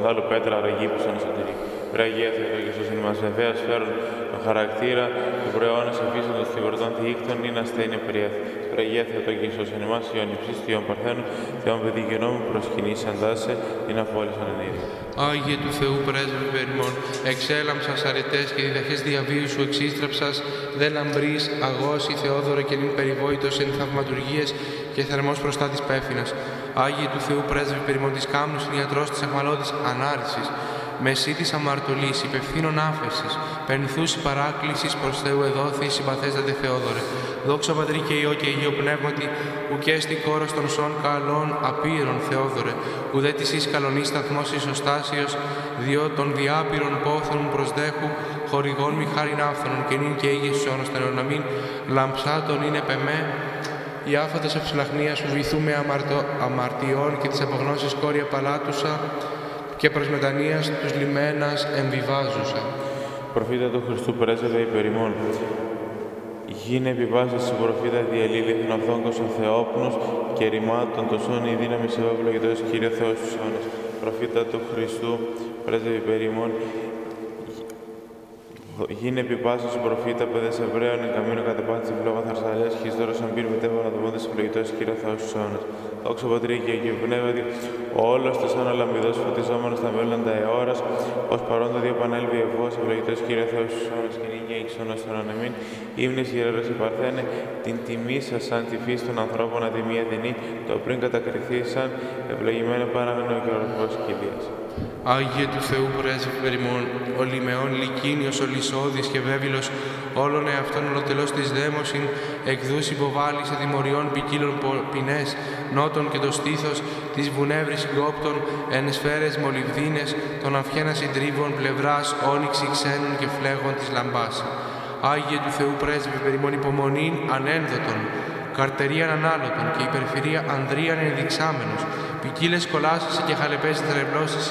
Δάλου Πέτρα, Αργή, που σαν εσωτερή. Βραγία, Θεοδόγιο, ο συνημασμεβαία φέρουν τον χαρακτήρα του πρεώνα αφήσεων των θηγορτών θηήκτων είναι ασθένεια περιέθ. Βραγία, Θεοδόγιο, ο συνημασιών υψίστιων παρθένων, θεών παιδικενόμου προσκυνήσαν δάσε, την αφόλησαν ενίδη. Άγιε του Θεού πρέσβη περιμών, εξέλαμψας αρετές και διδαχές διαβίου σου εξίστραψας, δε λαμπρής, αγώση, Θεόδωρο και νυν περιβόητος εν θαυματουργίες και θερμός προστάτης πέφυνας. Άγιε του Θεού πρέσβη περιμών της Κάμνους, ιατρός της αιχμαλώδης ανάρρησης, μεσή της αμαρτωλής, υπευθύνων άφεσης, πενθούς παράκλησης προς Θεού εδόθη, συμπαθέστατε Θεόδωρε. Δόξα Πατρί και Υιό και Αγίο Πνεύματι, ουκέστη κόρος των σών καλών απείρων Θεόδωρε, ουδέ της εις καλονής σταθμός ισοστάσεως, διό των διάπειρων πόθων προσδέχου, χορηγών μη χάριν άφθονων, και νυν και ήγες στους αιώνας των αιωναμήν, λαμψάτων είναι πεμέ, οι άφατες αψιλαχνίας σου βυθούμε αμαρτιών και της απογνώσης κόρια παλάτουσα, και προς μετανοίας τους λιμένας εμβιβάζουσα. Προφήτα του Χριστού πρέσβευε υπερ ημών. Γίνε επιβάσεις του προφήτα διαλύδη των αυθόγκος ο Θεόπνος και ρημάτων των σών η δύναμη σε ευλογητός Κύριε Θεός τους αιώνας. Προφήτα του Χριστού πρέσβευε υπερ ημών. Γίνε επιπάσσο του προφήτα, παιδε Εβραίων, εγκαμίνο κατά πάση τη φλόγα Θαρσαλέα, χιστόρο αν πήρε μετέβανα το πόντε συλλογητό τη κυρία Θεό του αιώνα. Δόξα Πατρί και Αγίου Πνεύματι, ο όλο τη άνα λαμπηδό φωτιζόμενο στα μέλλοντα αιώρα, ω παρόντα διαπανέλβει ευώ, συλλογητό τη κυρία Θεό του αιώνα και νύχια εξώνω στον ανεμήν, ύμνη γεραίρο υπαρθένε, την τιμή σα σαν τη φύση των ανθρώπων αδημία δενή, το πριν κατακριθεί σαν ευλογημένο παράγνω και ορθό κυρία. Άγιε του Θεού πρέσβη περ' ημών, ο λιμεών Λικίνιος, ο Λυσώδης και Βέβυλος, όλων εαυτών ολοτελώς της δαίμωσιν, εκδούς υποβάλλης αδημοριών ποικίλων ποινές, νότων και το στήθος, της βουνεύρης κόπτων, εν σφαίρες μολυβδίνες, των αυχένα συντρίβων πλευράς, όνοιξη ξένων και φλέγων της λαμπάς. Άγιε του Θεού πρέσβη περ' ημών υπομονήν ανένδοτων, καρτερίαν ανάλωτων και υπερφυρία ανδρίαν ενδειξάμενος, ποικίλες κολάσεις και χαλεπές θρευλώσεις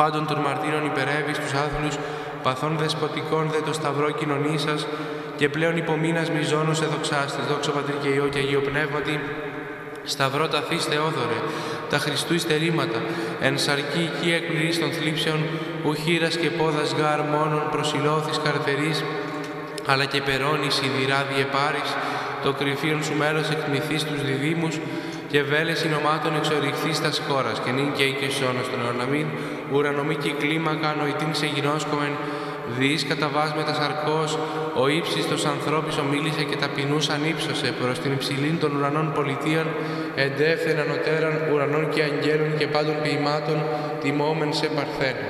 πάντων των μαρτύρων υπερεύει στους άθλους, παθών δεσποτικών δε το σταυρό κοινωνήσας, και πλέον υπομείνας μιζώνος εδοξάστης, δόξα Πατρί και Υιό και Αγίο Πνεύματι, σταυρό ταθείς Θεόδωρε, τα Χριστού υστερήματα, εν σαρκή οικία εκπληρής των θλίψεων, ουχήρας και πόδας γάρ μόνον προσιλώθης καρτερής, αλλά και περώνει σιδηρά διεπάρης, το κρυφίον σου μέλος εκτιμηθείς τους διδήμους, και βέλες συνομάτων εξοριχθείς τας χώρας, και νυν και οίκες αιώνας των αιωναμήν, ουρανομή και κλίμακα νοητήν ξεγινώσκομεν, διείς καταβάσμετας αρκός, ο ύψιστος ανθρώπης ομίλησε και ταπεινούς ανύψωσε, προς την υψηλήν των ουρανών πολιτείαν, εντεύθεν ανωτέραν ουρανών και αγγέλων και πάντων ποιημάτων, τιμώμεν σε παρθένο.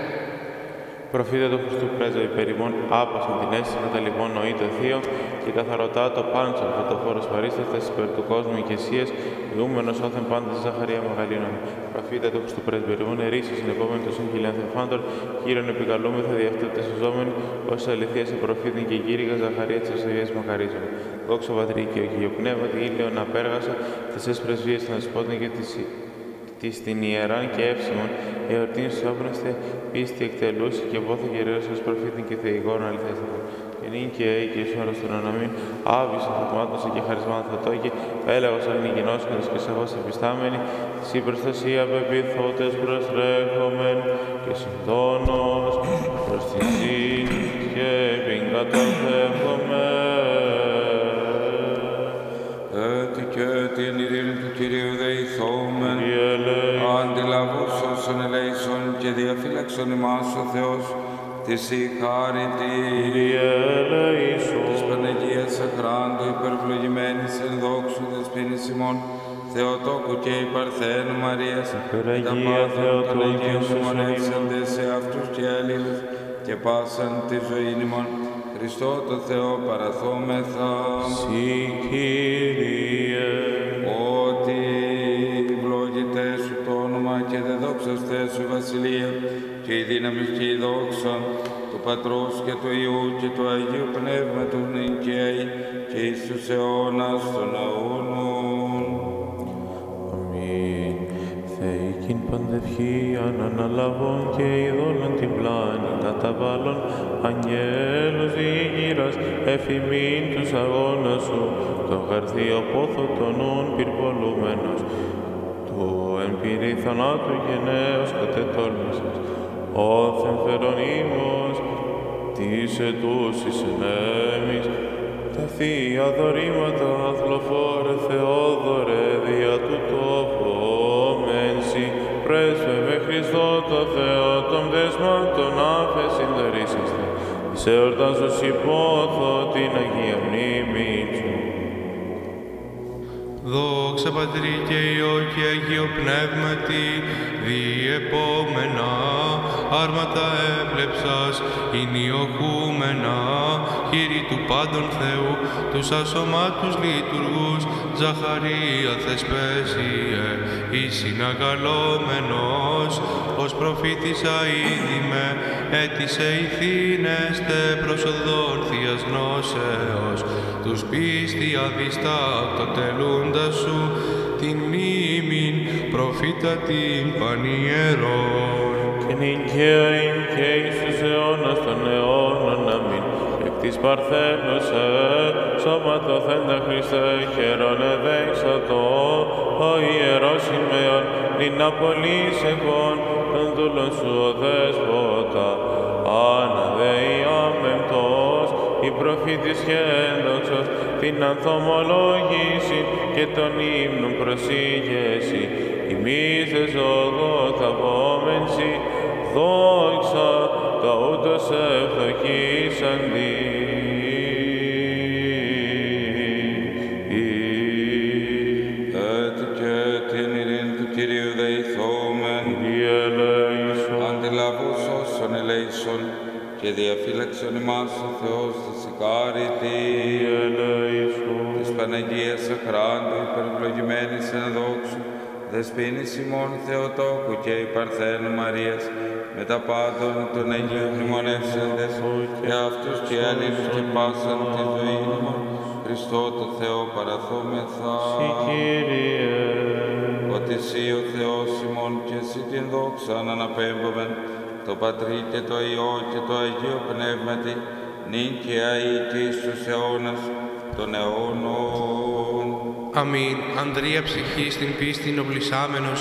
Προφήτα του Χριστού πρέσβευε υπερ ημών, άπασον την αίσθηση τα λοιπόν νοεί το θείο και καθαρωτά το πάντσον φωτοφόρος παρίστατας υπέρ του κόσμου οικεσίας, ηγούμενος όθεν πάντας Ζαχαρία Μαγαλίνων. Προφήτα του Χριστού πρέσβευε υπερ ημών, ερήσι συνεπόμενοι των σύγχυλιαν θεφάντων, κύριον επικαλούμεθα διαυτούντες σωζόμενοι, ως αληθεία σε προφήτην και γύριγα Ζαχαρία της Ευσεβίας Μακαρίζων. Δόξα Πατρί και Αγίου Πνεύματι, ήλιον απέργασα τις εις πρεσβείες των Δεσπότων και της την ιεράν και εύσημον, εορτήν σου όπναστε, πίστη εκτελούσε και πόθη γεραίος ως προφήτην και θεηγόρων αληθέστατον. Ενήν και αίκη εις όρος των αναμήν, άβυσον θαυμάτωσε και χαρισμάτων θατώκε, έλαγος αρνηγινόσκοντος και σαφώς επιστάμενη, σύ προστασία πεπιθώτες προσρέχομεν, και συντόνος προς την σύν και επικαταθέχομεν. Έτη και την ειρήνη του Κυρίου δεηθόμεν, αντιλαβούς όσων ελέησον και διαφύλαξον ημάς ο Θεός, της η χάρη της Παναγίας Αχράντου υπερευλογημένης εν δόξου δεσποίνης ημών, Θεοτόκου και η Παρθένου Μαρίας, τα πάθων των Αγίων ημών έξαντε σε αυτούς και αλλήλους, και πάσαν τη ζωή ημών. Χριστό το Θεό παραθόμεθα, Συ Κύριε, ότι ευλογητέ σου το όνομα και δε δόξαστέ σου η βασιλεία και η δύναμη και η δόξα του Πατρός και του Υιού και του Αγίου Πνεύματος νυν και αεί και εις τους αιώνας των αιώνων. Αμήν. Θεϊκήν παντευχίαν αναλαβών και ειδόλων την πλάνη καταβάλλων αγγέλους διήγηρας εφημήν τους αγώνας σου, το χαρθείο πόθο των ον πυρπολούμενος, του εν πυρή θανάτου γενναίος κατετόλμησας, όθεν φερονίμος, της ετούσης ενέμης, τα θεία δωρήματα αθλοφόρε Θεόδωρε, δια του τόπου όμενση, πρέσβευε Χριστό το Θεό των δεσμάτων άφεσιν δωρήσαστε, εις εορτάζος υπόθω την Αγία Μνήμη Σου. Δόξα Πατρί και Υιό και Αγίο Πνεύματι, διεπόμενα άρματα έβλεψας, ημιοχούμενα, χείρι του πάντων Θεού, τους ασωμάτους λειτουργούς, Ζαχαρία θεσπέσιε, ήσυν αγαλώμενος, ως προφήτης αίδη με, έτησε ηθήνεστε προς οδόρθιας γνώσεως, τους πίστη αδιστάκτο τελούντας σου, την μνήμην προφήτα την πανιερών. Και νικαίην και εις τους αιώνας των αιώνων αμήν, εκ της παρθένος σώματοθέντα Χριστέ, χαίρον εδέξατο, ο ιερός ημέων, την απολύς εγών, των δούλων σου ο δέσποτα, άνα δε ιάμεντος, η προφήτης και ένδοξος, την ανθομολόγηση και τον ύμνου προσήγεση, ημίζες ογόθαβόμενσι, δόξα τα ούτως ευτοχήσαντι. Και διαφύλαξον ημάς ο Θεός της Ικάρητη, της Παναγίας Αχράντου, υπερευλογημένης εν δόξου, δεσποίνης ημών Θεοτόκου και η Παρθένου Μαρίας, με τα πάντων των Αγίων μνημονεύσαντες, και αυτούς και άλλους και πάσαν τη ζωή μου, Χριστό το Θεό παραθόμεθα. Ότι εσύ ο Θεός ημών και εσύ την δόξα να αναπέμπομεν, το Πατρί και το Υιό και το Αγίο Πνεύματι, νίκαια ήκη στους αιώνας των αιώνων. Αμήν. Ανδρία ψυχή στην πίστην οπλισάμενος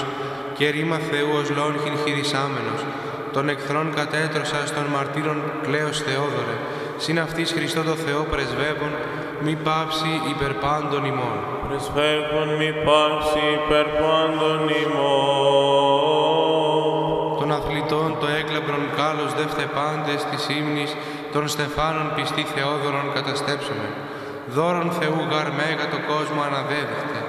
και ρήμα Θεού ως λόγχην χειρισάμενος, των εχθρών κατέτρωσας των μαρτύρων κλαίος Θεόδωρε, συν αυτής Χριστό το Θεό πρεσβεύων, μη πάψει υπερ πάντων ημών. Πρεσβεύων μη πάψει υπερ πάντων ημών. Των αθλητών το έκλαμπρον κάλος δε φτεπάντες της ύμνης, των στεφάνων πιστή Θεόδωρον καταστέψουμε. Δώρον Θεού γαρ μέγα το κόσμο αναδέδεχτε,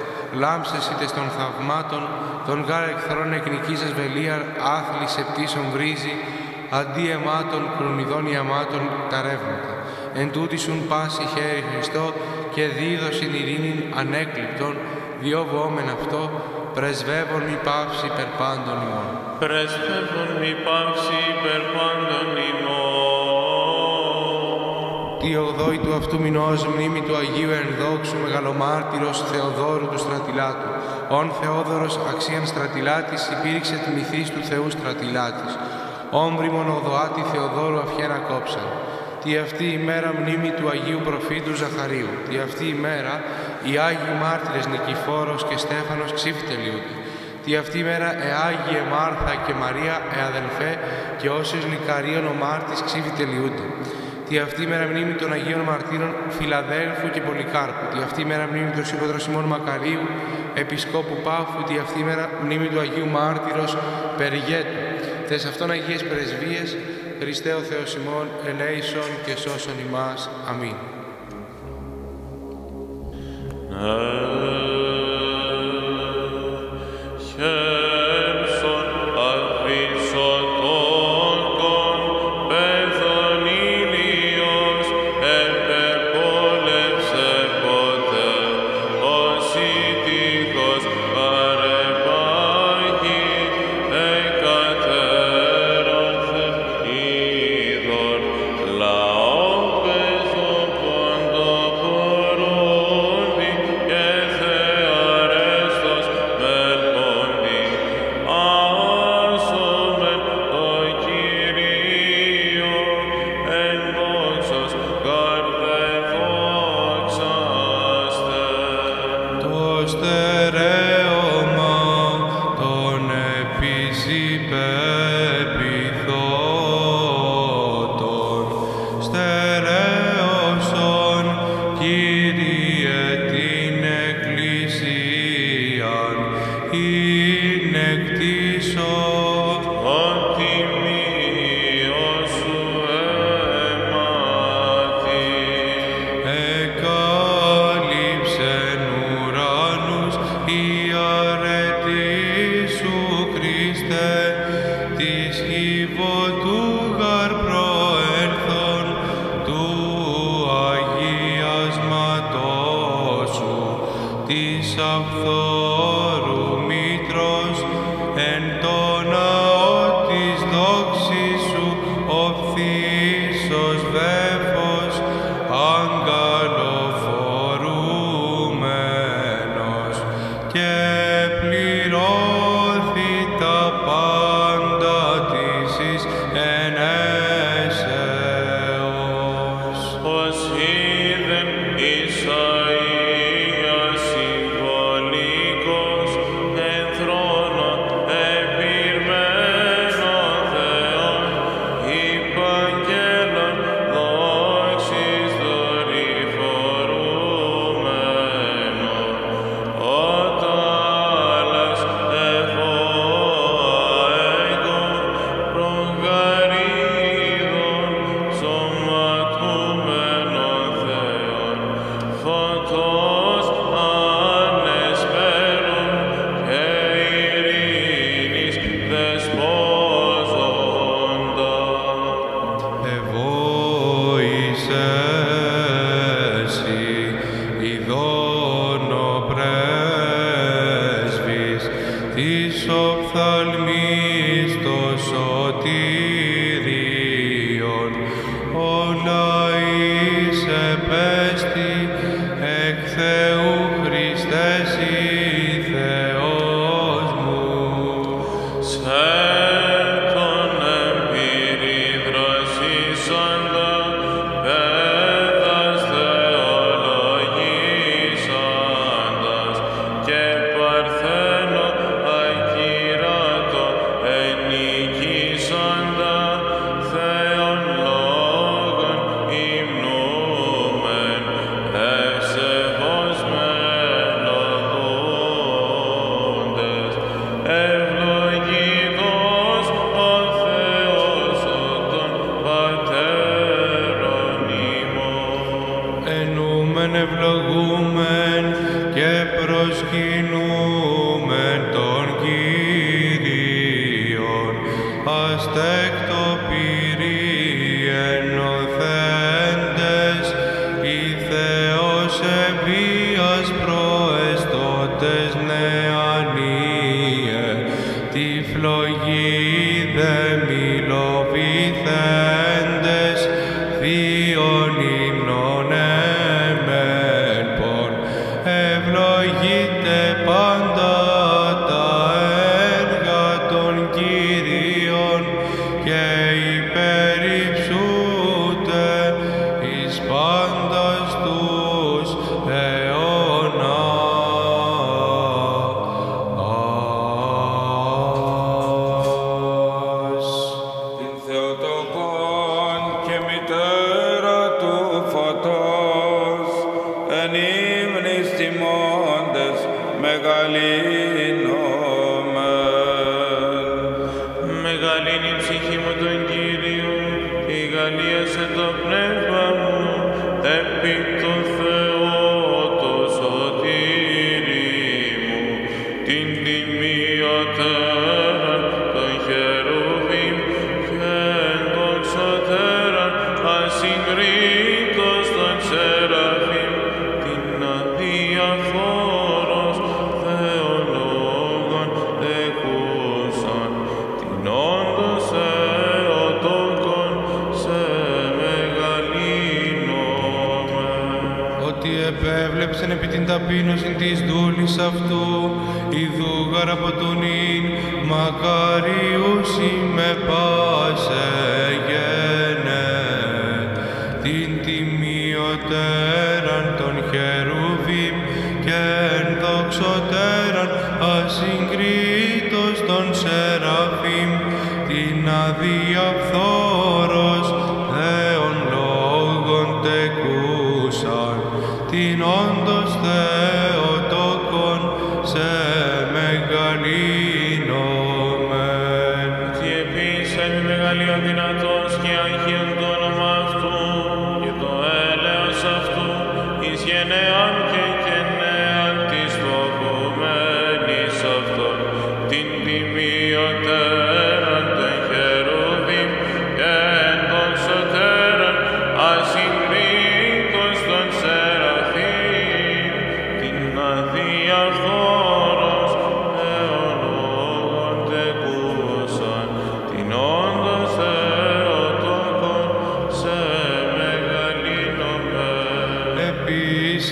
λάμψες ήτες των θαυμάτων, των γαρ εχθρών εκνικήσας βελίαρ, άθλη σεπτήσων βρίζει, αντί αιμάτων κρουνιδών ιαμάτων τα ρεύματα. Εν τούτησουν πάση χέρι Χριστό και δίδωσιν ειρήνην ανέκλειπτον, διόβωόμεν αυτό, πρεσβεύον μη πάυση περ πάντων ημών. Πρεσβεύον μη πάυση περ πάντων ημών. Τη οδόη του αυτού μηνός μνήμη του Αγίου ενδόξου μεγαλομάρτυρος Θεοδόρου του Στρατηλάτου. Ον Θεόδωρος αξίαν Στρατηλάτης υπήρξε τιμηθής του Θεού Στρατηλάτης. Όμβριμον οδοάτη Θεοδόρου αυχένα κόψαν. Τη αυτή ημέρα μνήμη του Αγίου Προφήτου Ζαχαρίου. Τη αυτή ημέρα οι Άγιοι Μάρτυρες Νικηφόρος και Στέφανος ξύφτελιούνται. Τη αυτή ημέρα εάγιε Μάρθα και Μαρία εαδελφέ και όσες Λικαρίων ο Μάρτης ξύφτελιούνται. Τη αυτή ημέρα μνήμη των Αγίων Μαρτύρων Φιλαδέλφου και Πολυκάρπου. Τη αυτή ημέρα μνήμη του Σύποδρος Σιμών Μακαρίου Επισκόπου Πάφου. Τη αυτή ημέρα μνήμη του Αγίου Μάρτυρος Περιγέτου. Θες αυτών Αγίες Πρεσβείες, Χριστέ ο Θεός ημών, ελέησον και σώσον ημάς. Αμήν. Υπότιτλοι AUTHORWAVE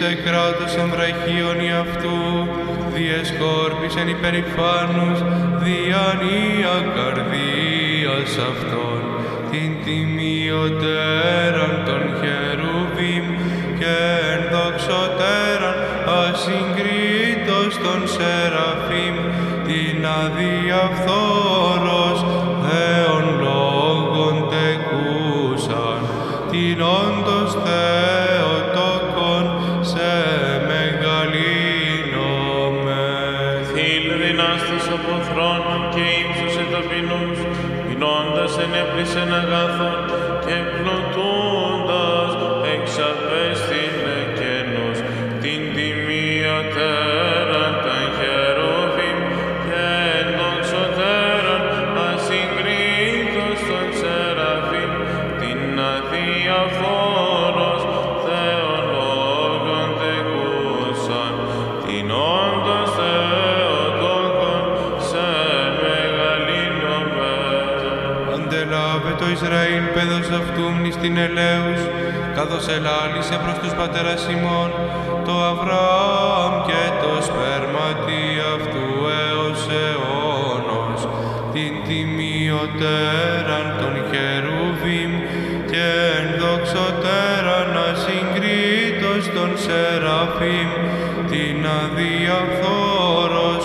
σε κράτος εμβραχίων αυτού, διεσκόρπισεν υπερηφάνους, διανία καρδίας αυτών, την τιμιωτέραν των χερουβίμ και ενδοξωτέραν ασυγκρίτως των σεραφίμ, την αδιαφθόρος αιών λόγων τεκούσαν, την όντως Θεοτόκον σε μεγαλύνομεν. Θύλ δυνάστης οποθρών και ύψωσε ταπεινούς, γινώντας ενέπλησεν αγαθών και πλουτούντας εξαπέστηνε κενός, την τιμιωτέραν τα χερουβίμ και ενδοξωτέραν ασυγκρίτως των σεραφείμ, την αδιαφθόρος Θεών λόγων τεκούσαν, την όντως Θεοτόκον σε μεγαλύνομεν. Αντελάβε το Ισραήλ παιδός αυτού μνηστην ελέους, καθώς ελάλησε προς τους πατέρας ημών, το Αβραάμ και το σπέρματι αυτού έως αιώνος, την τιμιωτέραν των χερουβίμ και ενδοξωτέραν ασυγκρίτως των σεραφείμ, την αδιαφθόρος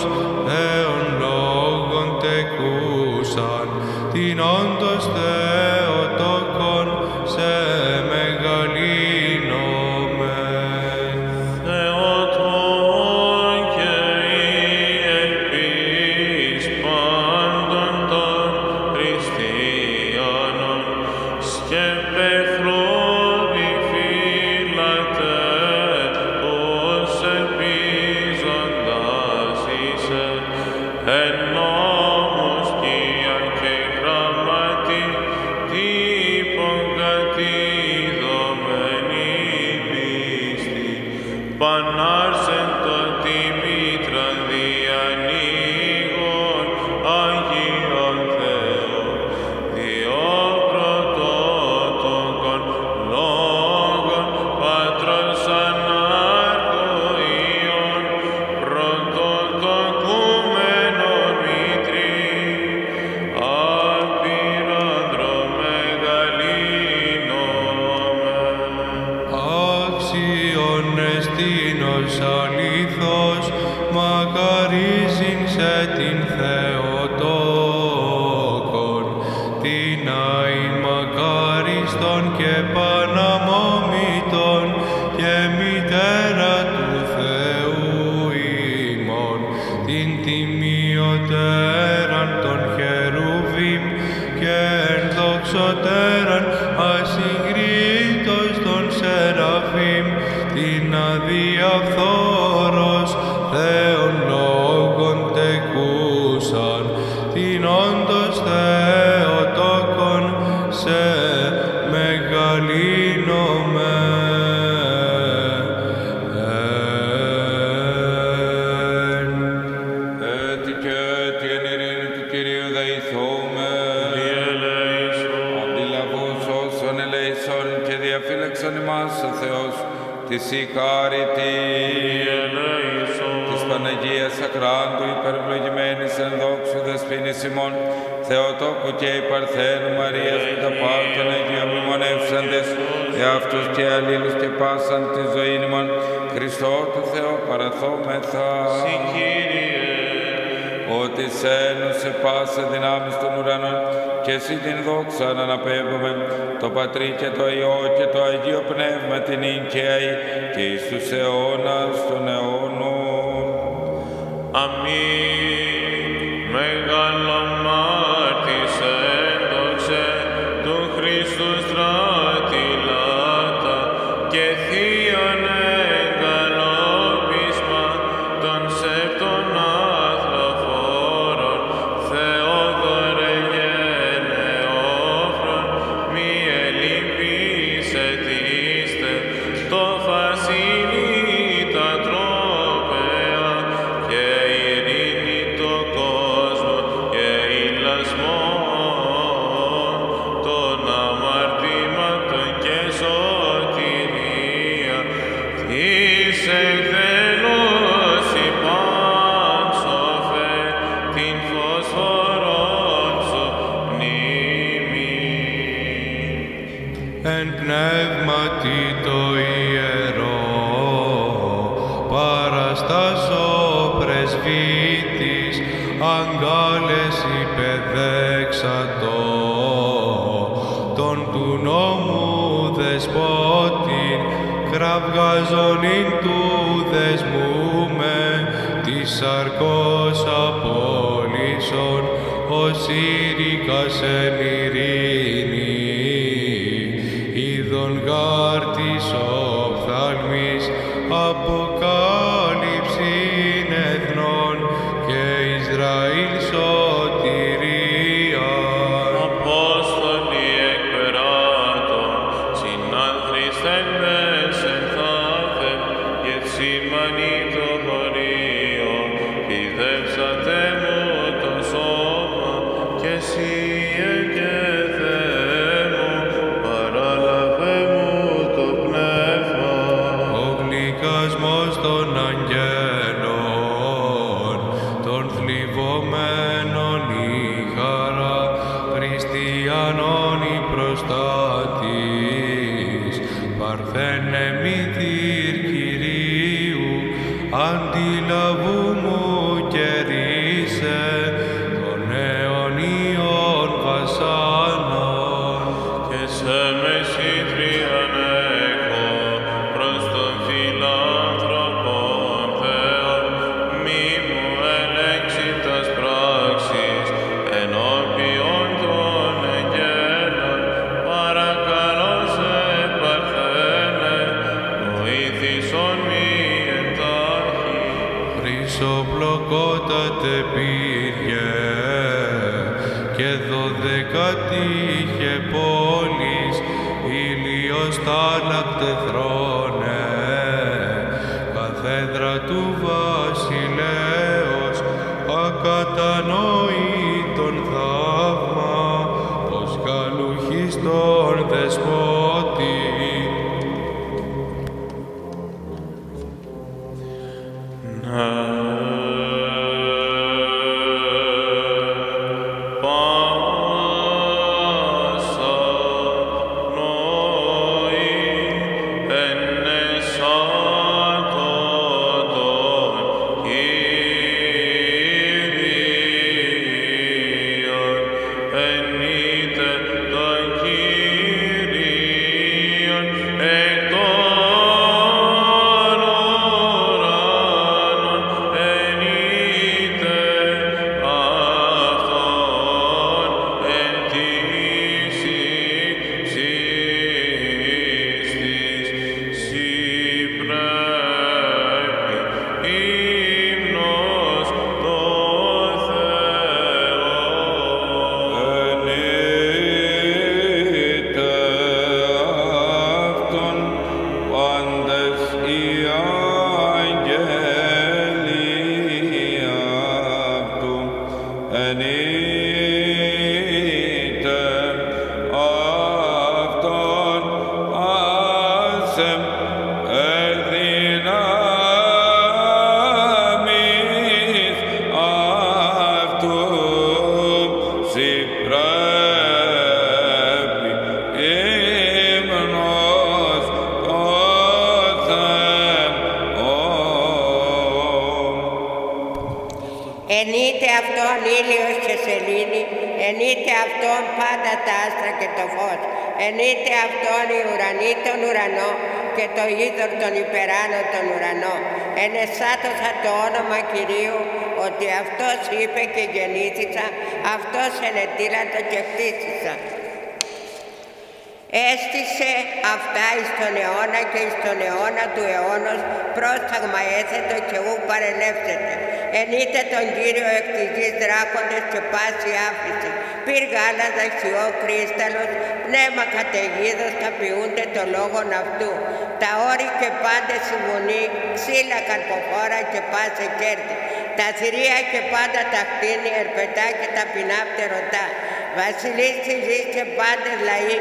αιών λόγων τεκούσαν, την όντως Θεοτόκον σε και το Υιό και το Αγίο Πνεύμα την ίγκαιη και εις τους αιώνας των αιώνων. Αμήν. Μεγαλομάρτησε έντοξε του Χριστού Στρατηλάτα και θείον εγκαλόπισμα των σεπτών αθροφόρων Θεόδωρε γενεόφρον μη Βασίλη τα τρόπεα και η ειρήνη του εν πνεύματι το ιερό παραστάσω πρεσβύτης, αγκάλες υπεδέξατο τον του νόμου δεσπότην, κραυγαζονήν του δεσμού με τη σαρκός απόλυσον, ως ήρικας εν ειρήνη, ειδον γάρτης οφθαλμής, αποκάλυψην εθνών και Ισραήλ σωτηρία. Απόστολοι εκπεράτων, συνανθριστέντες εν θάφεν, γευσήμανοι το χωρίο, πηδεύσατε μου το σώμα και εσύ εγγέθε μου, παραλαβέ μου το πνεύμα. Ο γλυκασμός των αγγέλων, των θλιβωμένων η χαρά, χριστιανών η προστάτης, παρθένε μητήρ Κυρίου, αντιλαβού μου κερίσε, των αιωνίων βασάνα. Και σε μεσήτριαν έχω προς τον φιλάνθρωπον Θεόν, μη μου ελέγξει τας πράξεις ενώπιον των εγγέλων. Παρακαλώ σε παρθένε, βοήθησον μη εντάχει. Χρυσοπλοκότατε πήγε και δωδεκάτη είχε πόλης, ήλιος τάλακτε θρόνε, καθέδρα του βασιλέως, ακατανόητον θαύμα, πως καλουχείς τον δεσπότη. Εσάτωσα το όνομα Κυρίου, ότι αυτός είπε και γεννήθησα, αυτός ενετήλατο και χτίστησα. Έστησε αυτά εις τον αιώνα και εις τον αιώνα του αιώνος, πρόσταγμα έθετο και ου παρελεύσετε. Ενείτε τον Κύριο εκ της γης δράκοντες και πάση άφηση. Πυρ γάλαζα, χιό, κρίσταλος, πνεύμα καταιγίδος καπιούνται το λόγον αυτού. Τα όρη και πάντα συμβουνή, ξύλα καρποφόρα και πάσε κέρδη. Τα θηρία και πάντα τα χτίνη, ερπετά και ταπεινά φτερωτά. Βασιλείς της γης και πάντες λαοί,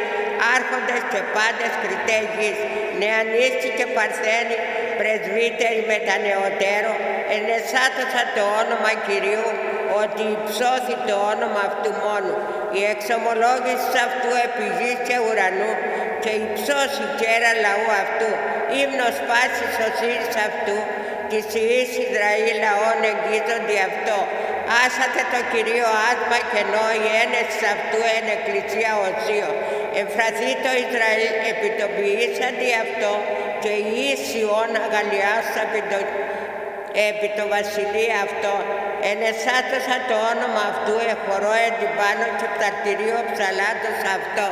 άρχοντες και πάντες κριτέ γης. Νεανίστη και παρθένη, πρεσβύτεροι με τα νεωτέρω, ενεσάτωσα το όνομα Κυρίου, ότι υψώθη το όνομα αυτού μόνου. Η εξομολόγηση αυτού επί γης και ουρανού και υψώσει κέρα λαού αυτού, ύμνος πάσης ο Σύρης αυτού, της Ιης Ισραήλ λαών εγγίζονται αυτό. Άσατε το Κυρίο άσμα κενό, οι ένες αυτού εν εκκλησία οσίω. Εμφραθεί το Ισραήλ, επιτοποιήσαντι αυτό, και η Ιης Ιών αγαλιάσου επί το βασιλείο αυτό. Ενεσάτωσα το όνομα αυτού, εφορώ εν την πάνω και πταρτηρίο ψαλάτος αυτό.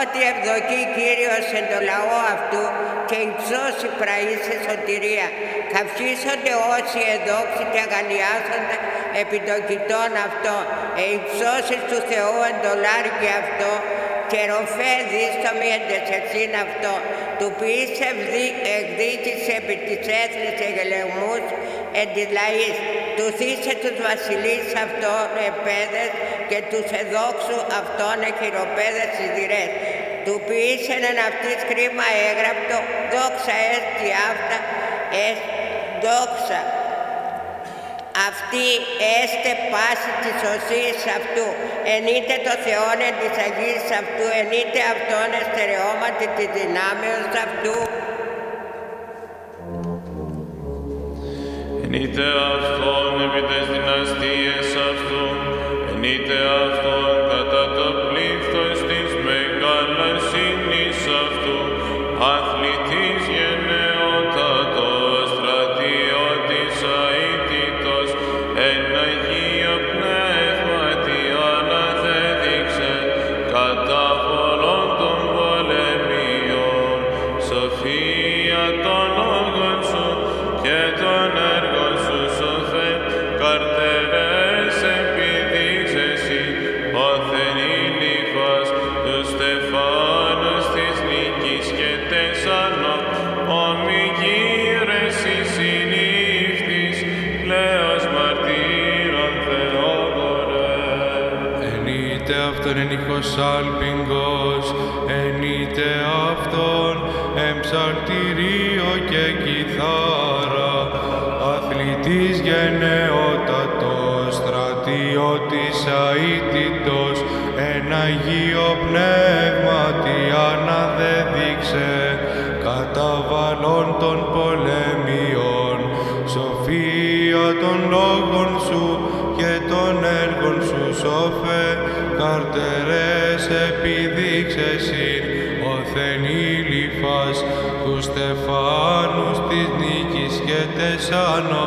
Ότι ευδοκεί Κύριος εν το λαό αυτού και υψώσει πραΐσε σωτηρία. Καυχήσονται όσοι εδόξοι και αγαλιάζονται επί το κοιτών αυτό. Υψώσεις του Θεού εν το λάρκι αυτό και ροφέ δίστομη εν τεσσεξήν αυτό. Του ποιείς εκδίκησε επί της έθνης εγελεμούς εν της λαής. Του θύσε τους βασιλείς αυτών επέδες και τους εδόξου αυτών εχειροπέδες σιδηρές. Του ποιήσεν εν αυτής κρίμα έγραπτο, δόξα έστι αυτά, δόξα. Αυτή έστε πάση της οσίας αυτού, εν είτε το Θεόν εν της Αγίας αυτού, εν είτε αυτόν εστερεώματι της δυνάμεως αυτού. Εν είτε αυτόν επί τες δυναστείες αυτού, εν είτε αυτόν κατά το πλήθος της μεγαλοσύνης αυτού, αθλητής γενναιότατο στρατιώτης αήττητος, εν Αγία Πνεύματι αναθέδειξε κατά πολλών των πολεμιών, σοφία των λόγων σου και των έργων. Αυτόν εν ηχός άλπιγγος, εν είτε αυτόν εμψαρτηρίο και κιθάρα, αθλητής γενναιότατος, στρατιώτης αήττητος, εν Αγίο Πνεύματι αναδέδειξε, καταβαλών των πολέμιων, σοφία των λόγων σου και των έργων σου σώφε, καρτερές επιδείξεσιν, όθεν ήλιφας, του στεφάνους της νίκης και τεσάνο,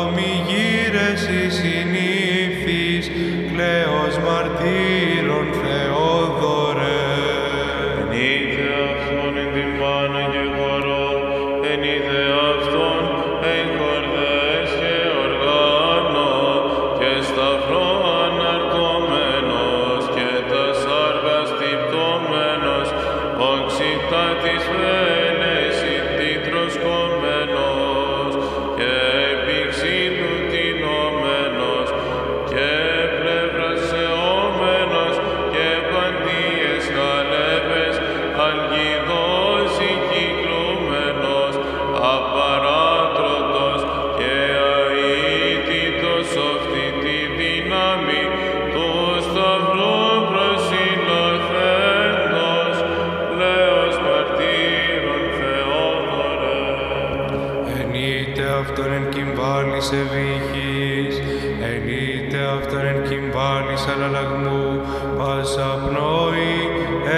ομιγύρες η συνήφθης, κλαίος μαρτύρων Θεόδωρε. Εν είτε αυτόν εν την πάνω και χωρώ, εν είτε αυτόν εν χορδές και οργάνω, και σταυρό αναρτωμένος και τα σάρκα στυπτωμένος, οξυτά της φέλες ηττήτρος κομμένος και επίξινου τεινωμένος και πλευρασεόμενος και παντίες καλέπες αλγιδός συγκυκλούμενος, απαράτρωτος και αήττητος αυτή τη δύναμη του σταυρού προσυλλαχθέντος, πλέος μαρτύρων Θεόδωρε. Εν είτε αυτόν εν κυμβάλης εβήχης, εν είτε αυτόν εν κυμβάλης αλλαλαγμού, πάσα πνοή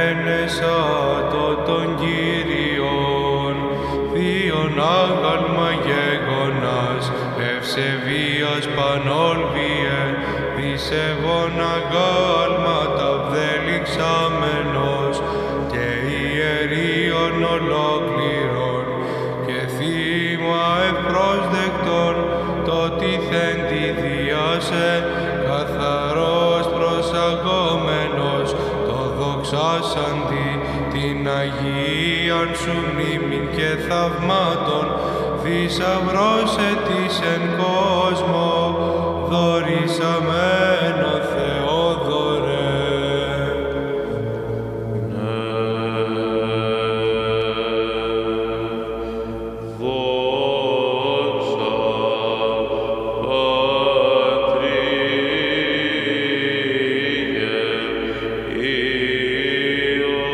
εν εσάτω των Κύριων, θείον άγαλμα γέγονας, ευσεβίας πανόλβιε, δισεβών αγάλματα βδελιξάμενος και ιερίων ολόκληρων και θύμα ευπρόσδεκτον το τιθέν τη διάσε, καθαρός προσαγόμενος το δοξάσαντι την Αγίαν σου μνήμην και θαυμάτων, θησαυρόσε της εν κόσμο, δωρησαμένο Θεόδωρε. Δόξα Πατρί και Υιό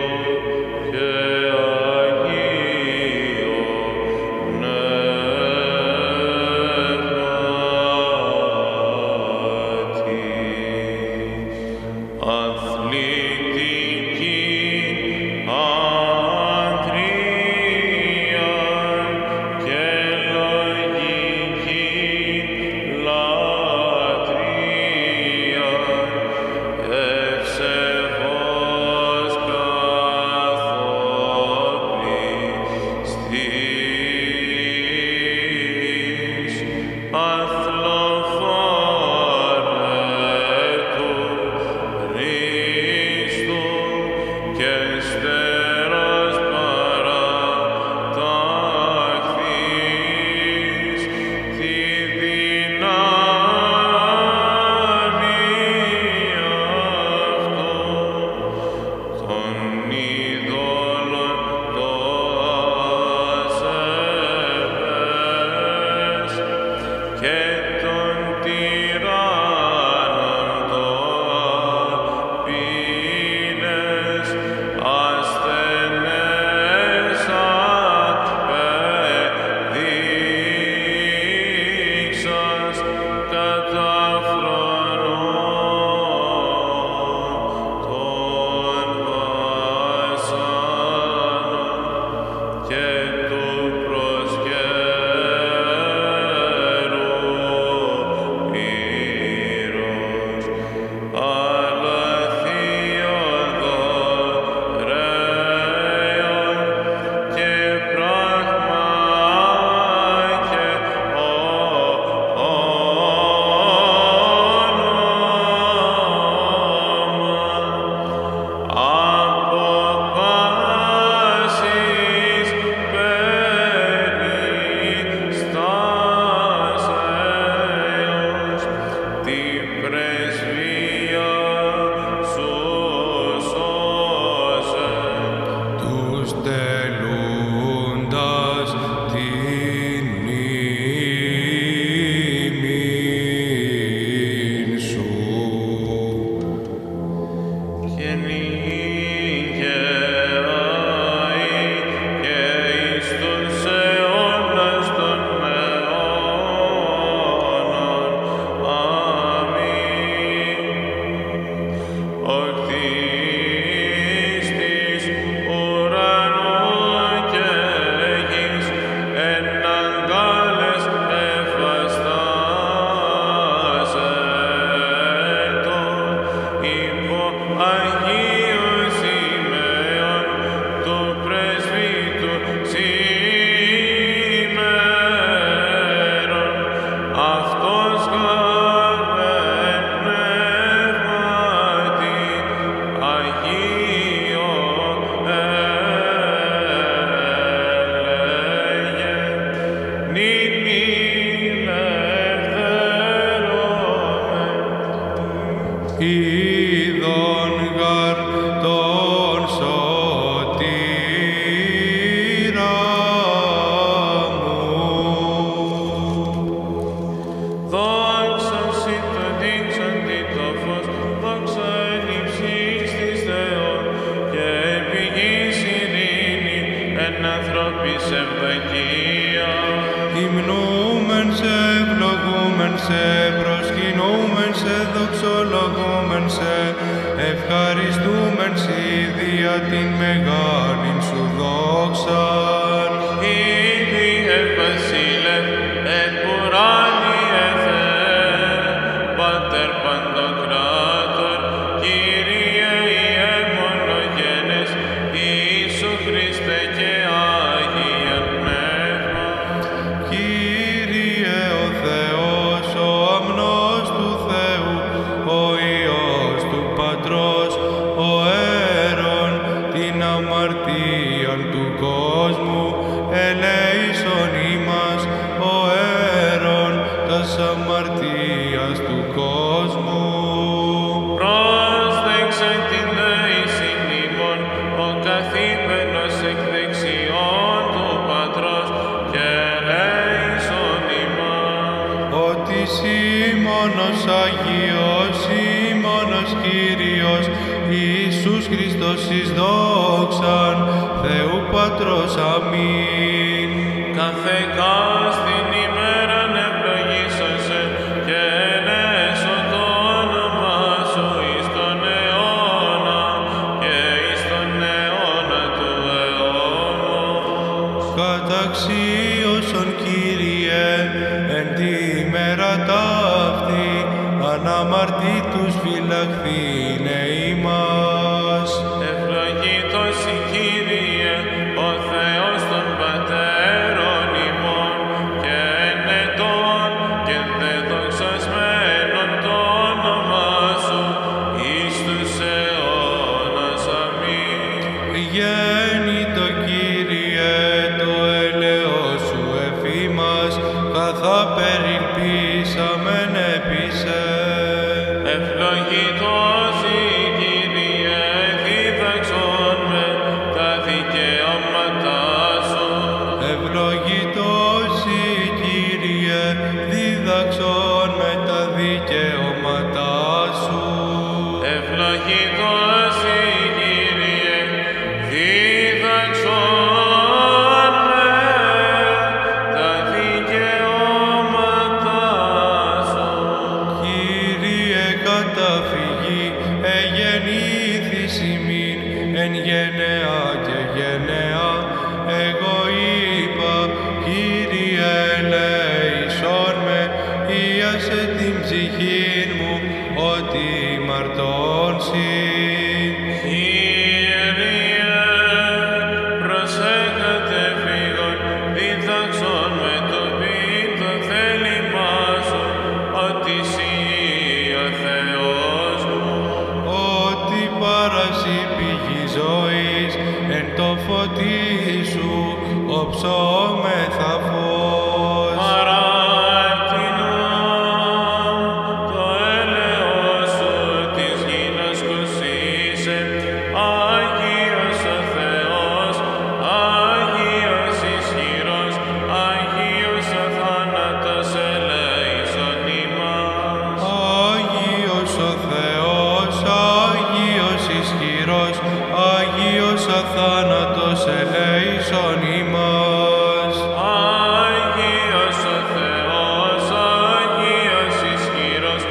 και αγάπη σε ευδοκία. Υμνούμεν σε, ευλογούμεν σε, προσκυνούμεν σε, δοξολογούμεν σε, ευχαριστούμεν σε, δια την μεγάλην σου δόξαν. Ήδη βασίλευ, εν ουράνιε Θεέ, Πάτερ παντοκράτορ, Κύριε Υιέ μονογένες, Ιησού Χριστέ και Άγιον Πνεύμα. Κύριε ο Θεός, ο αμνός του Θεού, ο Υιός του Πατρός, ο αίρον την αμαρτίαν του κόσμου, ελέησον ημάς ο αίρον τας αμαρτίας του κόσμου. Πρόσδεξεν την θέηση ημών, ο καθήμενος εκ δεξιών του Πατρός, και ελέησον ημάς. Ότι Σίμωνος Αγίος, Σίμωνος Κύριος, Ιησούς Χριστός εις δόξαν Θεού Πατρός, αμήν. Κάθε κάστην ημέραν ευλογήσωσε και ενέσω το όνομα σου εις τον αιώνα και εις τον αιώνα του αιώνος. Καταξίωσον Κύριε εν τη ημέρα ταύτη, αναμαρτήτους φυλαχθήνε ημάς. Ευλογήτως η Κύριε, ο Θεός των πατέρων ημών, και ενετών και δεδοξασμένων το όνομα σου εις τους αιώνας, αμήν. Γέννητο Κύριε, το έλεος σου εφήμας, καθά περιπήσαμεν επίσε. Ευλογητός η Κύριε, δίδαξον με τα δικαιώματά σου. Ευλογητός η Κύριε, δίδαξον με τα δικαιώματά σου. Ευλογητός η Κύριε, δίδαξον με τα δικαιώματά σου. Κύριε καταφυγή, εγεννήθης ημίν, εν γενεά και γενεά, εγώ είπα, Κύριε ελέησόν με, ίασε την ψυχήν μου, ότι μαρτών συν. Κύριε, προσέκατε φύγον, δίδαξον με το πίτο θέλημά σου, ότι συ ο Θεός μου. Ότι παρασύ πηγή ζωής, εν το φωτί σου, όψομεθα φως. Παράτηνον το έλεος σου, της γης να σκουσίσε, Άγιος ο Θεός, Άγιος ισχυρός, Άγιος ο θάνατος ελέησον ημάς. Άγιος ο Θεός, Άγιος ισχυρός, Άγιος αθάνατος ελέησον ημάς. Άγιος ο Θεός, Άγιος ισχυρός,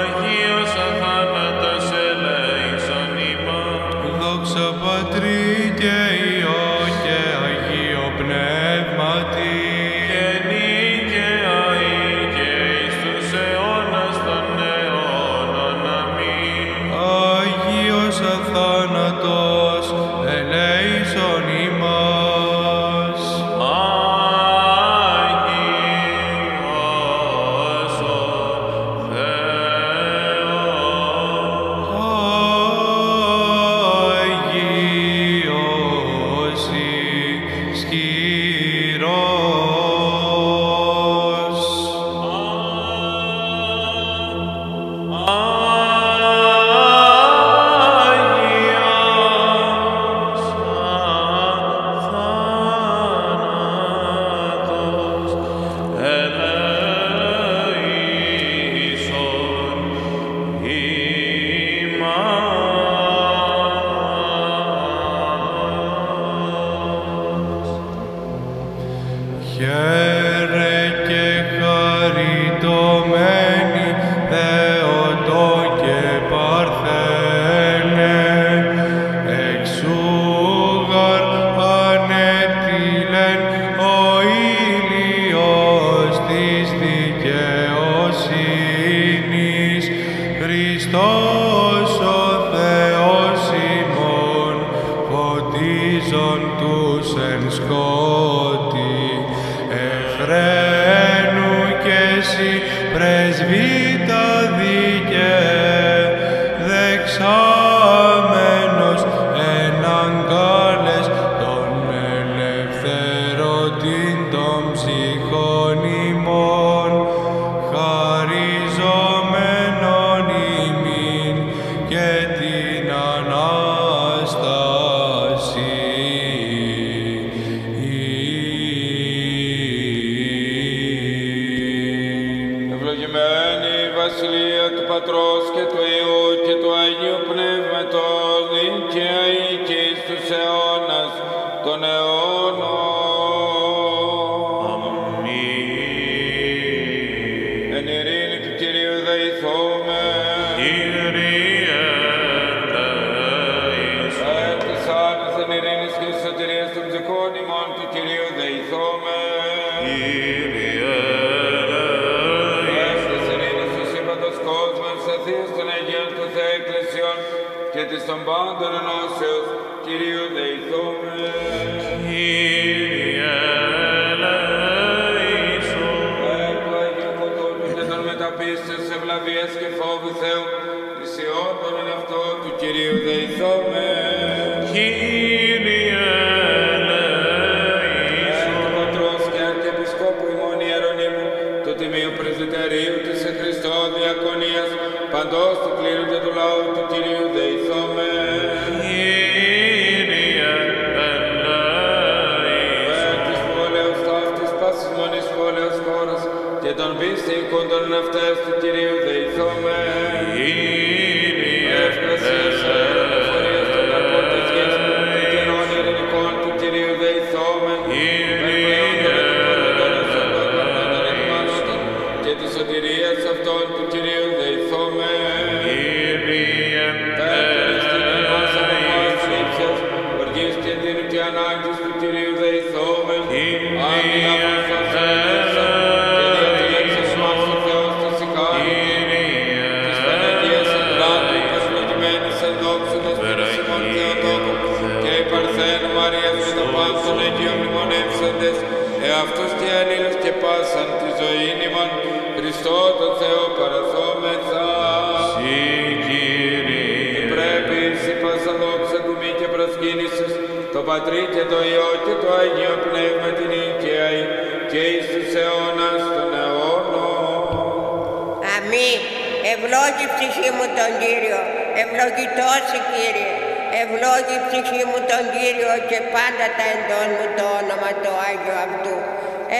Άγιος αθάνατος ελέησον ημάς. Δόξα Πατρί και Υιό και Αγίο Πνεύματι, και νίκαια και εις τους αιώνας των αιώνων, αμήν. Άγιος αθάνατος ελέησον ημάς. Άγιος ο Θεός, Άγιος ίσον τους εν σκότη, Εφραίνου και εσύ πρεσβύτα δίκαι, δεξάμενος εν αγκάλες των ελευθερωτήν των ψυχών ημών, χαριζόμενον ημίν και την Ανάσταση. Πατρός και του Υιού και του Αγίου Πνεύματος, νίκαια οίκης τους αιώνας των αιώνων. Αμήν. Εν ειρήνη του Κυρίου δεηθούμε. Κύριε δεησέ. Εν της άνας εν ειρήνης και της σωτηρίας των ψυχών ημών του Κυρίου δεηθούμε. Και της των πάντων ενώσεως, Κυρίου δεηθούμε. Κύριε ελέησον. Εν του Αγίου Κοτώνου και των μεταπίστεως ευλαβίας και φόβου Θεού, πλησιόντων εν αυτό του Κυρίου δεηθούμε. Κύριε ελέησον. Εν του Πατρός και Αρχιεπισκόπου ημών Ιερονίμου, του Τιμίου Πρεσβυτερίου και σε Χριστό Διακονίας, παντός του κλήρου και του λαού του Κυρίου δεηθώμε. Κύριε ελέησον. Εν της πόλεως ταύτης πάσης μονής πόλεως χώρας και των πίστικων των ναυτές του Κυρίου δεηθώμε. Κύριε ελέησον. Αυτός και αλλήλους και πάσαν τη ζωή ημών, Χριστό τον Θεό παραθόμεθα. Συ Κύριε. Και πρέπει εις πάσα δόξα κουμή και προσκύνησης, το Πατρί και το Υιό και το Άγιο Πνεύμα την νίκαια και εις τους αιώνας των αιώνων. Αμήν. Ευλόγη ψυχή μου τον Κύριο, ευλογητός η Κύριε. Ευλόγη ψυχή μου τον Κύριο και πάντα τα εντών μου το όνομα το Άγιο αυτού.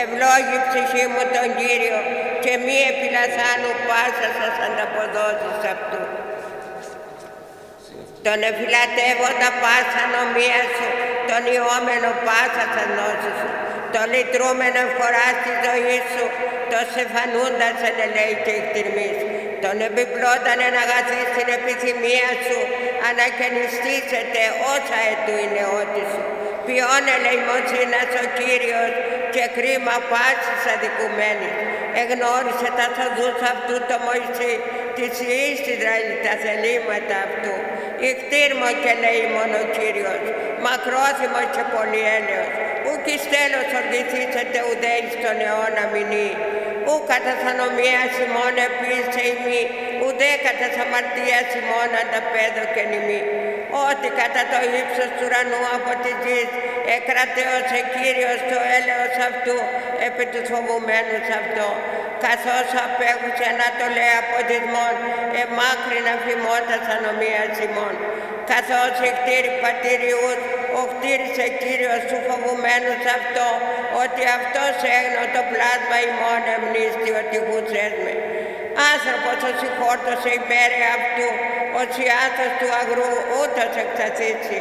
Ευλόγη ψυχή μου τον Κύριο και μη επιλαθάνου πάσα σας ανταποδόσεις αυτού. Τον εφυλατεύοντα πάσα νομία σου, τον ιόμενο πάσα θα νόση σου, τον λυτρούμενο φορά στη ζωή σου, τον σεφανούντας εν ελέη και εκτιρμής. Τον επιπλώταν εν αγαθή στην επιθυμία σου, ανακαινιστήσετε όσα ετού είναι ότι σου. Ποιόν ελεημοσύνας ο Κύριος και κρίμα πάσης αδικουμένης. Εγνώρισε τα σωδούς αυτού το Μωυσή, της Υιής της Ισραήλ τα θελήματα αυτού. Ικτήρμο και λέει μόνο ο Κύριος, μακρόθυμος και πολυέλεος. Ουκ εις τέλος οργηθήσετε ουδέη στον αιώνα μηνύ. Ου κατά θανομίας ημών επίσης ημί, ουδέ κατά αμαρτίας ημών ανταπέδωκεν ημί. Ότι κατά το ύψος του ουρανού από τη γης, εκρατέωσε Κύριος το έλεος αυτού επί τους φοβουμένους αυτό. Καθώς απέχουσε ανατολέα από δυσμόν, εμάκρινα φημότας ανομίας ημών. Καθώς η κτήρη πατηριούς, ο κτήρισε Κύριος του φοβουμένους αυτό, ότι αυτός έγνω το πλάσμα ημών εμνίστη ότι γουσές με. Άνθρωπος ως η χόρτωσε υπέρε αυτού, ως η άθος του αγρού ούτως εξαθήσει.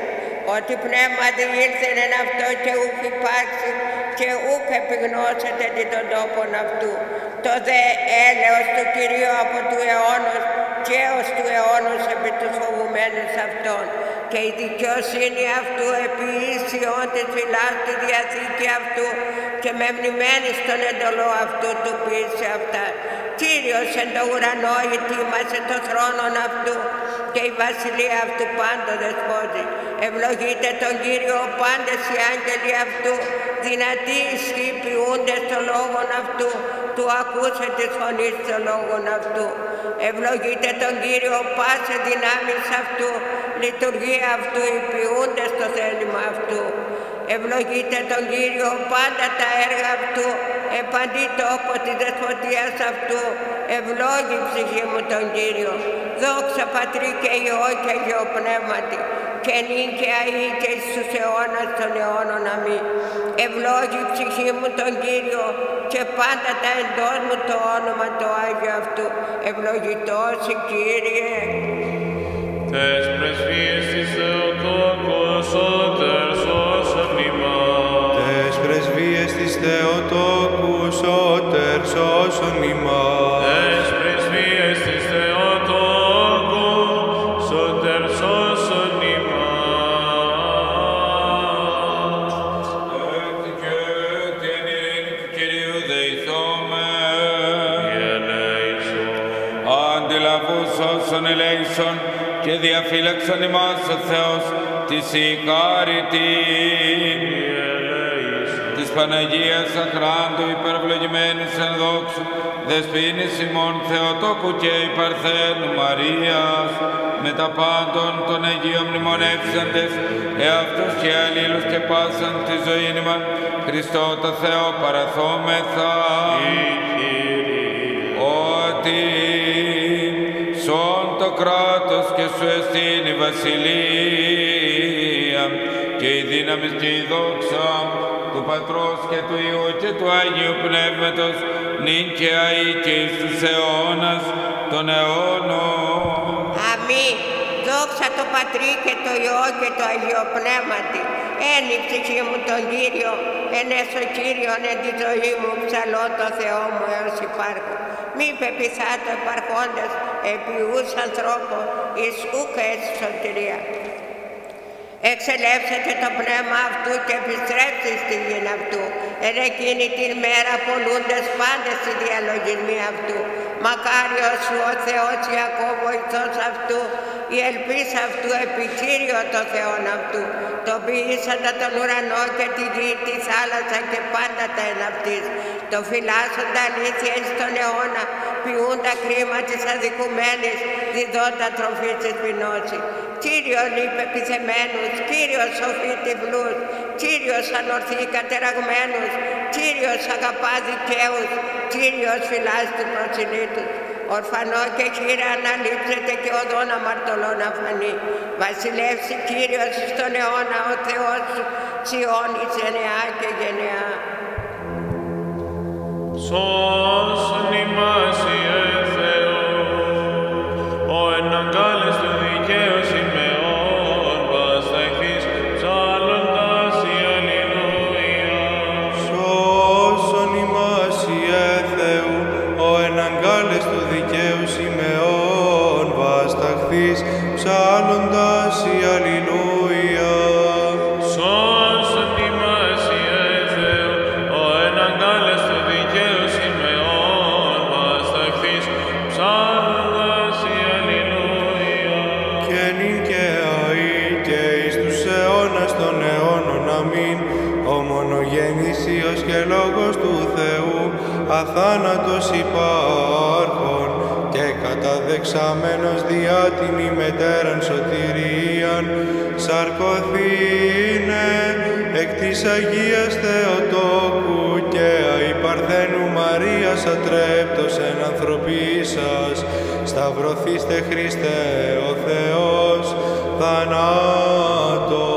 Ότι πνεύμα διήλθεν εν αυτό και ούκ υπάρξει και ούκ επιγνώσεται δι' των τόπων αυτού. Το δε έλεος του Κυρίου από του αιώνος και ως του αιώνος επί τους φοβουμένους αυτών. Και η δικαιοσύνη αυτού επί ίσιον της φυλάς τη διαθήκη αυτού και μεμνημένη στον εντολό αυτού του πείσε αυτά. Κύριος εν το ουρανό ητήμασε το θρόνον αυτού και η βασιλεία αυτού πάντα δεσπόζει. Ευλογείται τον Κύριο πάντες οι άγγελοι αυτού, δυνατοί ισχύ ποιούνται στο λόγον αυτού, του ακούσε τη φωνή στο λόγον αυτού. Ευλογείται τον Κύριο πάσε δυνάμεις αυτού, λειτουργία αυτού υποιούνται στο θέλημα αυτού. Ευλογείται τον Κύριο πάντα τα έργα αυτού, επαντή τόπο της δεσποτείας αυτού, ευλόγη ψυχή μου τον Κύριο. Δόξα Πατρί και Υιό και Αγιό Πνεύματι, και νυν και αεί και εις τους αιώνας των αιώνων αμήν. Ευλόγη ψυχή μου τον Κύριο και πάντα τα εντός μου το όνομα το Άγιο αυτού. Ευλογητός η Κύριε. Τες πρεσβείες της Θεοτόκος ότερ σώσον ημάς. Τες πρεσβείες της Θεοτόκου ότερ σώσον ημάς. Τες πρεσβείες της Θεοτόκου ότερ σώσον ημάς. Εκ την του Κυρίου δεηθώμε. Αντιλαβούς όσων ελέγξον και διαφύλαξον ημάς ο Θεός της ικάριτην της Παναγίας Αχράντου υπερευλογημένης εν δόξου δεσποίνης ημών Θεοτόκου και υπαρθένου Μαρίας με τα πάντων των Αγίων μνημονεύσαντες εαυτούς και αλλήλους και πάσαν τη ζωή ημών Χριστό το Θεό παραθόμεθα ότι σών το κράτος και σου εστίν η βασιλεία και η δύναμη και η δόξα του Πατρός και του Υιού και του Άγιου Πνεύματος νυν και αεί και εις τους αιώνας των αιώνων. Αμήν. Δόξα το Πατρί και το Υιό και το Αγιό Πνεύματι. Εν η ψυχή μου τον Κύριο, εν έσω Κύριον εν τη ζωή μου ψαλώ το Θεό μου έως υπάρχω. Μη πεπιθάτω επαρχόντας επί ους ανθρώπων εις ούκ εις σωτηρία. Εξελεύσετε το πνεύμα αυτού και επιστρέψτε στη γη αυτού. Εν εκείνη την μέρα πολλούντες πάντες οι διαλογισμοί αυτού. Μακάριος σου ο Θεός Ιακώβ βοηθός αυτού, η ελπίς αυτού επί Κύριο το Θεόν αυτού. Το ποιήσαντα τον ουρανό και τη γη, τη θάλασσα και πάντα τα εν αυτής. Το φυλάσσοντα αλήθεια εις τον αιώνα, ποιούντα κρίμα της αδικουμένης, διδόντα τροφή της πεινώσης. Κύριον υπεπιθεμένους, Κύριος σοφή τυβλούς, Κύριος ανορθή κατεραγμένους, Κύριος αγαπά δικαίους, Κύριος φυλάς του προσιλήτους. Ορφανό και χείρα αναλείψετε και οδόν αμαρτωλών αφανή. Βασιλεύσει Κύριος στον αιώνα ο Θεός σου, Σιώνης γενεά και γενεά. Σώσον ημάς Ιε Θεός, ο εναγκάλες του δικαίους ημεών, πασταχής ψάλλοντας η αλληλούια. Σώσον ημάς Ιε Θεού, ο εναγκάλες του δικαίους ημεών, πασταχής ψάλλοντας η αλληλούια. Και λόγος του Θεού αθάνατος υπάρχων και καταδεξαμένος διά την ημετέραν σωτηρίαν σαρκωθήνε εκ της Αγίας Θεοτόκου και αϊπαρθένου Μαρίας ατρέπτος εν ανθρωπίσας σταυρωθήστε Χριστέ ο Θεός θανάτο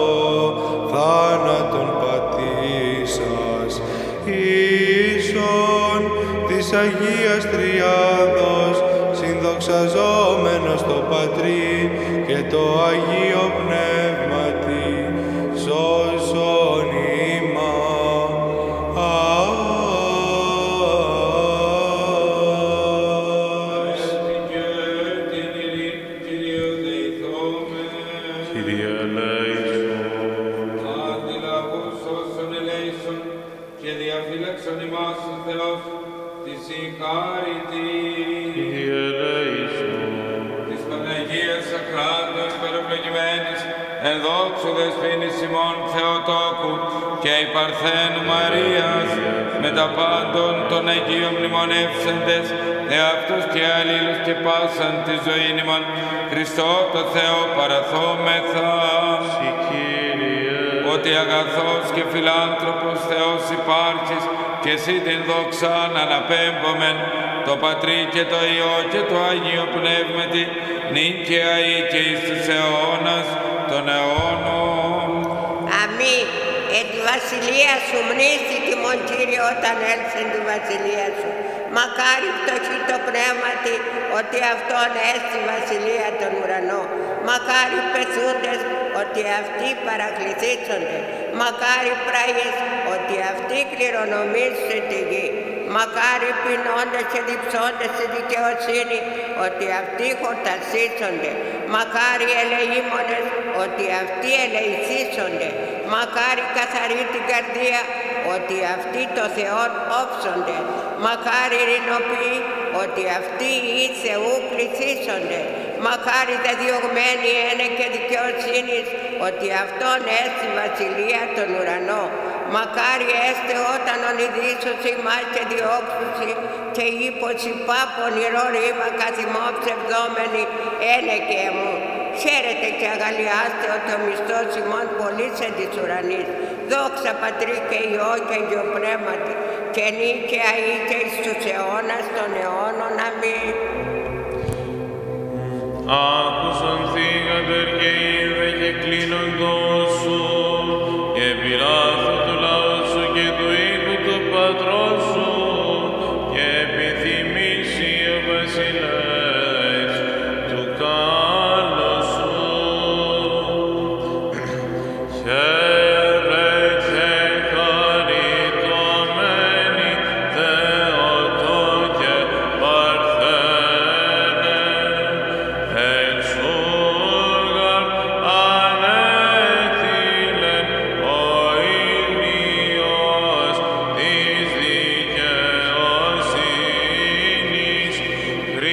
θάνατον πατήσας ίσον της Αγίας Τριάδος συνδοξαζόμενος το Πατρί και το Αγίο Πνεύματι σώσον ημάς. Κύριε ελέησον ημάς ο Θεός της ικάριτης της Παναγίας Ακράτης δόξου δεσποίνης ημών Θεοτόκου και η Παρθέν Μαρίας με τα πάντων των Αγίων μνημονεύσαντες εαυτούς και αλλήλους και πάσαν τη ζωή ημών Χριστό το Θεό παραθόμεθα. Ότι αγαθός και φιλάνθρωπος Θεός υπάρχεις και εσύ την δόξαν αναπέμπομεν το Πατρί και το Υιό και το Άγιο Πνεύματι νυν και αεί και εις τους αιώνας των αιώνων. Αμήν. Εν τη βασιλεία σου μνήστη τιμών Κύριε όταν έλθει εν τη βασιλεία σου. Μακάρι φτωχή το πνεύματι ότι αυτόν έστη βασιλεία των ουρανών. Μακάρι πεσούντες ότι αυτοί παρακληθήσονται. Μακάρι πράγες ότι αυτοί κληρονομήσουν τη γη. Μακάρι πεινώντες και διψώντες στη δικαιοσύνη ότι αυτοί χορτασίσονται. Μακάρι ελεήμονες ότι αυτοί ελεηθήσονται. Μακάρι καθαρή την καρδία ότι αυτοί το Θεό όψονται. Μακάρι ειρηνοποιοί ότι αυτοί οι Θεού πληθήσονται. Μακάρι δε διωγμένοι ένε και δικαιοσύνης ότι αυτόν έστη βασιλεία των ουρανών. Μακάρι έστε όταν ονειδήσουσι μας και διώξουσι και ύπος υπά πονηρό ρήμα καθημό ψευδόμενοι ένε και εμού. Χαίρετε και αγαλιάστε ότι ο μισθός ημών πολύς εν της ουρανής. Δόξα Πατρί και Υιό και Αγιο Πνεύματι και νυν και αεί και εις τους αιώνας των αιώνων. Αμήν. Άκουσον θύγατορ και είδε και κλείνον δώσου και πειράθω του λαού σου και του οίκου του πατρός σου και επιθυμήσει ο βασιλεύς του κάλλος σου. Χαίρετε χαριτωμένοι Θεοτόκε Παρθένε, εξούργαν ανέτειλεν ο ήλιος της δικαιοσύνης, Χριστός ο Θεός ημών, φωτίζον τους εν σκότη,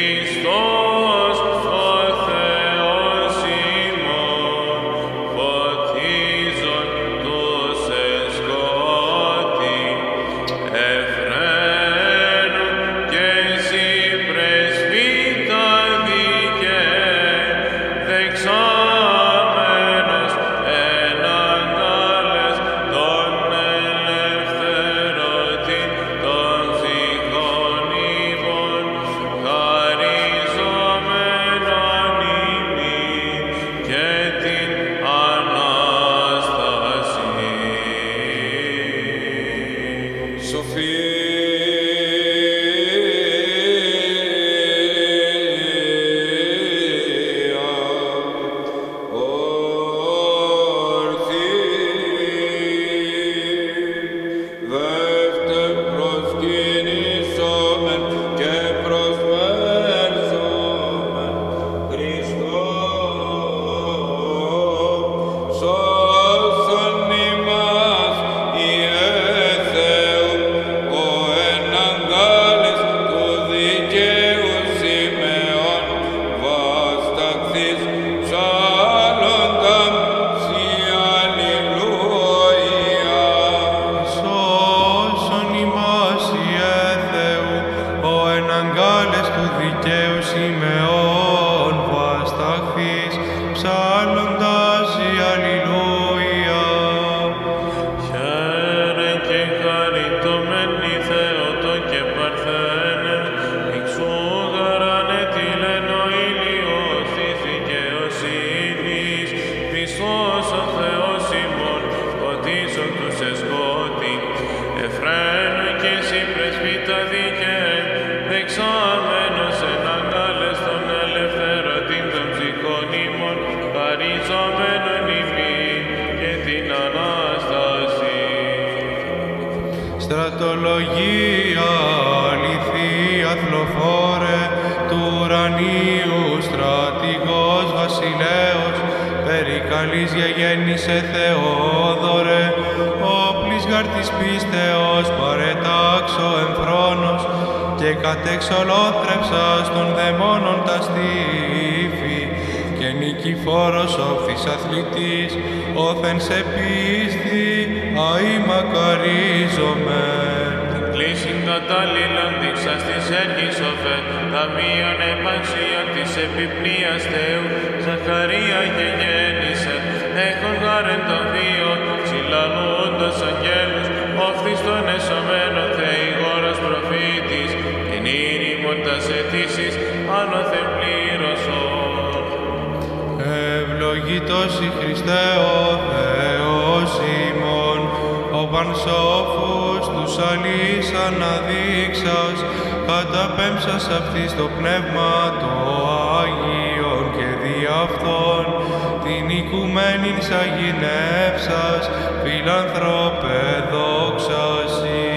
Εφραίμου και εσύ πρεσβύτα δικαί, δεξάμενος εν αγκάλες των ελευθερωτήν των ψυχών ημών, χαριζόμενον ημίν και την Ανάσταση. Σοφία ορθή δεύτε προσκυνήσομεν και προσβέρσομεν Χριστό σώσον ημάς Ιε Θεού ο εν αγκάλες του δικαίου σημεών βάσταχθης ψάλλονταν σοι αλληλούια. Σώσον ημάς, Ιε Θεού, ο εν αγκάλες του δικαίου σημεών βάσταχθης, ψάλλοντας η αλληλούια. Χαίρε και χαριτωμένοι Θεοτόκε Παρθένε, εξούγαραν ετείλεν ο ήλιος της δικαιοσύνης, Χριστός ο Θεός ημών, φωτίζον τους εν σκότη, Εφραίμου και εσύ πρεσβύτα δικαί, δεξάμενος εν αγκάλες των ελευθερωτήν των ψυχών ημών, χαριζόμενον ημίν και την Ανάσταση. Στρατολογία αληθή αθλοφόρε του ουρανίου στρατηγός βασιλέος περικαλείς για γέννησε Θεόδωρε όπλης γαρ της πίστεως παρετάξω εν θρόνος και κατεξολόθρεψα των δαιμόνων τα στήφη και νικητής κυφόρος όφης αθλητής, όθεν σε πίστη αημακαρίζομεν. Την πλήσιν κατάλληλον δείξας της έργης όφεν, ταμείον επαξίων της επιπνίας Θεού, Ζαχαρία γεννήσεν, έχον γάρεν τον βίο, ψηλαγούντας αγγέλους, όφθης των εσωμένων θεηγόρας προφήτης, την ήρημον τας αιτήσεις, άνωθεν πλήρωσον. Ευλογητός η Χριστέ ο Θεός ημών, ο πανσόφος τους αλής αναδείξας, καταπέμψας αυτής το πνεύμα το Άγιον και δι' αυτόν, την οικουμένην σαγηνεύσας, φιλανθρώπε δόξασι.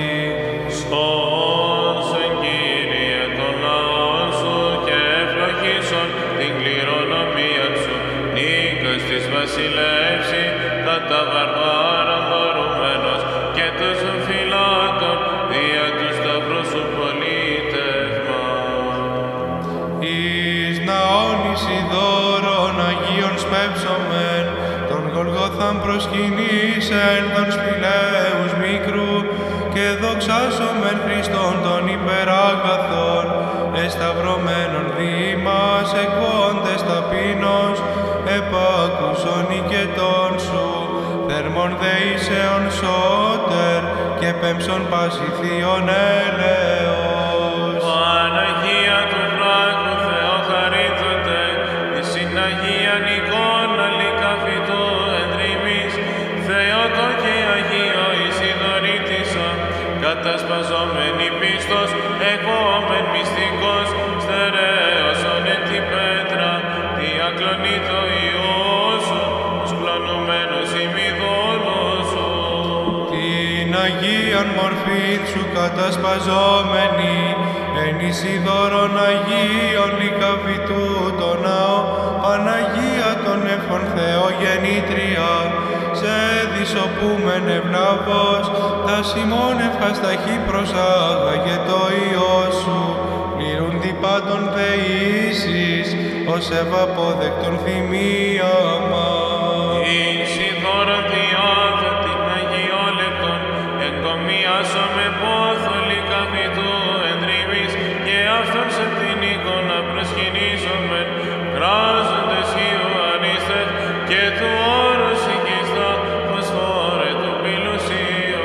Βασιλεύσει κατά βαρβάρων χωρούμενος και τους φυλάτων δια του σταυρού σου πολίτευμα. Εις ναών Ισιδώρων Αγίων σπεύσομεν, τον Γολγοθάν προσκυνήσεν, τον σπηλαίους μικρού και δοξάσομεν Χριστόν τον υπεραγαθόν, εσταυρωμένον διήμας εκόντες ταπείνος, επάκουσον οικετών σου, θερμον δεήσεων σώτερ και πέμψον πάση θείον έλεος. Παναγία του Φράγκου Θεοχαρίτωτε, η συναγία εικόνα λυκαφητού εντριμής, Θεότο και Αγίο Ισιδωρήτησα, κατασπαζόμενη πίστος, εγώμεν μυστικός, στερέως ονέτη πέτρα, διακλονίτω Αγίαν μορφήν σου κατασπαζόμενη, εν Ισιδώρων Αγίων λυκαβητού το ναό, Παναγία των Εύχων Θεογεννήτρια, σε δισοπούμεν ευλάβος, τα σημών ευχασταχή προσάγαγε το Υιό σου, πληρούντι πάντων δεήσεις, ως ευαπόδεκτον θυμία μας. Ισιδώρον διάδοτη, αγιόλεπτον, εκκομίασον με πόθο λυκαβητού εντριμής, και αυτόν σε την εικόνα προσκυνήσομεν, κράζοντες Υιού ανίστες, και του όρους οικιστά, ως φόρε του πλουσίου,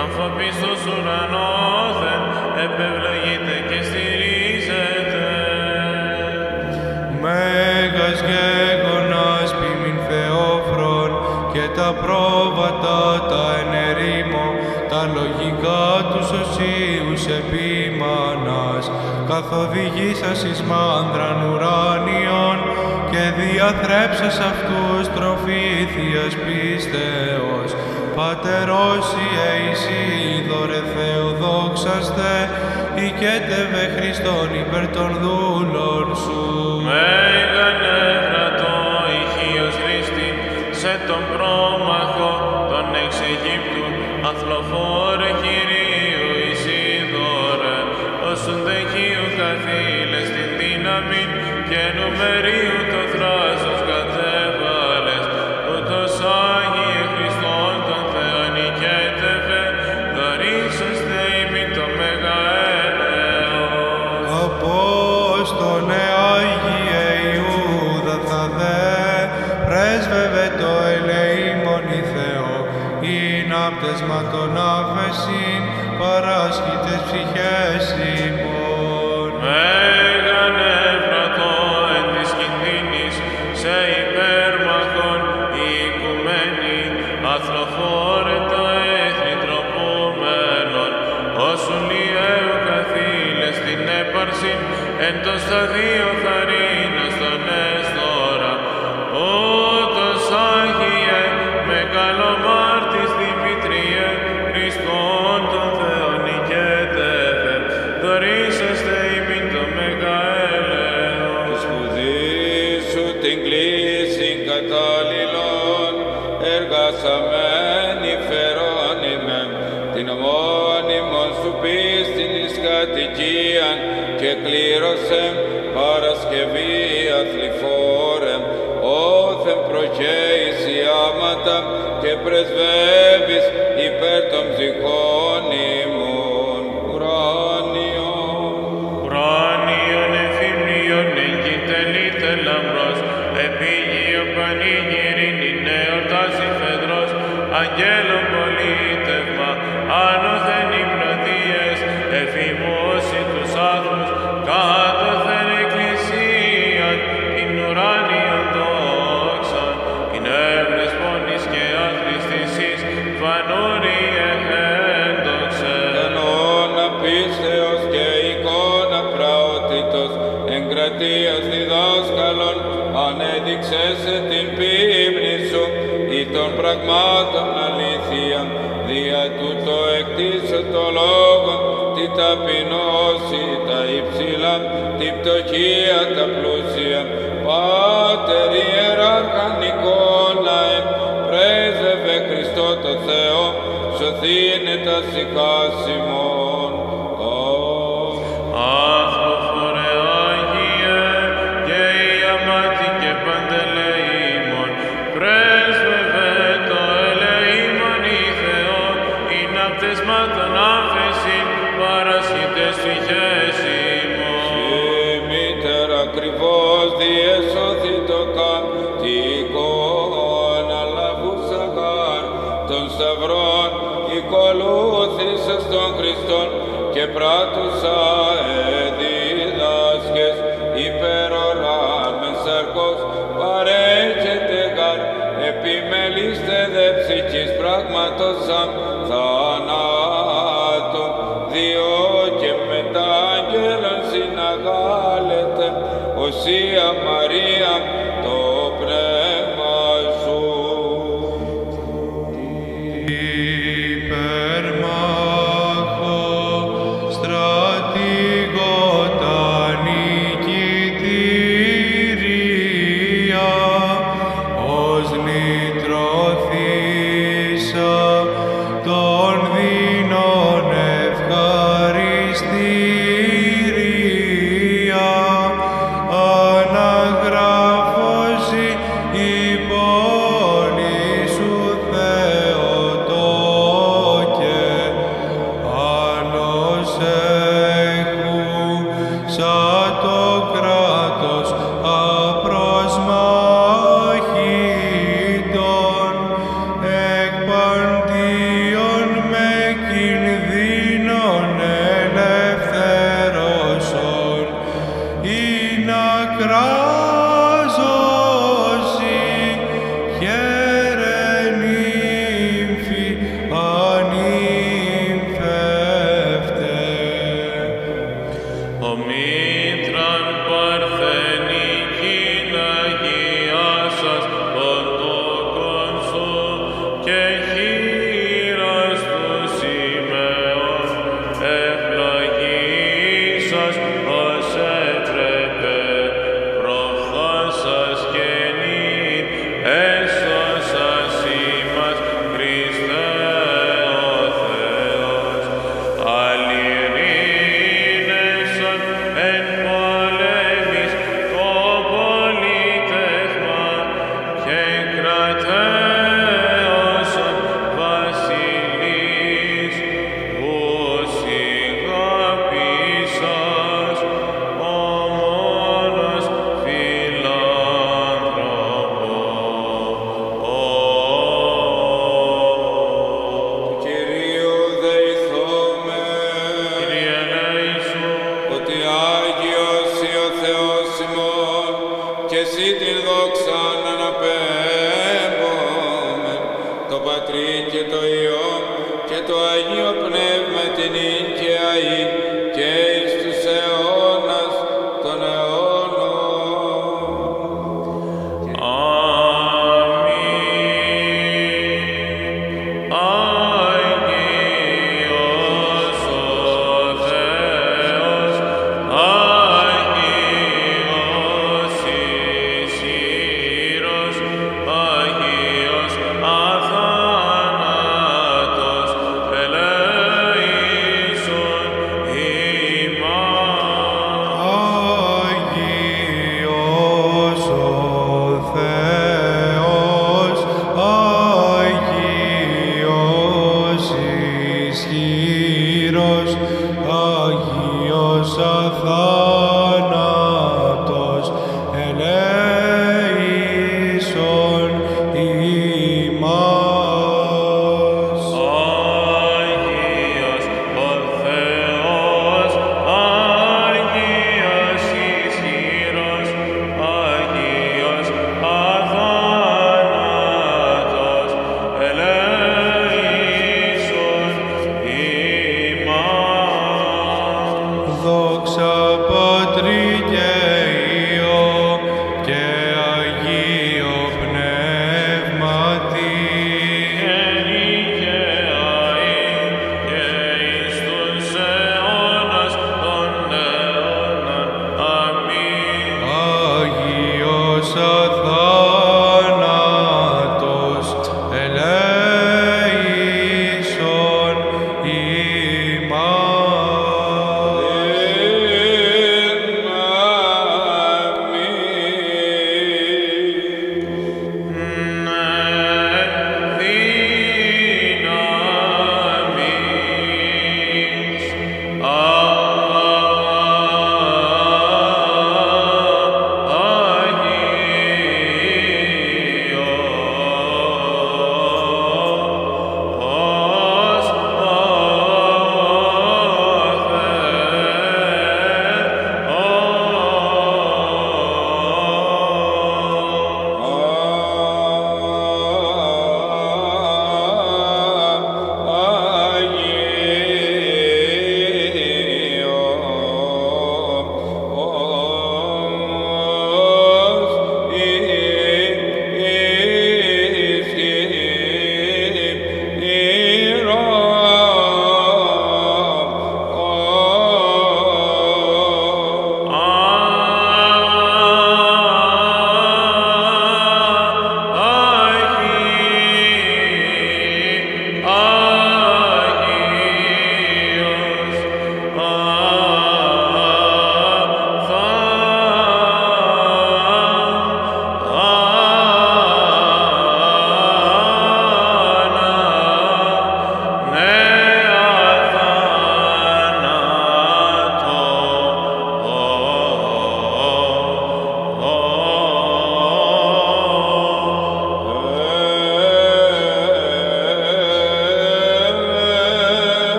αμφοπίστος ουρανόθεν, επευλογείται και στηρίζεται. Μέγας γέγονας ποιμήν Θεόφρον, και τα πρόβατα τα ενερήμω, τα λογικά τους οσίους επίμανας, καθοδηγήσας εις μάνδραν ουράνιον και διαθρέψας αυτούς τροφήθειας πίστεως. Πατερός Ιε Ισίδωρε Θεοδόξαστε, οικέτευε Χριστόν υπέρ των δούλων σου. Μέγαν εύρατο ηχείος Χριστή, σε τον πρόμαχο τον εξ Αιγύπτου, αθλοφόρε Κυρίου Ισίδωρε, όσον δεχείου καθήλες την δύναμη και νομερίου το θράσος κατέβαλες, ούτως Άγιε Χριστόν τον Θεόν οικέτευε, δωρήσαστε ημί το Μεγά Έλεος. Απόστολε Άγιε Ιούδα θα δε, πρέσβευε το ελεήμον η Θεό, ειν άπτεσμα των άφεσιν, παράσχητες ψυχές ημών. Μέγαν εύρατο εν της κινδύνης, σε υπέρμαχον η οικουμένη, αθλοφόρε τα έθνη τροπούμενον, όσουν Ιεου καθήλες την έπαρση, εν το σταδίο χαρίνος τον έστορα, ούτως Άγιε μεγαλομάρτης Δημητριέ, Χριστόν τον Θεόν νικέτευε, δωρήσαστε ημίν το Μεγά Έλεος. Της σπουδής σου την κλήσιν κατάλληλον, εργασαμέν υφερώνημεν, την ομώνυμον σου πίστην εις κατοικίαν, και κλήρωσεν Παρασκευή αθληφόρεμ, όθεν προκαίεις ιάματα και πρεσβεύεις υπέρ των ψυχών ημών. Ουράνιον, ουράνιον εφημνίον εγκυτελήθε λαμπρός, επίγειο πανηγύριν νέορτας υφεδρός, αγγέλων πολίτευμα, άνωθεν υμνοδίες, εφημώσει τους άνθρωπους, κάτωθεν εκκλησίαν, την ουράνιον δόξαν, την εύρες πόνης και άθλης θυσής, φανούρι εχέντοξε. Κανόνα πίστεως και εικόνα πραότητος, εγκρατείας διδάσκαλων, ανέδειξες την πίμνη σου, ή των πραγμάτων αλήθεια, δια τούτο εκτίσε το λόγο, τη ταπεινώση, τα υψηλά, τη πτωχία, τα πλούσια. Πάτερ ιεράρχαν Νικόλαε, πρέσβευε Χριστό το Θεό, σωθήνε τα σικάσιμον. Ακριβώς διεσώθητοκα, τη εικόνα λαβούσαγαν των σταυρών, οικολούθησες των Χριστών και πράτουσα εδιδάσκες, υπεροράν μεν σαρκός παρέχεται γαρ, επιμελείστε δε ψυχής πράγματος σαν θανάτου, διό και μετά αγγέλων συναγάλετε, Οσία Μαρία, το πνεύμα σου. Υπερμάχο, στρατηγότα, νικητήρια, ως λυτρωθήσα των δεινών ευχαριστή. Amen.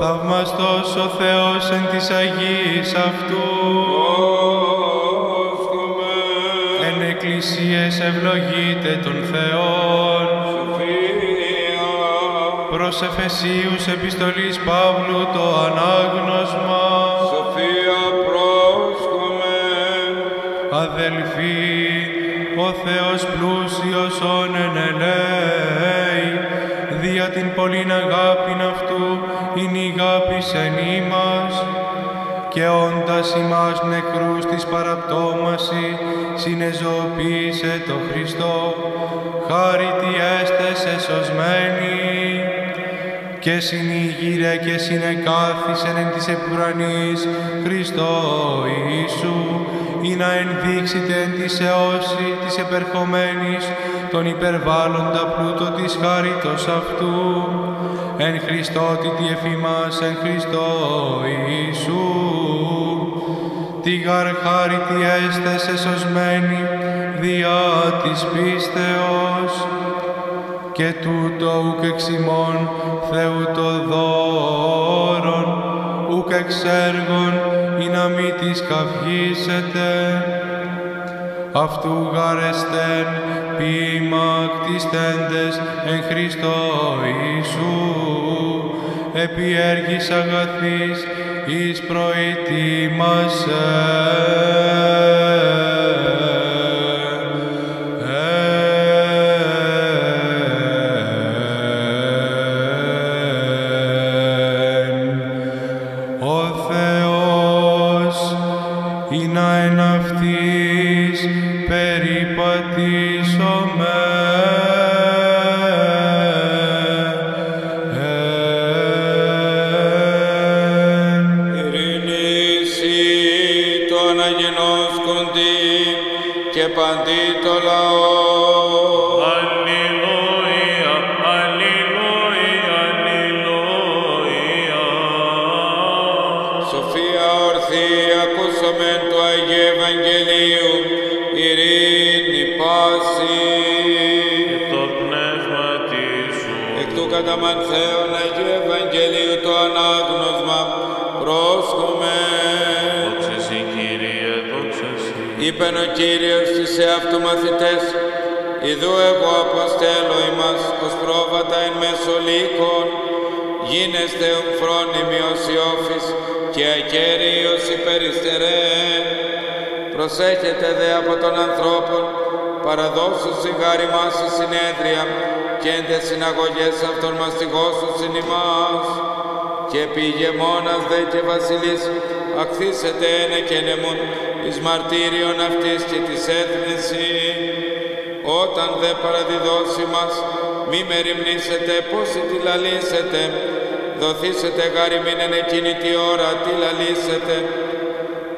θαυμαστός ο Θεός εν της Αγίας Αυτού, εν εκκλησίες ευλογείται των Θεών, προς Εφεσίους επιστολής Παύλου το ανάγνωσμα, αδελφοί, ο Θεός πλούσιος όν εν ελέη, δια την πολλήν αγάπην Αυτού, είναι η αγάπης εν ημάς, και όντας ημάς νεκρούς της παραπτώμαση, συνεζωοποίησε το Χριστό, χάρη τι έστεσαι σωσμένη, και συνήγηρε και συνεκάθισεν εν της επουρανής Χριστό Ιησού, ή να ενδείξετε εν της αιώση της επερχομένης τον υπερβάλλοντα πλούτο της χάριτος Αυτού, εν Χριστώ τη διεφή μας, εν Χριστώ Ιησού. Τη γαρ χάριτι έστεσαι σωσμένη διά της πίστεως, και τούτο ουκ εξ ημών Θεού το δώρον, ουκ εξ έργων, ή να μη της καυγήσετε. Αυτού γαρεστέν ποιήμα κτιστέντες εν Χριστώ Ιησού, επί έργης αγαθής εις προετοίμασέ. Είπεν ο Κύριος στις εαυτού μαθητές, «Ιδού εγώ αποστέλλω ημάς ως πρόβατα εν μέσω λύκων, γίνεστε ομφρόνιμοι όσοι όφης και ακέραιοι όσοι περιστερέν. Προσέχετε δε από των ανθρώπων, παραδώσουσι γάριμάς στη συνέδρια και εν τε συναγωγές αυτών μαστιγώσουσιν ημάς. Και επί ηγεμόνας δε και βασιλής, ακθήσετε ένε και νεμούν, εις μαρτύριον αυτής και της έθνηση. Όταν δε παραδιδώσει μας, μη μεριμνήσετε πόσοι τη λαλήσετε, δοθήσετε γαριμήν εν εκείνη τη ώρα τη λαλήσετε.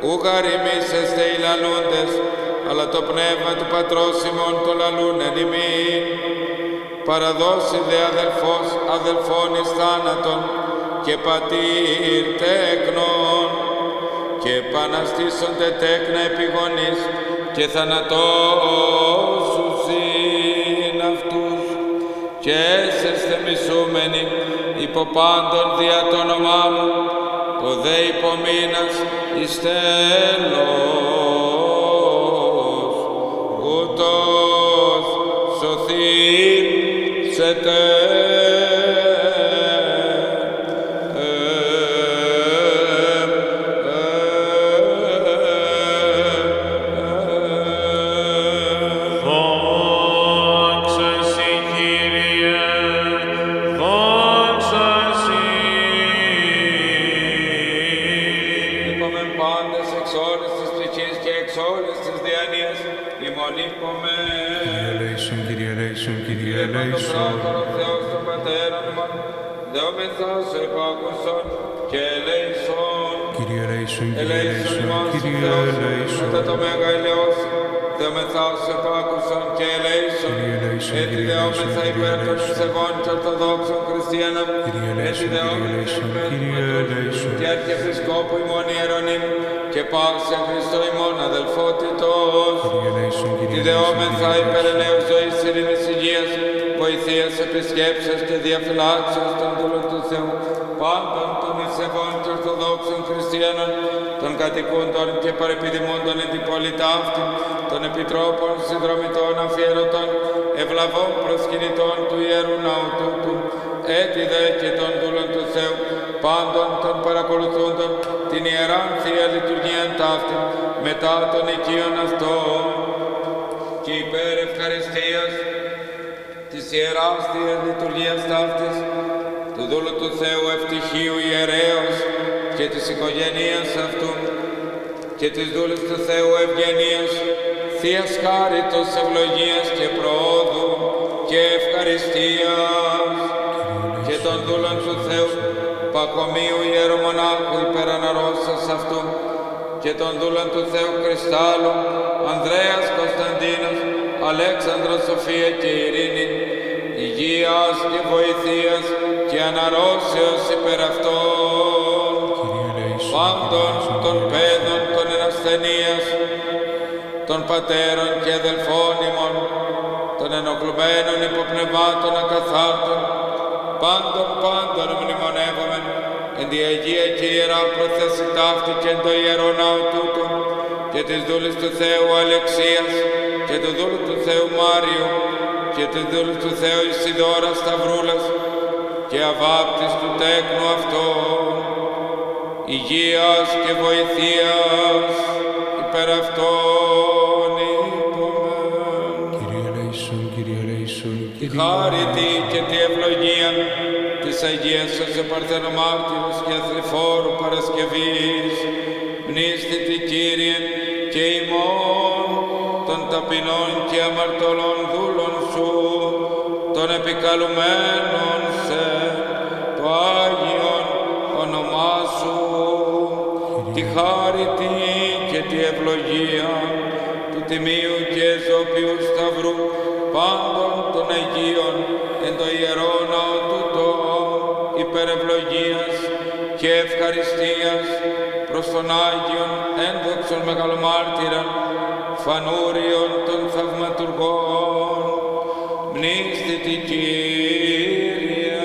Ου γαριμήσεστε οι λαλούντες, αλλά το πνεύμα του Πατρός ημών το λαλούν εν ημίν. Παραδώσει δε αδελφός αδελφών εις θάνατον και πατήρ τέκνον, και επαναστήσονται τέκνα επιγονείς και θανατώσουσιν αυτούς, και έσεστε μισούμενοι υπό πάντων δια το όνομά μου, ο δε υπομείνας εις τέλος, ούτως σωθήσετε». Μετά το Μέγα Ελεός, δεομεθάς επάκουσον και ελέησον, έτι δεόμεθα υπέρ των ευσεβών και ορθοδόξων χριστιανών, έτι δεόμεθα υπέρ των ευσεβών και αρχιεπισκόπου ημών Ιερονύμ, και πάυς εν Χριστώ ημών αδελφότητος, τι δεόμεθα υπέρ ελέους ζωής, ειρήνης, υγείας, βοηθείας, επισκέψεως και διαφυλάξεως των δούλων του Θεού, πάντων των Χριστιανών, των κατοικών των και παρεπιδημών των εντυπωλητά αυτών, των επιτρόπων, συνδρομητών, αφιερωτών, ευλαβών προσκυνητών του Ιερού Ναού Τούτου, έτη δε και των δούλων του Θεού, πάντων των παρακολουθούντων, την Ιεράν Θεία Λειτουργία ταύτη, μετά των οικείων αυτών, και υπέρ ευχαριστίας της Ιεράς Θείας Λειτουργίας ταύτης, του δούλου του Θεού ευτυχίου ιερέως και της οικογένειας αυτού και της δούλης του Θεού ευγενίας, θείας χάριτος, ευλογίας και προόδου και ευχαριστίας και των δούλων του Θεού Πακομίου Ιερομονάχου υπεραναρώσας αυτού και των δούλων του Θεού Κρυστάλλου, Ανδρέας Κωνσταντίνος, Αλέξανδρο, Σοφία και Ειρήνη, υγείας και βοηθείας και αναρρώσεως υπέρ αυτών, πάντων των παιδών των ενασθενείας, των πατέρων και αδελφών ημών, των ενοχλουμένων υποπνευμάτων ακαθάρτων, πάντων μνημονεύομεν, εν τη Αγία και Ιερά Πρόθεση ταύτη και εν το Ιερό Ναό Τούτου, και της δούλης του Θεού Αλεξίας, και του δούλου του Θεού Μάριου, και της δούλης του Θεού Ισιδώρας Σταυρούλας, και αβάπτης του τέκνου αυτών, υγείας και βοηθείας υπέρ αυτών υπομένων. Τη χάρητη και τη ευλογία της Αγίας ως Παρθενομάρτυρος και Αθληφόρου Παρασκευής, μνήσθητη Κύριε και ημών των ταπεινών και αμαρτωλών δούλων Σου, των επικαλουμένων σε το Άγιον όνομά Σου, τη χάρητη και τη ευλογία του τιμίου και ζωπιού σταυρού πάντων των Αγίων εν το Ιερό Ναό Τούτο υπερευλογίας και ευχαριστίας προς τον Άγιον ένδοξον μεγαλομάρτυραν φανούριον των θαυματουργών, μνήσθητη Κύριε.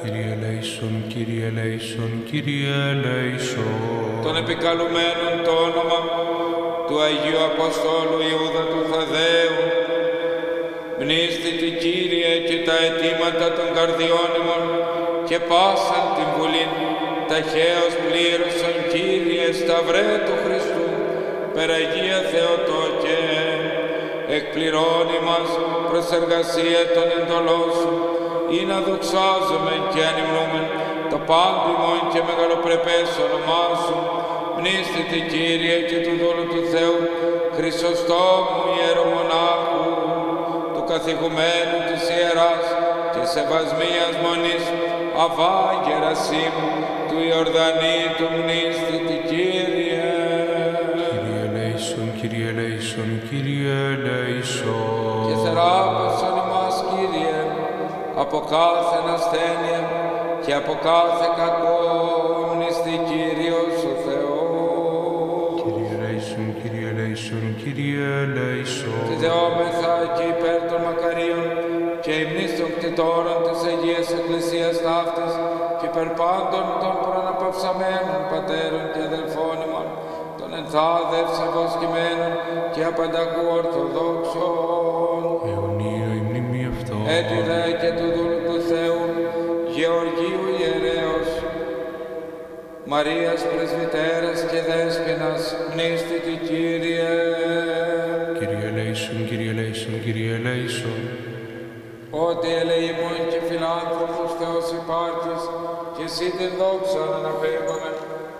Κύριε ελέησον, Κύριε ελέησον, Κύριε ελέησον. Τον επικαλουμένον το όνομα του Αγίου Αποστόλου Ιούδα του Θαδαίου, μνήσθητη Κύριε και τα αιτήματα των καρδιών ημών και πάσαν την βουλή ταχαίως πλήρωσαν Κύριε σταυρέ του Χριστού, περαγία Θεοτόκε, εκπληρώνει μας προς εργασία των εντολών Σου, ή να δοξάζομαι και ανυμνούμε το πάντιμον και μεγαλοπρεπές όνομά Σου, μνήσθητη Κύριε και του δούλου του Θεού, Χρυσοστόμου Ιερομονάχου, του καθηγουμένου της Ιεράς και σεβασμίας μονής, αβά Γερασίμ, του Ιορδανή του μνήσθητη Κύριε. Κύριε ελέησον, Κύριε ελέησον. Και θεράπεσον ημάς, Κύριε, από κάθε ασθένεια και από κάθε κακό, μνήσθη Κύριος ο Θεός. Κύριε ελέησον, Κύριε ελέησον, Κύριε ελέησον. Τη δεόμεθα και υπέρ των μακαρίων και υμνής των κτητόρων της Αγίας Εκκλησίας ταύτης και υπέρ πάντων των προαναπαυσαμένων πατέρων και αδελφών ημών, ενθάδευ σεβοσκημένων και απαντακού ορθοδόξων, αιωνία η μνήμη αυτών, έτη δε και του δούλου του Θεού Γεωργίου ιερέως, Μαρίας πρεσβυτέρας και δέσποινας, μνήσθητη Κύριε. Κύριε ελέησον, Κύριε ελέησον, Κύριε ελέησον. Ότι ελεήμων και φιλάνθρωπος Θεός υπάρχεις, και εσύ την δόξα αναπέμπαμε,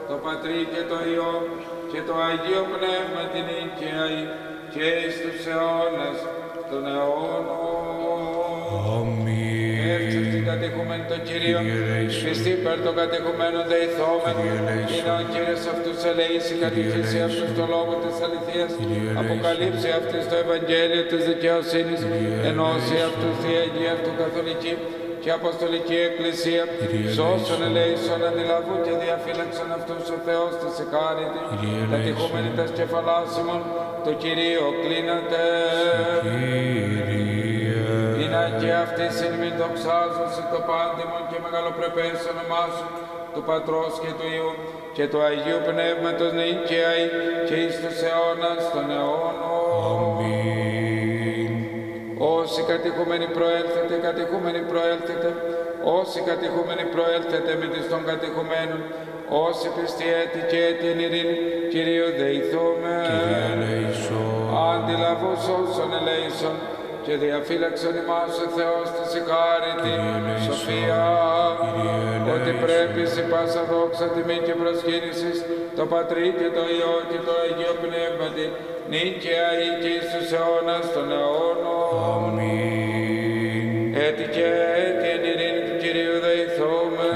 το Πατρί και το Υιό και το Αγίο Πνεύμα την Οικιαή και εις τους αιώνας των αιώνων. Αμήν. Εύξες την κατεχομένη των Κυρίων, Χριστή περ των κατεχομένων δεηθόμεν, είναι ο Κύριος αυτούς ελεήσει, κατηχήσει αυτούς το λόγο της αληθείας, αποκαλύψει αυτής το Ευαγγέλιο της δικαιοσύνης, ενώσει αυτού τη Αγία αυτού καθολική και Αποστολική Εκκλησία, σώσον ελέησον, αντιλαβού και διαφύλαξον αυτούς ο Θεός της εκάρητη, τα τυχούμενη τας κεφαλάσιμων, το Κυρίο κλείνατε. Είναι και αυτή συνειμήν δοξάζωση το πάντιμον και μεγαλοπρεπές όνομά Σου, του Πατρός και του Υιού και του Αγίου Πνεύματος νυν και αεί και εις τους αιώνας των αιώνων. Αμήν. Όσοι κατηχούμενοι προέλθετε, κατηχούμενοι προέλθετε, όσοι κατηχούμενοι προέλθετε με τις των κατηχουμένων, όσοι πιστοί έτη και έτη εν ειρήνη, Κυρίου δεηθούμε. Κυρία ελέησον. Αντιλαβούς όσων ελέησον, και διαφύλαξον ημάς ο Θεός της η χάρητη σοφία, ότι πρέπει σε πάσα δόξα τιμή και προσκύνησης, το Πατρί και το Υιό και το Αγίο Πνεύματι, νυν και αεί και εις τους αιώνας των αιώνων. Αμήν. Έτη και έτη εν ειρήνη του Κυρίου δεηθούμε.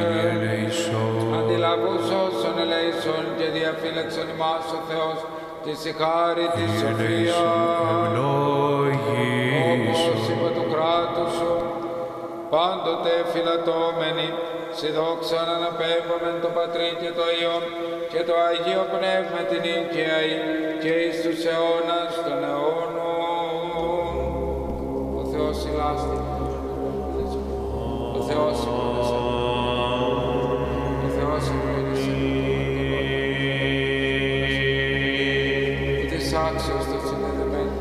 Αντιλαβούς όσων ελέησον και διαφύλαξον ημάς ο Θεός της η χάρητη σοφία, όπως υπό το κράτος σου, πάντοτε φυλατώμενοι, σε δόξα να αναπέμπομεν το Πατρί και το Υιό και το Αγίο Πνεύμα την νίκαια και εις τους αιώνας των αιώνων. Ο Θεός ηλάστη, ο Θεός υπότισε, ο Θεός υπότισε, της άξιος το συνεδεμένο.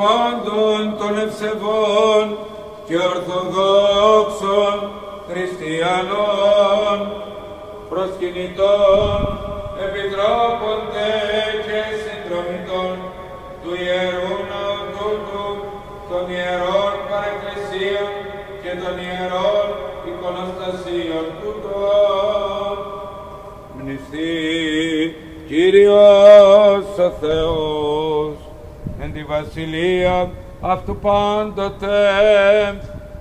πάντων των ευσεβών και ορθοδόξων χριστιανών, προσκυνητών, επιτρόπονται και συνδρομητών του Ιερού Ναού, των Ιερών Παρεκκλησίων και των Ιερών Εικονοστασίων τούτων. Μνηστή Κύριος ο Θεός, εν τη βασιλεία αυτού πάντοτε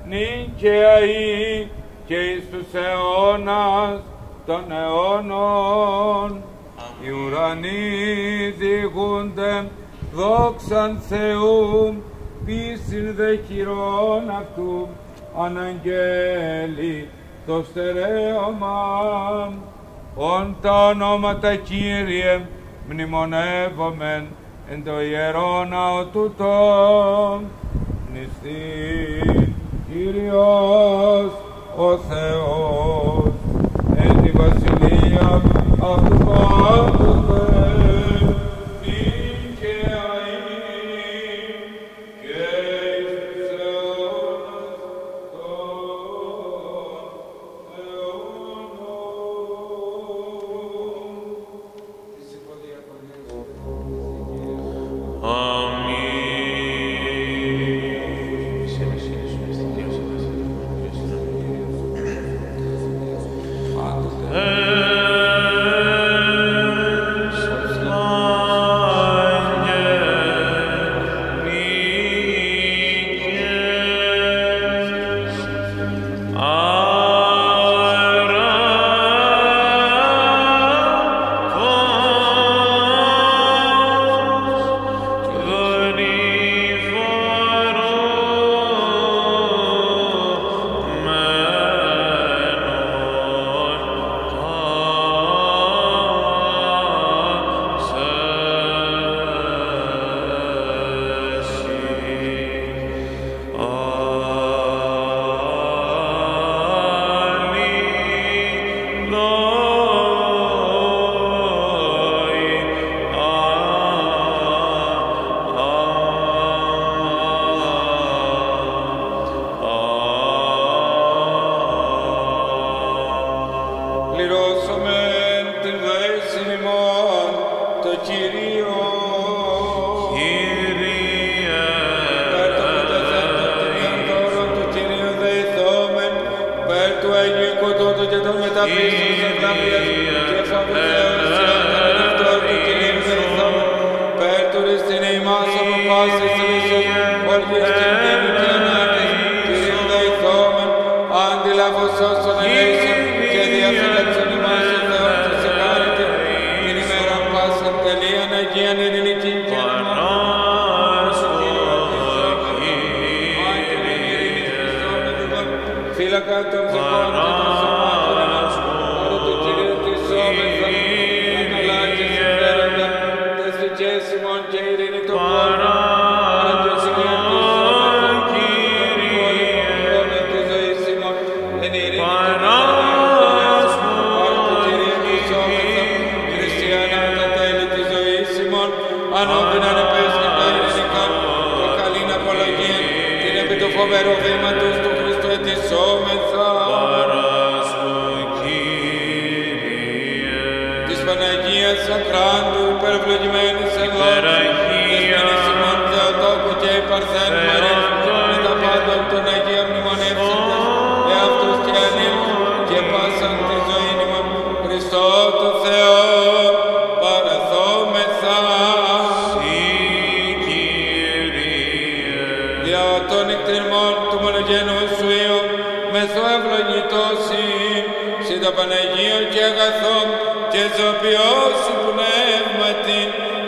νίκαια ή και εις τους αιώνας των αιώνων. Οι ουρανοί διηγούνται δόξαν Θεού, πίσιν δε χειρών αυτού αναγγέλει το στερέωμα. Ον τα ονόματα Κύριε μνημονεύομεν εν το ιερό ναό τούτο. Μνηστή Κύριος ο Θεός, εν τη βασιλεία αυτού πάντοτε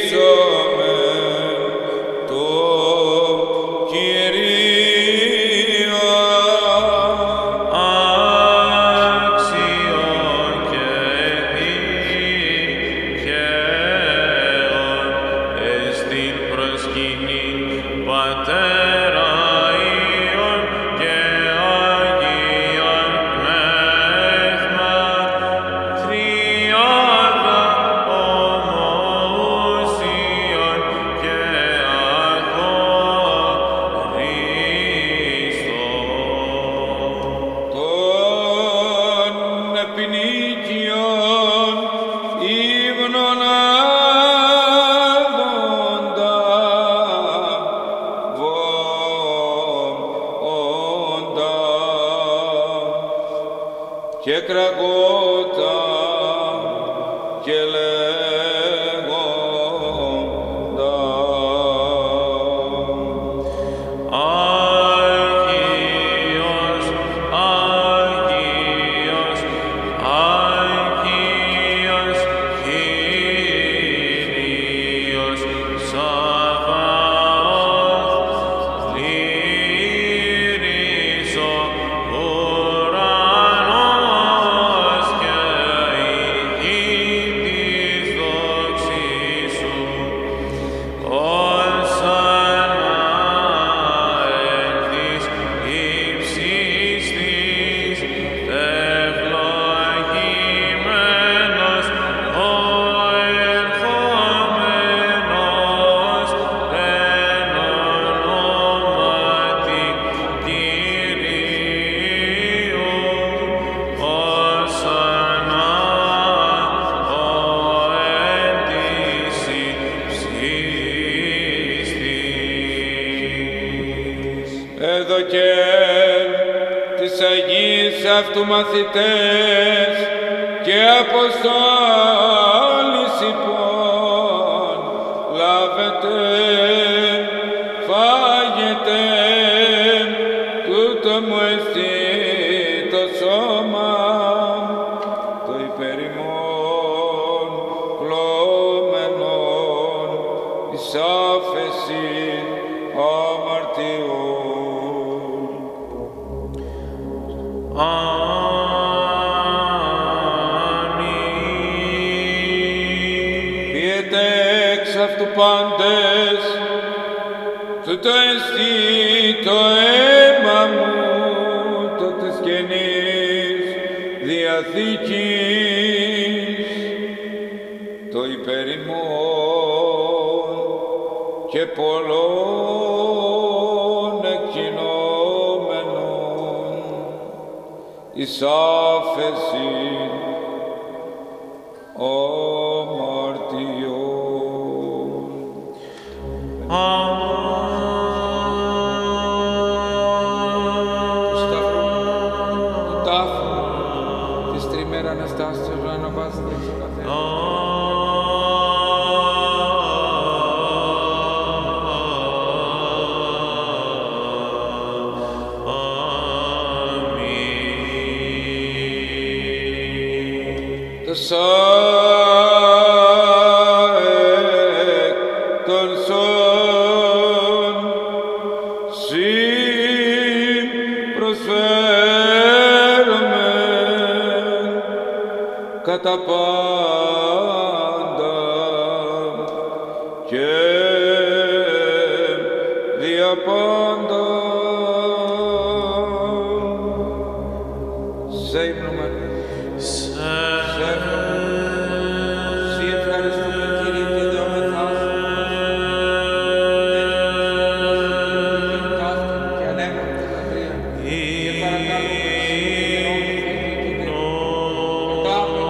αυτού μαθητές και αποστόλεις υπόν, λάβετε, φάγετε, τούτο μου εστί το σώμα, το υπερημόν κλώμενον, εις άφεση αμαρτιών. Αμήν. Πιέτε εξ αυτού πάντες, τούτο εστί το αίμα μου, το της Καινής Διαθήκης, το υπέρ ημών και πολλών εκείνων, εις άφεσιν αμαρτιών. Του σταυρού, του τάφου, της τριμέρα Αναστάσεως να αναβάστρες ο καθένας. Κατά πάντα και δια πάντα σε ύμνομα. Σε ευχαριστούμε, Κύριε, και δόμεθάς. Ταύτων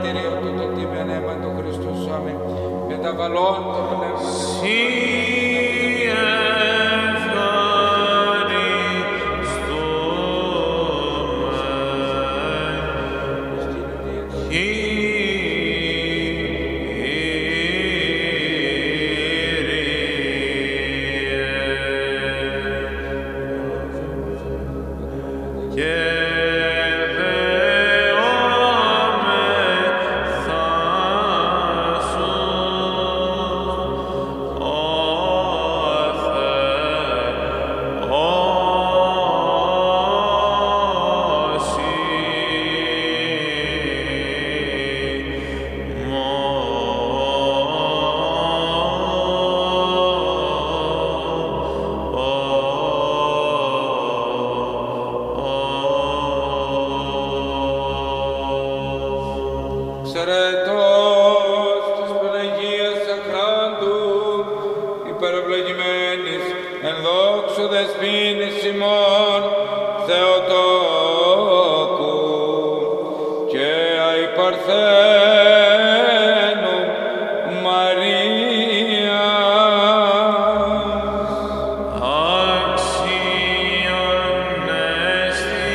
και ανέβαμε τα κατρία και παρακαλούμε. Σαρετός της Παναγίας Ακράντου, υπερευλογημένης εν δόξου δεσποίνης ημών Θεοτόκου και αϊπαρθένου Μαρίας. Αξίον εστίνος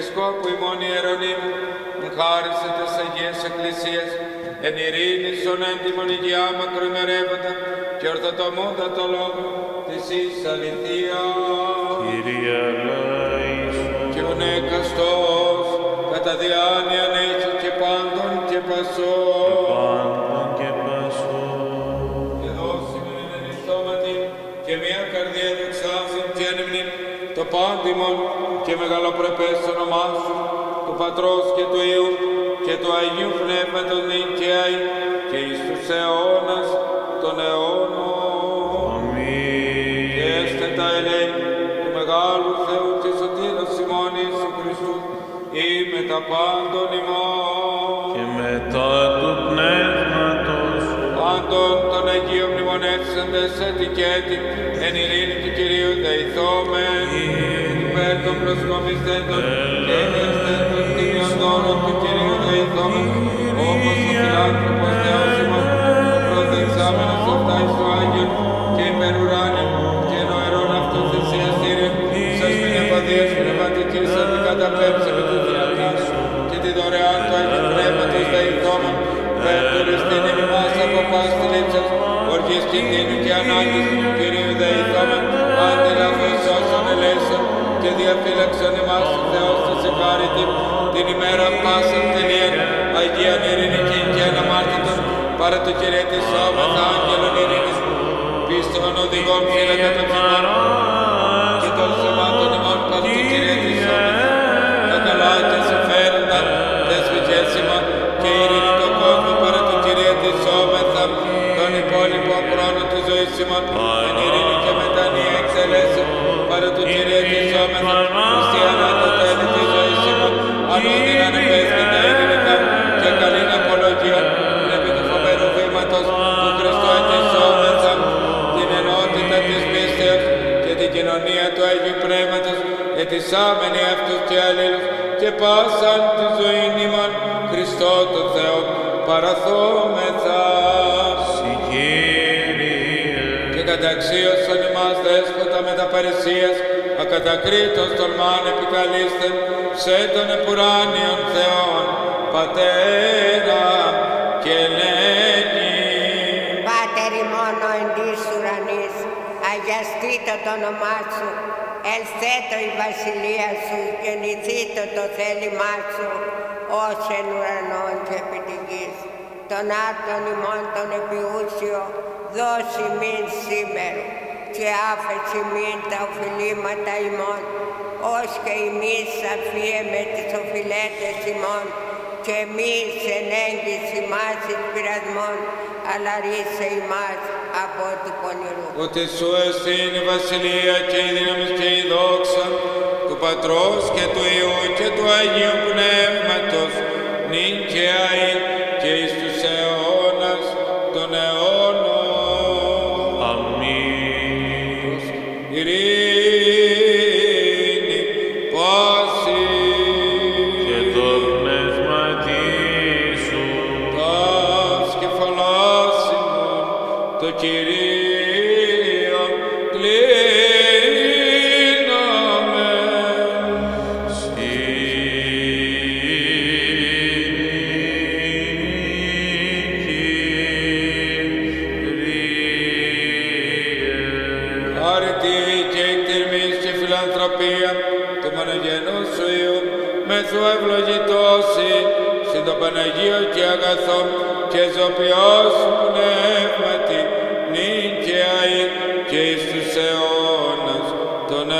Επισκόπου ημών Ιερονίμου, χάρισε τις Αγίες Εκκλησίες, εν ειρήνη στον έντιμον υγειάμα κρυμερεύοντα και ορθοτομούντα το λόγο της εις αληθείας. Κύριε Λέησον. Και ο νεκαστός, κατά διάνοιαν έχει και πάντων και πασών. Το πάντιμον και μεγαλοπρεπές όνομά σου, του Πατρός και του Υιού και του Αγίου Πνεύματος νικαίοι και εις τους αιώνας των αιώνων. Αμήν. Και έστε τα ελέη του μεγάλου Θεού και σωτήρας ημών Ιησού Χριστού ή με τα πάντων ημών. Και μετά του Πνεύματος. Πάντων των Αγίων μνημονεύσαντες ετικέτη εν ειρήνη του Κυρίου δεηθόμεν. Υπέρ των προσκομιστέντων και εγκαστέντων τίγιον δώρων του Κυρίου δεηθόμεν. Όπως ο φιλάνθρωπος Θεός ημών προδεξάμενος αυτά εις το Άγιον και υπερουράνιον και εν οερών αυτός θυσιαστήριον. Σας μην επαδίες πνευματικής σας την καταπέμψε με το δυνατής και τη δωρεάν του Άγιου Πνεύματος δεηθόμεν. Πέφτωρες την ημιμάς από πας τη λήψας, οργής κινδύνου και ανάγκης του Κυρίου δεηθόμεν, αντιλαβείς όσων ελέησαν και διαφύλαξαν εμάς ο Θεός της ευάρητη, την ημέρα πάσαν τελείαν, Αγίαν ειρηνική και αναμάρτητον, παρά το Κύριε της Σώβας άγγελων ειρήνης, πίστευαν οδηγών φύλακα των ψημών και των σωμάτων ημών παρά το Κύριε της Σώβας, τα καλά και συμφέροντα δεσμικές ημών και ειρηνή το κόσμο παρά το Κύριε της Σώβεθα, τον υπόλοιπο χρόνο της ζωής ημών, εν ειρήνη και μετανία εξελέσσον, παρά το Κύριε της Σώβεθα, ουστή ανά το τέλη της ζωής ημών, ανώδη να ανεπέσχεται ειρηνικά και καλήν απολογίων, επί του φοβερού βήματος του Χριστού της Σώβεθα, την ενότητα της πίστεως και την κοινωνία του Αγίου Πνεύματος, ετισάμενοι αυτούς και αλλήλους, και πάσαν τη ζωήν ημών, Χριστό το Θεό παραθώμεθα. Συ Κύριε. Και καταξίωσον ημάς δέσποτα με τα παρησίας, ακατακρίτως τολμάν επικαλείστε σε τον επουράνιον Θεόν, Πατέρα και Ελένη. Πάτερ μόνο εν της ουρανής, αγιαστήτω το όνομά σου, ελθέτω η βασιλεία σου, γεννηθήτω το θέλημά σου, ως εν ουρανόν και επί τη γης. Τον άρτον ημών τον επιούσιο, δώσει μην σήμερου, και άφεση μην τα οφειλήματα ημών, ως και εμείς αφίε με τις οφειλέτες ημών, και εμείς εν έγκυς ημάς εις πειρασμόν, αλλά ρίσε ημάς από του πονηρού. Ότι σου εστίν η βασιλεία και η δύναμη και η δόξα, του Πατρός και του Υιού και του Αγίου Πνεύματος, νυν και αΐ και εις τους αιώνας των αιώνων. Αμήν. Ειρήνη, πάση και το πνεύμα της σου, τας κεφαλάσιμον το Κυρίο κλείνει. Σου ευλογητώσει, συν το Παναγίο και αγαθό και ζωπιός πνεύματι, νυν και αΐ και εις τους αιώνας των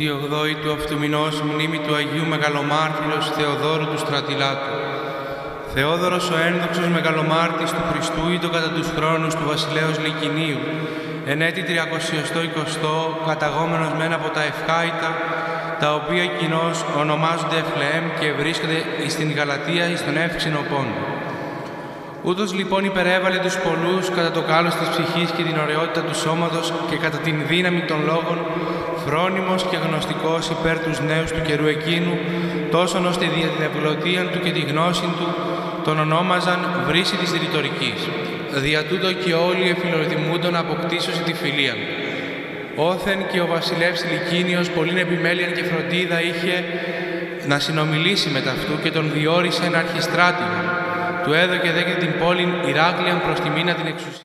Τη 8η του αυτού μηνός μνήμη του Αγίου Μεγαλομάρτυρος Θεοδόρου του Στρατηλάτου. Θεόδωρος ο ένδοξος Μεγαλομάρτης του Χριστού ήτο κατά τους χρόνους του βασιλέως Λικινίου, εν έτη 320 καταγόμενος μεν από τα Ευχάητα, τα οποία κοινώς ονομάζονται Εφλεέμ και βρίσκονται εις την Γαλατεία εις τον Εύξηνο Πόντο. Ούτως λοιπόν υπερέβαλε τους πολλούς κατά το κάλος της ψυχής και την ωραιότητα του σώματος και κατά την δύναμη των λόγων, φρόνιμος και γνωστικός υπέρ τους νέους του καιρού εκείνου, τόσον ώστε δια την επιλωτίαν του και τη γνώση του τον ονόμαζαν βρύση της ρητορικής. Δια τούτο και όλοι εφιλοδημούντον αποκτήσωση τη φιλία. Όθεν και ο βασιλεύς Λικίνιος πολλήν επιμέλειαν και φροντίδα είχε να συνομιλήσει με ταυτού και τον διόρισε εν αρχιστράτηγο. Του έδωκε δε και την πόλη Ηράκλειαν προς τη μήνα την εξουσία.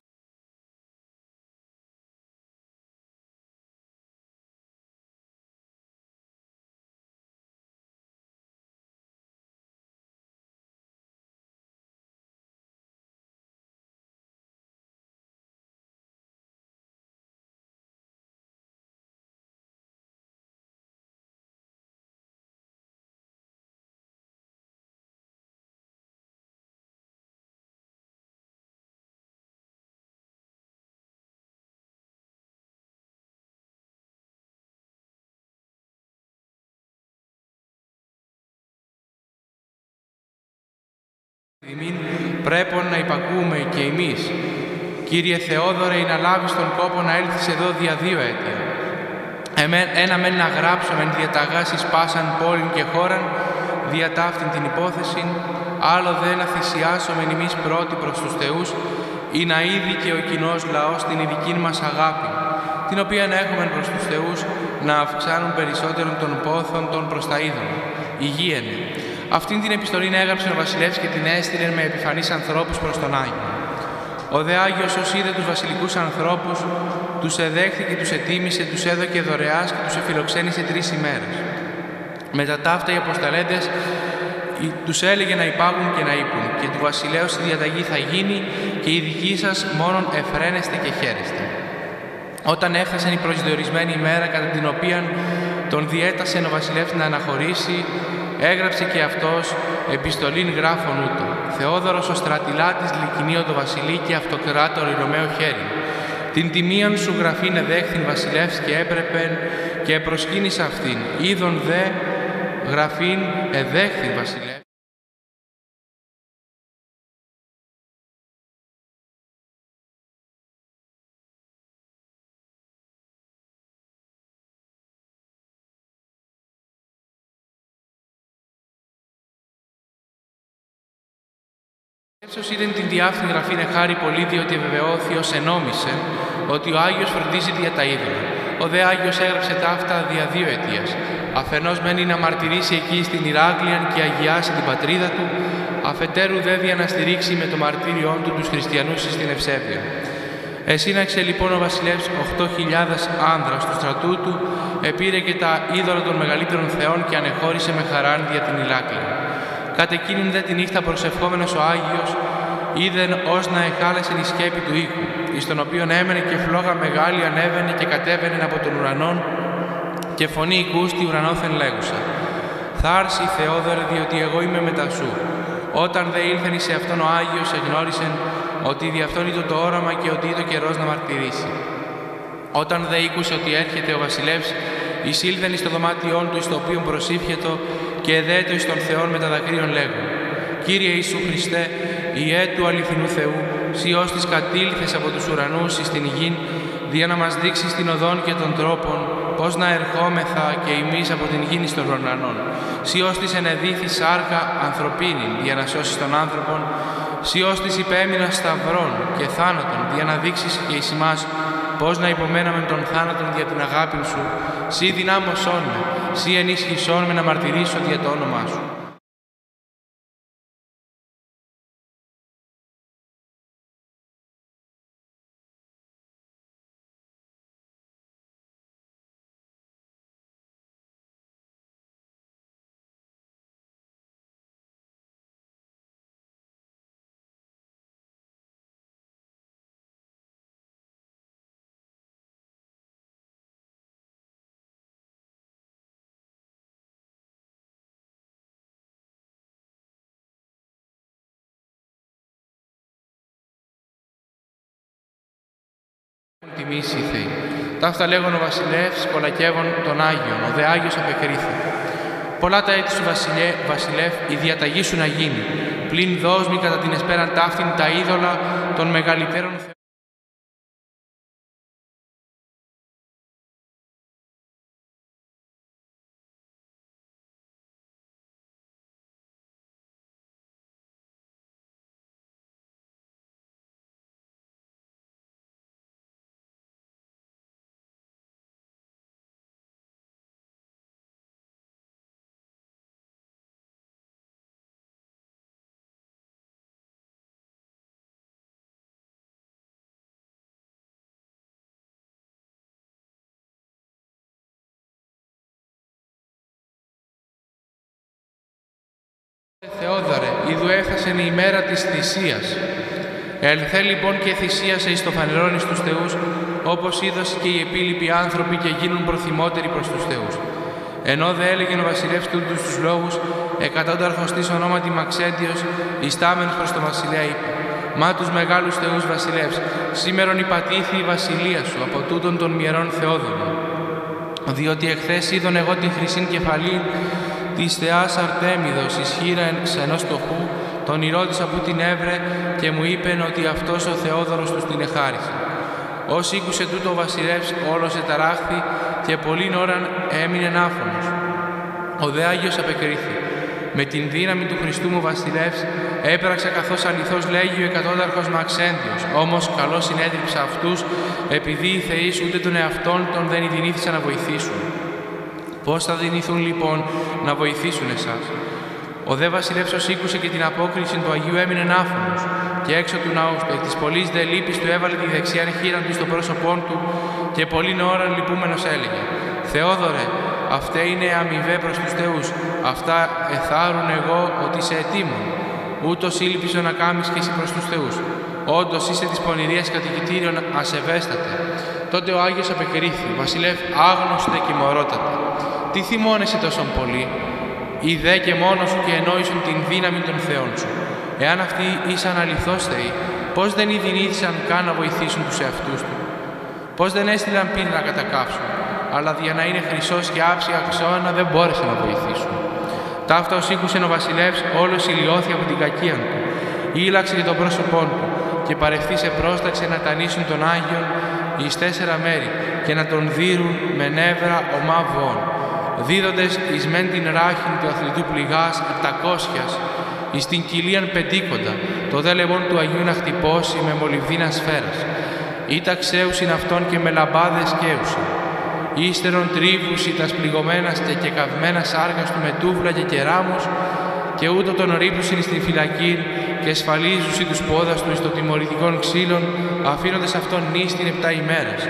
Εμήν πρέπον να υπακούμε και εμείς. Κύριε Θεόδωρε, ή να λάβεις τον κόπο να έλθεις εδώ δια 2 αίτια. Ένα μεν να γράψω μεν διαταγάς εις πάσαν πόλην και χώραν, δια ταύτην την υπόθεση, άλλο δε να θυσιάσω μεν εμείς πρώτοι προς τους θεούς, ή να είδει και ο κοινός λαός την ειδική μας αγάπη, την οποία να έχουμε προς τους θεούς, να αυξάνουν περισσότερον των πόθων των προς τα είδων. Υγίαινε. Αυτήν την επιστολή έγραψε ο βασιλεύς και την έστειλε με επιφανείς ανθρώπους προς τον Άγιο. Ο δε Άγιος, ως είδε τους βασιλικούς ανθρώπους, τους εδέχθη και τους ετίμησε, τους έδωκε δωρεάς και τους εφιλοξένησε 3 ημέρες. Μετά ταύτα οι αποσταλέντες τους έλεγε να υπάγουν και να ύπουν, και του βασιλέως η διαταγή θα γίνει και η δική σας μόνον εφραίνεστε και χαίρεστε. Όταν έφτασαν η προσδιορισμένη ημέρα κατά την οποία τον διέτασε ο βασιλεύς να αναχωρήσει, έγραψε και αυτός επιστολήν γράφων ούτω. Θεόδωρος ο Στρατηλάτης Λικινίων το βασιλεί και αυτοκράτορ Ρωμαίο χέρι. Την τιμίαν σου γραφήν εδέχθην βασιλεύς και έπρεπεν και προσκύνησε αυτήν. Είδον δε γραφήν εδέχθην βασιλεύς. Είδεν την διάφθηνη γραφήν εχάρη πολύ, διότι βεβαιώθη ως ενόμισε ότι ο Άγιος φροντίζει δια τα είδωλα. Ο δε Άγιος έγραψε ταύτα δια 2 αιτίας. Αφενός μένει να μαρτυρήσει εκεί στην Ηράκλειαν και αγιάσει την πατρίδα του, αφετέρου δε δια να στηρίξει με το μαρτύριόν του τους χριστιανούς στην ευσέβεια. Εσύναξε λοιπόν ο βασιλεύς 8.000 άνδρας του στρατού του, επήρε και τα είδωλα των μεγαλύτερων θεών και ανεχώρησε με χαράν δια την Ηράκλεια. Κατ' εκείνην δε τη νύχτα προσευχόμενος ο Άγιος, είδεν ως να εχάλεσεν η σκέπη του οίκου, εις τον οποίον έμενε και φλόγα μεγάλη ανέβαινε και κατέβαινε από τον ουρανόν, και φωνή οικούστη ουρανόθεν λέγουσα. Θάρση, Θεόδωρε, διότι εγώ είμαι μετά σου. Όταν δε ήλθεν εις αυτόν ο Άγιος, εγνώρισεν ότι δι' αυτόν ήτο το όραμα και ότι ήτο καιρός να μαρτυρήσει. Όταν δε ήκουσε ότι έρχεται ο βασιλεύς, εισήλθεν εις το δωμάτιόν του, εις το οποίο προσήφιετο, και εδέτω εις τον Θεόν με τα δακρύων λέγουν. Κύριε Ιησού Χριστέ, Υιέ του αληθινού Θεού, Συ ως της κατήλθες από τους ουρανούς εις την γην, δια να μας δείξεις την οδόν και των τρόπων, πώς να ερχόμεθα και εμείς από την γην εις των ουρανών. Συ ως της ενεδίθης σάρκα ανθρωπίνη, δια να σώσεις των άνθρωπων, Συ ως της υπέμεινα σταυρών και θάνατον, δια να δείξεις και εις εμάς πώς να υπομέναμε τον θάνατον δια την αγάπη σου, Συ δυνάμωσόν με, Συ ενίσχυσόν με να μαρτυρήσω δια το όνομά σου. τιμήσει η Θεή. Ταύτα λέγον ο βασιλεύς κολακεύων των Άγιων, ο δε Άγιος απεκρίθη. Πολλά τα έτη σου βασιλεύ, η διαταγή σου να γίνει. Πλην δόσμη κατά την εσπέραν ταύτην τα είδωλα των μεγαλύτερων θεών. Θεόδωρε, ιδού έχασεν η ημέρα της θυσίας. Ελθέ λοιπόν και θυσίασε εις το φανερόν εις τους θεούς, όπως είδωσε και οι επίλοιποι άνθρωποι και γίνουν προθυμότεροι προς τους θεούς. Ενώ δε έλεγεν ο βασιλεύς τούτους τους λόγους, εκατόνταρχος της ονόματι Μαξέντιος, ιστάμενος προς το βασιλέα είπε, «Μα τους μεγάλους θεούς βασιλεύς, σήμερον υπατήθη η βασιλεία σου από τούτον των μιερών Θεόδωρων. Διότι εχθές είδον εγώ την χρυσήν κεφαλή της θεάς Αρτέμιδος εις χείρα εν ξενός τοχού, τον ηρώτησα που την έβρε και μου είπεν ότι αυτός ο Θεόδωρος τους την εχάρισε. Ως ήκουσε τούτο ο βασιλεύς όλος εταράχθη και πολλήν ώραν έμεινε άφωνος. Ο δε Άγιος απεκρίθη. Με την δύναμη του Χριστού μου βασιλεύς έπραξα καθώς αληθώς λέγει ο εκατόνταρχος Μαξέντιος, όμως καλώς συνέδριψα αυτούς, επειδή οι θεείς ούτε τον εαυτόν τον δεν ειδηνήθησαν να βοηθήσουν. Πώς θα δινηθούν λοιπόν να βοηθήσουν εσάς». Ο δε βασιλεύσος σήκουσε και την απόκριση του Αγίου έμεινε άφωνος και έξω του ναού του, εκ της πολλής δε λύπης του έβαλε τη δεξιάν χείραν του στο πρόσωπόν του και πολλήν ώραν λυπούμενος έλεγε, «Θεόδωρε, αυτά είναι αμοιβέ προς τους θεούς, αυτά εθάρουν εγώ ότι σε ετοίμων. Ούτως ήλπιζω να κάμεις και εσύ προς τους θεούς. Όντως είσαι της πονηρίας κατοικητήριον ασεβέστατε». Τότε ο Άγιος απεκρίθη, «Βασιλεύ, άγνωστε και μωρότατε. Τι θυμώνεσαι τόσο πολύ, ή δε και μόνος σου και ενόησον την δύναμη των θεών σου. Εάν αυτοί ήσαν αληθώς θεοί, πώς δεν ειδηνήθησαν καν να βοηθήσουν τους εαυτούς του. Πώς δεν έστειλαν πύλη να κατακάψουν, αλλά για να είναι χρυσός και άψια αξώνα δεν μπόρεσαν να βοηθήσουν». Ταύτα ως ήκουσεν ο βασιλεύς όλος ηλιώθη από την κακία του, ήλαξε και το πρόσωπό του και παρευθύσε πρόσταξε να τανίσουν τον Άγιον εις τέσσερα μέρη και να τον δίρουν με νεύρα ομά βουών, δίδοντες εις μεν την ράχην του αθλητού πληγάς ατακόσιας, εις την κοιλίαν πεντίκοντα, το δε λεμόν του Αγίου να χτυπώσει με μολυβδίνα σφαίρας. Ήτα ξέουσιν αυτόν και με λαμπάδες καίουσιν. Ύστερον τρίβουσι τας πληγωμένας και κεκαυμένας άργας του με τούβλα και κεράμους, και ούτω τον ρίπουσιν στην φυλακή και σφαλίζουσι τους πόδας του εις των τιμωρητικών ξύλων, αφήνοντας αυτόν νύστην 7 ημέρες.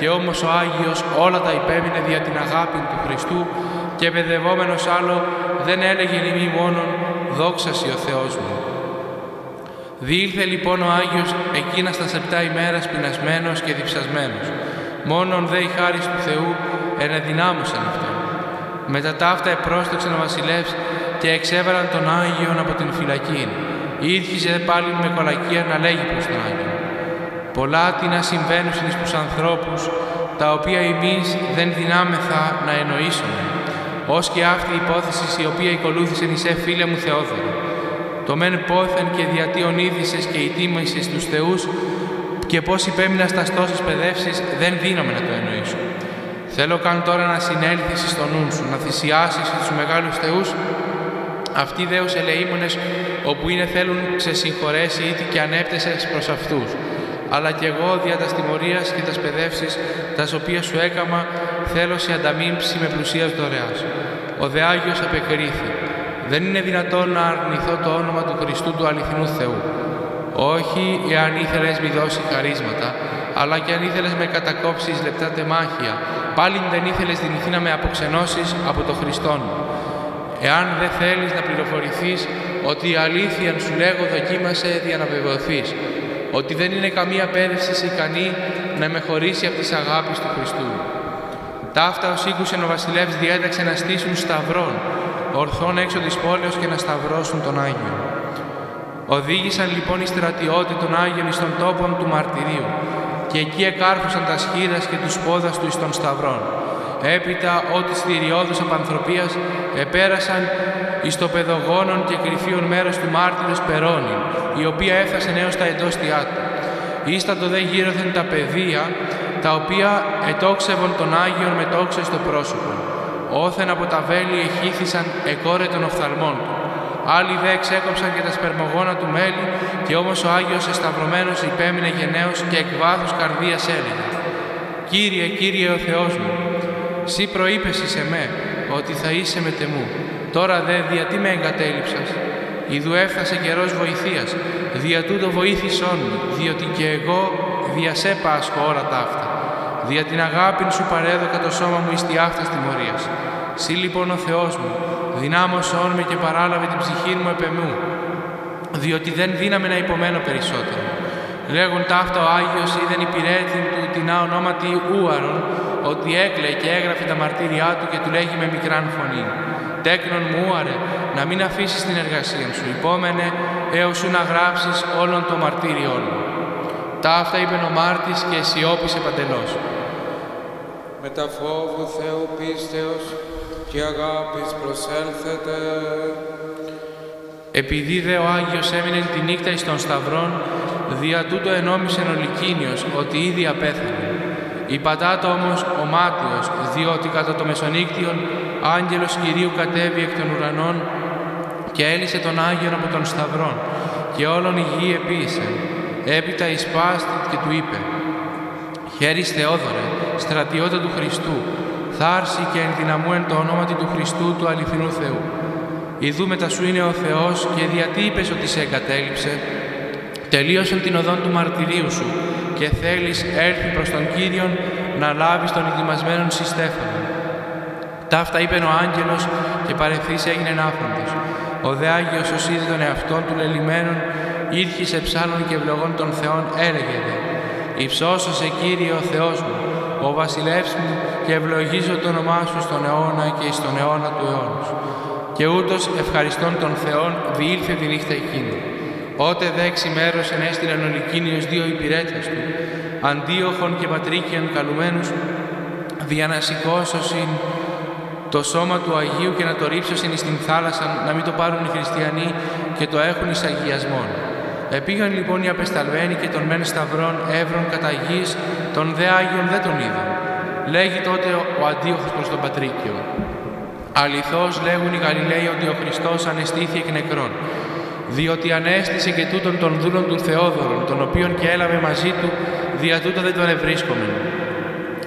Και όμως ο Άγιος όλα τα υπέμεινε δια την αγάπη του Χριστού και παιδευόμενος άλλο δεν έλεγε ημί μόνον «Δόξασι ο Θεός μου». Διήλθε λοιπόν ο Άγιος εκείνα στα 7 ημέρας πεινασμένος και διψασμένος. Μόνον δε η χάρις του Θεού ενεδυνάμωσαν αυτόν. Μετά ταύτα επρόσταξαν ο βασιλεύς και εξέβαλαν τον Άγιον από την φυλακή. Ήρχιζε πάλι με κολακία να λέγει προς τον Άγιον, «Πολλά τι να συμβαίνουσιν εις τους ανθρώπους, τα οποία εμείς δεν δυνάμεθα να εννοήσουμε, ως και αυτή η υπόθεση η οποία οικολούθησε νησέ φίλε μου Θεόδωρο. Το μεν πόθεν και διατίον είδησες και ητίμησες τους θεούς, και πώς υπέμεινα στας τόσες παιδεύσεις δεν δύνομαι να το εννοήσω. Θέλω καν τώρα να συνέλθεις εις το νου σου, να θυσιάσεις τους μεγάλους θεούς, αυτοί δέους ελεήμονες όπου είναι θέλουν ξεσυγχωρέσει ήτι και ανέπτεσες προς αυτούς. Αλλά κι εγώ δια τας τιμωρίας και τας παιδεύσεις, τας οποίας σου έκαμα, θέλω σε ανταμείψη με πλουσίας δωρεάς». Ο δε Άγιος απεκρίθη, «Δεν είναι δυνατόν να αρνηθώ το όνομα του Χριστού του αληθινού Θεού. Όχι εάν ήθελες μη δώσει χαρίσματα, αλλά κι αν ήθελες με κατακόψεις λεπτά τεμάχια, πάλι δεν ήθελες δυνηθεί να με αποξενώσεις από το Χριστόν. Εάν δεν θέλεις να πληροφορηθείς ότι η αλήθεια σου λέγω δοκίμασε δια να βεβαιωθείς, ότι δεν είναι καμία πέδευση ικανή να με χωρίσει από τις αγάπης του Χριστού». Ταύτα ως ήκουσεν ο βασιλεύς διέταξε να στήσουν σταυρών, ορθών έξω της πόλεως και να σταυρώσουν τον Άγιο. Οδήγησαν λοιπόν οι στρατιώτες των Άγιων εις τον τόπο του μαρτυρίου και εκεί εκάρφωσαν τα σχήρας και τους πόδας του εις των σταυρών. Έπειτα, ό,τι στηριώδους απανθρωπίας, επέρασαν εις το παιδογόνον και κρυφίον μέρος του μάρτυρος Περώνη, η οποία έφτασε έως τα εντόστιά του. Ίστατο δε γύρωθεν τα πεδία, τα οποία ετόξευον τον Άγιον με τόξο στο πρόσωπο. Όθεν από τα βέλη εχύθησαν εκόρε των οφθαλμών του. Άλλοι δε εξέκοψαν και τα σπερμογόνα του μέλη, και όμως ο Άγιος εσταυρωμένος υπέμεινε γενναίος και εκ βάθους καρδίας έλεγε: «Κύριε, Κύριε ο Θεός μου, Συ προείπεσαι σε με, ότι θα είσαι μετεμού. Τώρα δε δια τι με εγκατέλειψας? Ιδού έφτασε καιρός βοηθείας, δια τούτο βοήθησόν μου, διότι και εγώ δια σε πάσχω όλα ταύτα. Δια την αγάπη σου παρέδωκα το σώμα μου εις τη άφτας τιμωρίας. Συ λοιπόν ο Θεός μου, δυνάμωσόν με και παράλαβε την ψυχή μου επεμού, διότι δεν δύναμαι να υπομένω περισσότερο». Λέγον ταύτα ο Άγιος είδεν υπηρέτην του τεινά ονόματι Ούαρον, ότι έκλαιε και έγραφε τα μαρτύριά του και του λέγει με μικράν φωνή: «Τέκνον μου Ούαρε, να μην αφήσεις την εργασία σου, υπόμενε έως σου να γράψεις όλον το μαρτύριόν μου». Ταύτα είπεν ο μάρτης και σιώπησε παντελώς. Με τα φόβου Θεού πίστεως και αγάπης προσέλθετε. Επειδή δε ο Άγιος έμεινε τη νύχτα εις των σταυρών, δια τούτο ενόμησεν ο Λικίνιος, ότι ήδη απέθανε. Υπατάτο όμως ο Μάτιος, διότι κατά το μεσονύκτιον άγγελος Κυρίου κατέβη εκ των ουρανών και έλυσε τον Άγιον από των σταυρών, και όλον η γη επίησε. Έπειτα εισπάστη και του είπε: «Χαίρεις Θεόδωρε, στρατιώτα του Χριστού, θάρση και ενδυναμούεν το ονόματι του Χριστού του αληθινού Θεού. Ιδού μετά σου είναι ο Θεός και δια τι είπες ότι σε εγκατέλειψε? Τελείωσαν την οδόν του μαρτυρίου σου και θέλεις έρθει προς τον Κύριον να λάβεις τον ειδημασμένον συστέφανο». Ταύτα είπεν ο άγγελος και παρεθείς έγινε άφροντος. Ο δε Άγιος ως είδε τον εαυτόν του λελημένον, ήρχισε ψάλλων και ευλογών των Θεών, έλεγε δε: «Υψώσωσε Κύριε ο Θεός μου, ο βασιλεύς μου, και ευλογίζω το όνομά σου στον αιώνα και εις τον αιώνα του αιώνος». Και ούτως ευχαριστών των Θεών διήλθε τη νύχτα εκείνη. Ότε δε εξημέρωσεν έστειλαν ο Λικίνιος δύο υπηρέτες του, Αντίοχον και Πατρίκιον καλουμένους, δια να σηκώσωσιν το σώμα του Αγίου και να το ρίψωσιν εις την θάλασσα, να μην το πάρουν οι χριστιανοί και το έχουν εις αγιασμόν. Επήγαν λοιπόν οι απεσταλμένοι και των μεν σταυρών εύρων κατά γης, των δε Άγιον δεν τον είδαν. Λέγει τότε ο Αντίοχος προς τον Πατρίκιο: «Αληθώς λέγουν οι Γαλιλαίοι ότι ο Χριστός ανεστήθη εκ νεκρών, διότι ανέστησε και τούτον τον δούλον του Θεόδωρον, τον οποίον και έλαβε μαζί του, δια τούτο δεν τον ευρίσκομεν».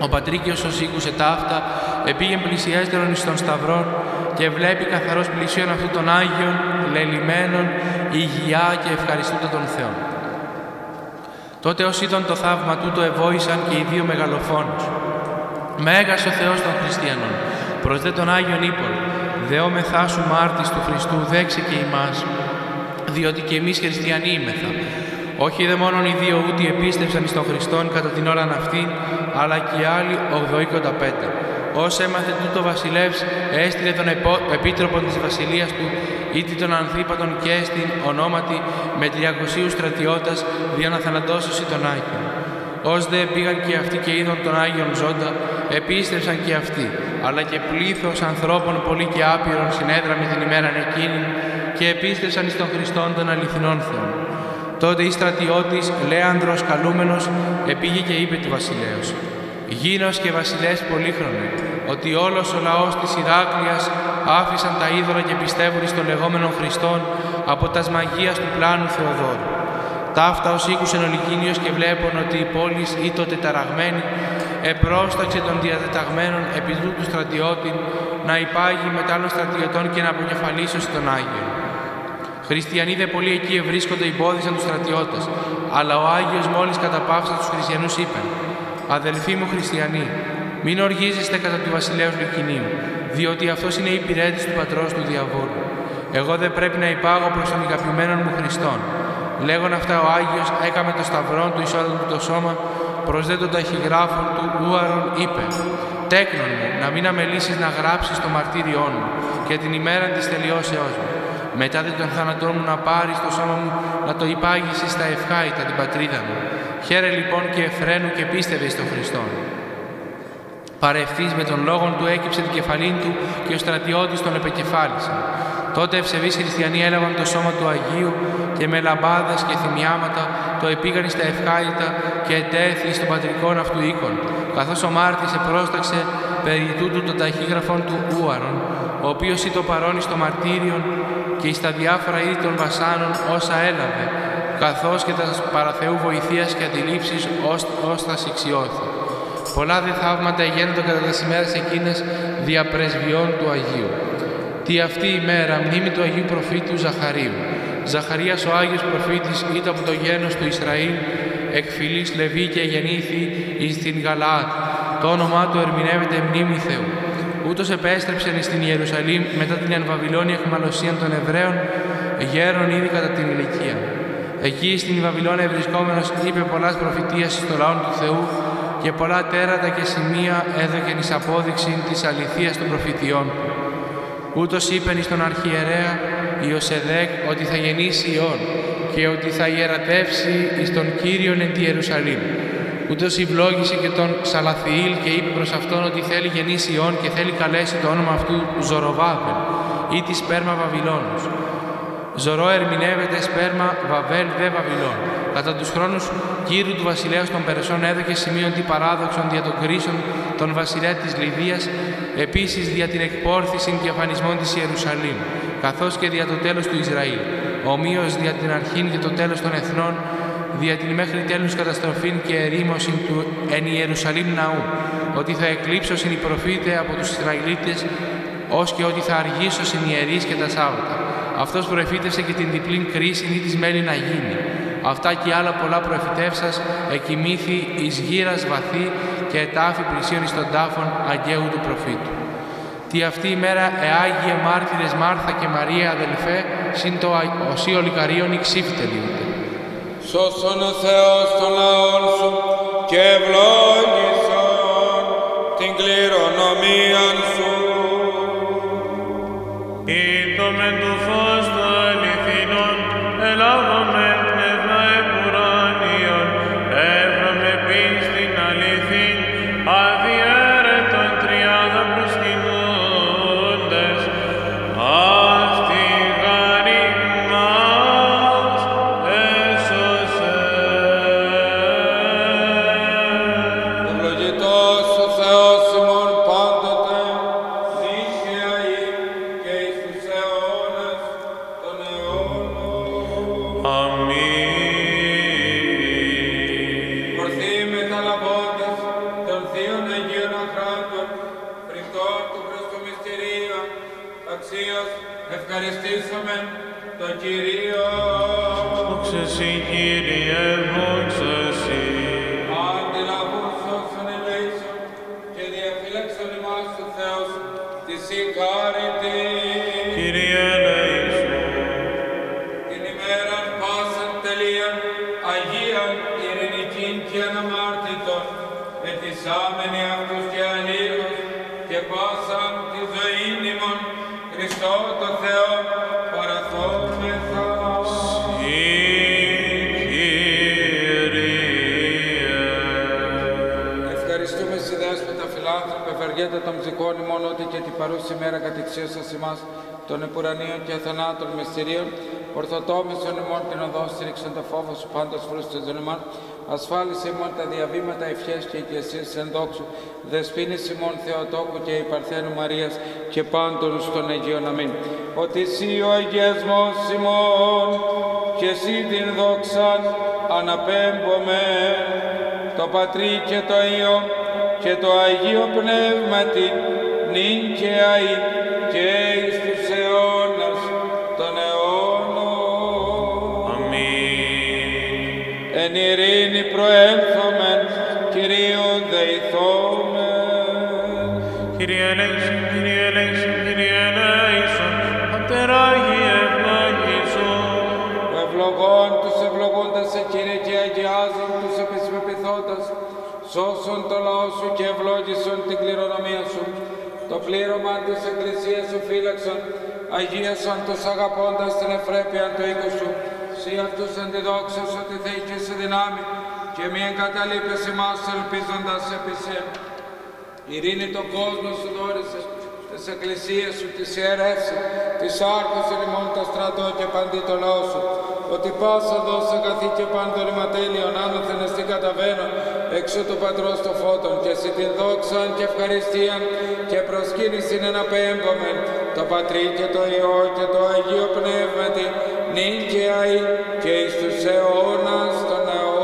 Ο Πατρίκιος ως ήκουσε ταύτα, επήγεν πλησιέστερον εις των σταυρών και βλέπει καθαρός πλησίον αυτού των Άγιων, λελημένων, υγειά και ευχαριστούντα των Θεών. Τότε ως είδον το θαύμα τούτο εβόησαν και οι δύο μεγαλοφόνους: «Μέγας ο Θεός των χριστιανών, προς δε τον Άγιον ύπον, δεόμεθά σου μάρτης του Χριστού, δέξε και ημάς, διότι και εμείς χριστιανοί είμεθα». Όχι δε μόνον οι δύο ούτι επίστευσαν εις τον Χριστόν κατά την ώραν αυτήν, αλλά και οι άλλοι 85. Ως έμαθε τούτο βασιλεύς, έστειλε τον επίτροπον της βασιλείας του, ήτι τον Ανθίπατον και έστειν ονόματι με 300 στρατιώτας, δια να θανατώσωσι τον Άγιον. Ως δε πήγαν και αυτοί και είδαν τον Άγιον ζώντα, επίστευσαν και αυτοί, αλλά και πλήθος ανθρώπων πολύ και άπειρων συνέδραμε την ημέραν εκείνη και επίστευσαν εις τον Χριστόν των αληθινών Θεών. Τότε η στρατιώτης Λέανδρος καλούμενος επήγε και είπε του βασιλέως: «Γίνος και βασιλές πολύχρονε, ότι όλος ο λαός της Ηράκλειας άφησαν τα είδωλα και πιστεύουν στον λεγόμενο Χριστόν από τας μαγείας του πλάνου Θεοδόρου». Ταύτα ως ήκουσεν ο Λικίνιος και βλέπουν ότι η πόλη ήτοτε ταραγμένη, επρόσταξε των διατεταγμένων επί του στρατιώτη να υπάγει μετάλλων στρατιωτών και να αποκεφαλίσωσε τον Άγιο. Χριστιανοί δε πολλοί εκεί ευρίσκονται εμπόδισαν τους στρατιώτες, αλλά ο Άγιος μόλις καταπαύσαν τους χριστιανούς είπε: «Αδελφοί μου χριστιανοί, μην οργίζεστε κατά του βασιλέως Λικινίου, διότι αυτός είναι υπηρέτης του πατρός του διαβόλου. Εγώ δεν πρέπει να υπάγω προς τον αγαπημένον μου Χριστόν». Λέγον αυτά ο Άγιος έκαμε το σταυρόν του εισόδον του το σώμα, προσδέ τον ταχυγράφον του Ούαρον είπε: «Τέκνον μου, να μην αμελήσεις να γράψεις το μαρτύριόν μου και την ημέρα της τελειώσεώς μου. Μετά δε τον θάνατό μου να πάρεις το σώμα μου, να το υπάγεις στα Ευχάητα την πατρίδα μου, Χαίρε λοιπόν και φρένου και πίστευε στον Χριστό. Παρευθύς με τον λόγον του έκυψε την κεφαλήν του και ο στρατιώτης τον επεκεφάλισε. Τότε ευσεβείς χριστιανοί έλαβαν το σώμα του Αγίου και με λαμπάδες και θυμιάματα το επήγαν στα Ευχάητα και ετέθη στον πατρικόν αυτού οίκον, καθώς ο μάρτης επρόσταξε περί τούτου των ταχύγραφων του Ούαρον, ο οποίος ή το παρόν εις το μαρτύριον και εις τα διάφορα είδη των βασάνων όσα έλαβε, καθώς και τα παραθεού βοηθείας και αντιλήψεις ως τα σηξιώθη. Πολλά δε θαύματα γίνονταν κατά τις ημέρες εκείνες δια πρεσβειών του Αγίου. Τι αυτή η μέρα, μνήμη του Αγίου Προφήτου Ζαχαρίου. Ζαχαρίας ο Άγιος Προφήτης ήταν από το γένος του Ισραήλ, εκ φυλής Λεβί και γεννήθη εις την Γαλαάδ. Το όνομά του ερμηνεύεται μνήμη Θεού. Ούτως επέστρεψεν εις την Ιερουσαλήμ μετά την Βαβυλώνια αιχμαλωσία των Εβραίων, γέρον ήδη κατά την ηλικία. Εκεί στην Βαβυλώνια βρισκόμενος είπε πολλάς προφητείας στο λαό του Θεού και πολλά τέρατα και σημεία έδωκεν εις απόδειξη της αληθείας των προφητιών. Ούτως είπεν εις τον αρχιερέα Ιωσεδέκ ότι θα γεννήσει Υιόν και ότι θα ιερατεύσει εις τον Κύριον εν τη Ιερουσαλήμ. Ούτως ευλόγησε και τον Σαλαθιήλ και είπε προς αυτόν ότι θέλει γεννήσει Υιόν και θέλει καλέσει το όνομα αυτού Ζωροβάβελ ή τη σπέρμα Βαβυλώνος. Ζωρό ερμηνεύεται σπέρμα Βαβέλ δε Βαβυλών. Κατά τους χρόνους κύρου του βασιλέως των Περσών έδωκε σημείον τι παράδοξον δια των κρίσεων των βασιλέα της Λιδίας, επίσης δια την εκπόρθηση και αφανισμών της Ιερουσαλήμ, καθώς και δια το τέλος του Ισραήλ, ομοίως δια την αρχήν και το τέλος των εθνών, δια την μέχρι τέλους καταστροφήν και ερήμωσιν του εν Ιερουσαλήμ ναού, ότι θα εκλείψωσιν οι προφήτε από τους Ισραηλίτες, ως και ότι θα αργήσωσιν ιερείς και τα Σάββατα. Αυτός προεφήτευσε και την διπλήν κρίση ή της μέλη να γίνει. Αυτά και άλλα πολλά προεφητεύσας εκοιμήθη εις γύρας βαθύ και ετάφη πλησίων εις των τάφων αγγαίου του προφήτου. Τι αυτή η μέρα εάγιε μάρτυρες Μάρθα και Μαρία αδελφέ, συν το οσίο Λικαρίων ηξίφτελιούται. Σώσον ο Θεός των λαών σου και ευλόγησον την κληρονομίαν σου. Ήττομεν του φως το αληθινόν, ελάβομεν πνεύμα επουράνιον, έβραμε πίστην αληθήν, αδιέρετον τριάδων προσκυνούντες, ας τη γάρη μας έσωσεν. Ευλογητός ο Θεός ημών πάντοτε, ευχαριστήσαμε τον Κυρίο. Δόξα σοι, Κύριε, δόξα σοι. Άντε λαβούς όσων ελέησον και διαφύλαξον εμάς ο Θεός τη συγκάριτη. Κύριε ελέησον. Την ημέραν πάσαν τελείαν, αγίαν, ειρηνικήν και αναμάρτητον, ετισάμενοι αυτούς και αλλήλους και πάσαν τη ζωή ημών Χριστό το Θεό παραθώμεθα. Συ Κύριε. Ευχαριστούμε στις δέσποτα φιλάνθρωπε, ευεργέτα των ψυχών ημών, ότι και την παρούση μέρα κατεξίωσας ημάς των επουρανίων και αθανάτων μυστηρίων, ορθοτόμησον ημών την οδόν, στήριξον τα φόβο σου πάντως φρούς της ημών, ασφάλισε ημών τα διαβήματα, ευχές και οικεσίες εν δόξου, δεσπίνης ημών Θεοτόκου και η Παρθένου Μαρίας και πάντων στον Αγίον. Αμήν. Ότι εσύ ο αγιασμός ημών και εσύ την δόξαν αναπέμπομε, το Πατρί και το Υιό και το Αγίο Πνεύματι, νυν και αΐ και εις τους αιώνας των αιώνων. Αμήν. Εν ειρήνη προέλθομεν, Κυρίου δεηθόμεν. Κύριε ελέησον, Κύριε ελέησον, Κύριε ελέησον, Πατέρα Άγιε ευλόγησον. Ο ευλογών τους ευλογούντας σε Κύριε και αγιάζον τους επισπεπιθώντας, σώσον το λαό σου και ευλόγησον την κληρονομία σου. Το πλήρωμα της Εκκλησίας σου φύλαξον, αγίασαν τους αγαπώντας την ευπρέπεια του οίκου σου. Συ αυτούς εν τη δόξα σου, ότι θα είχες δυνάμει και μη εγκαταλείπεσαι μας ελπίζοντας επί σε. Ειρήνη τον κόσμο σου δόρισε, τις εκκλησίες σου τις ιερεύσε, τις άρχωσε ημών τα στρατό και παντί το λαό σου. Ότι πάσα δώσα καθή και πάντοτε τέλειον άνωθεν εστί καταβαίνω, εξού του Πατρός το φώτον, και εσύ την δόξαν και ευχαριστίαν και προσκύνησιν εναπέμπομεν, το Πατρί και το Υιό και το Αγίο Πνεύματι, νυν και αεί και εις τους αιώνας των αιώνων.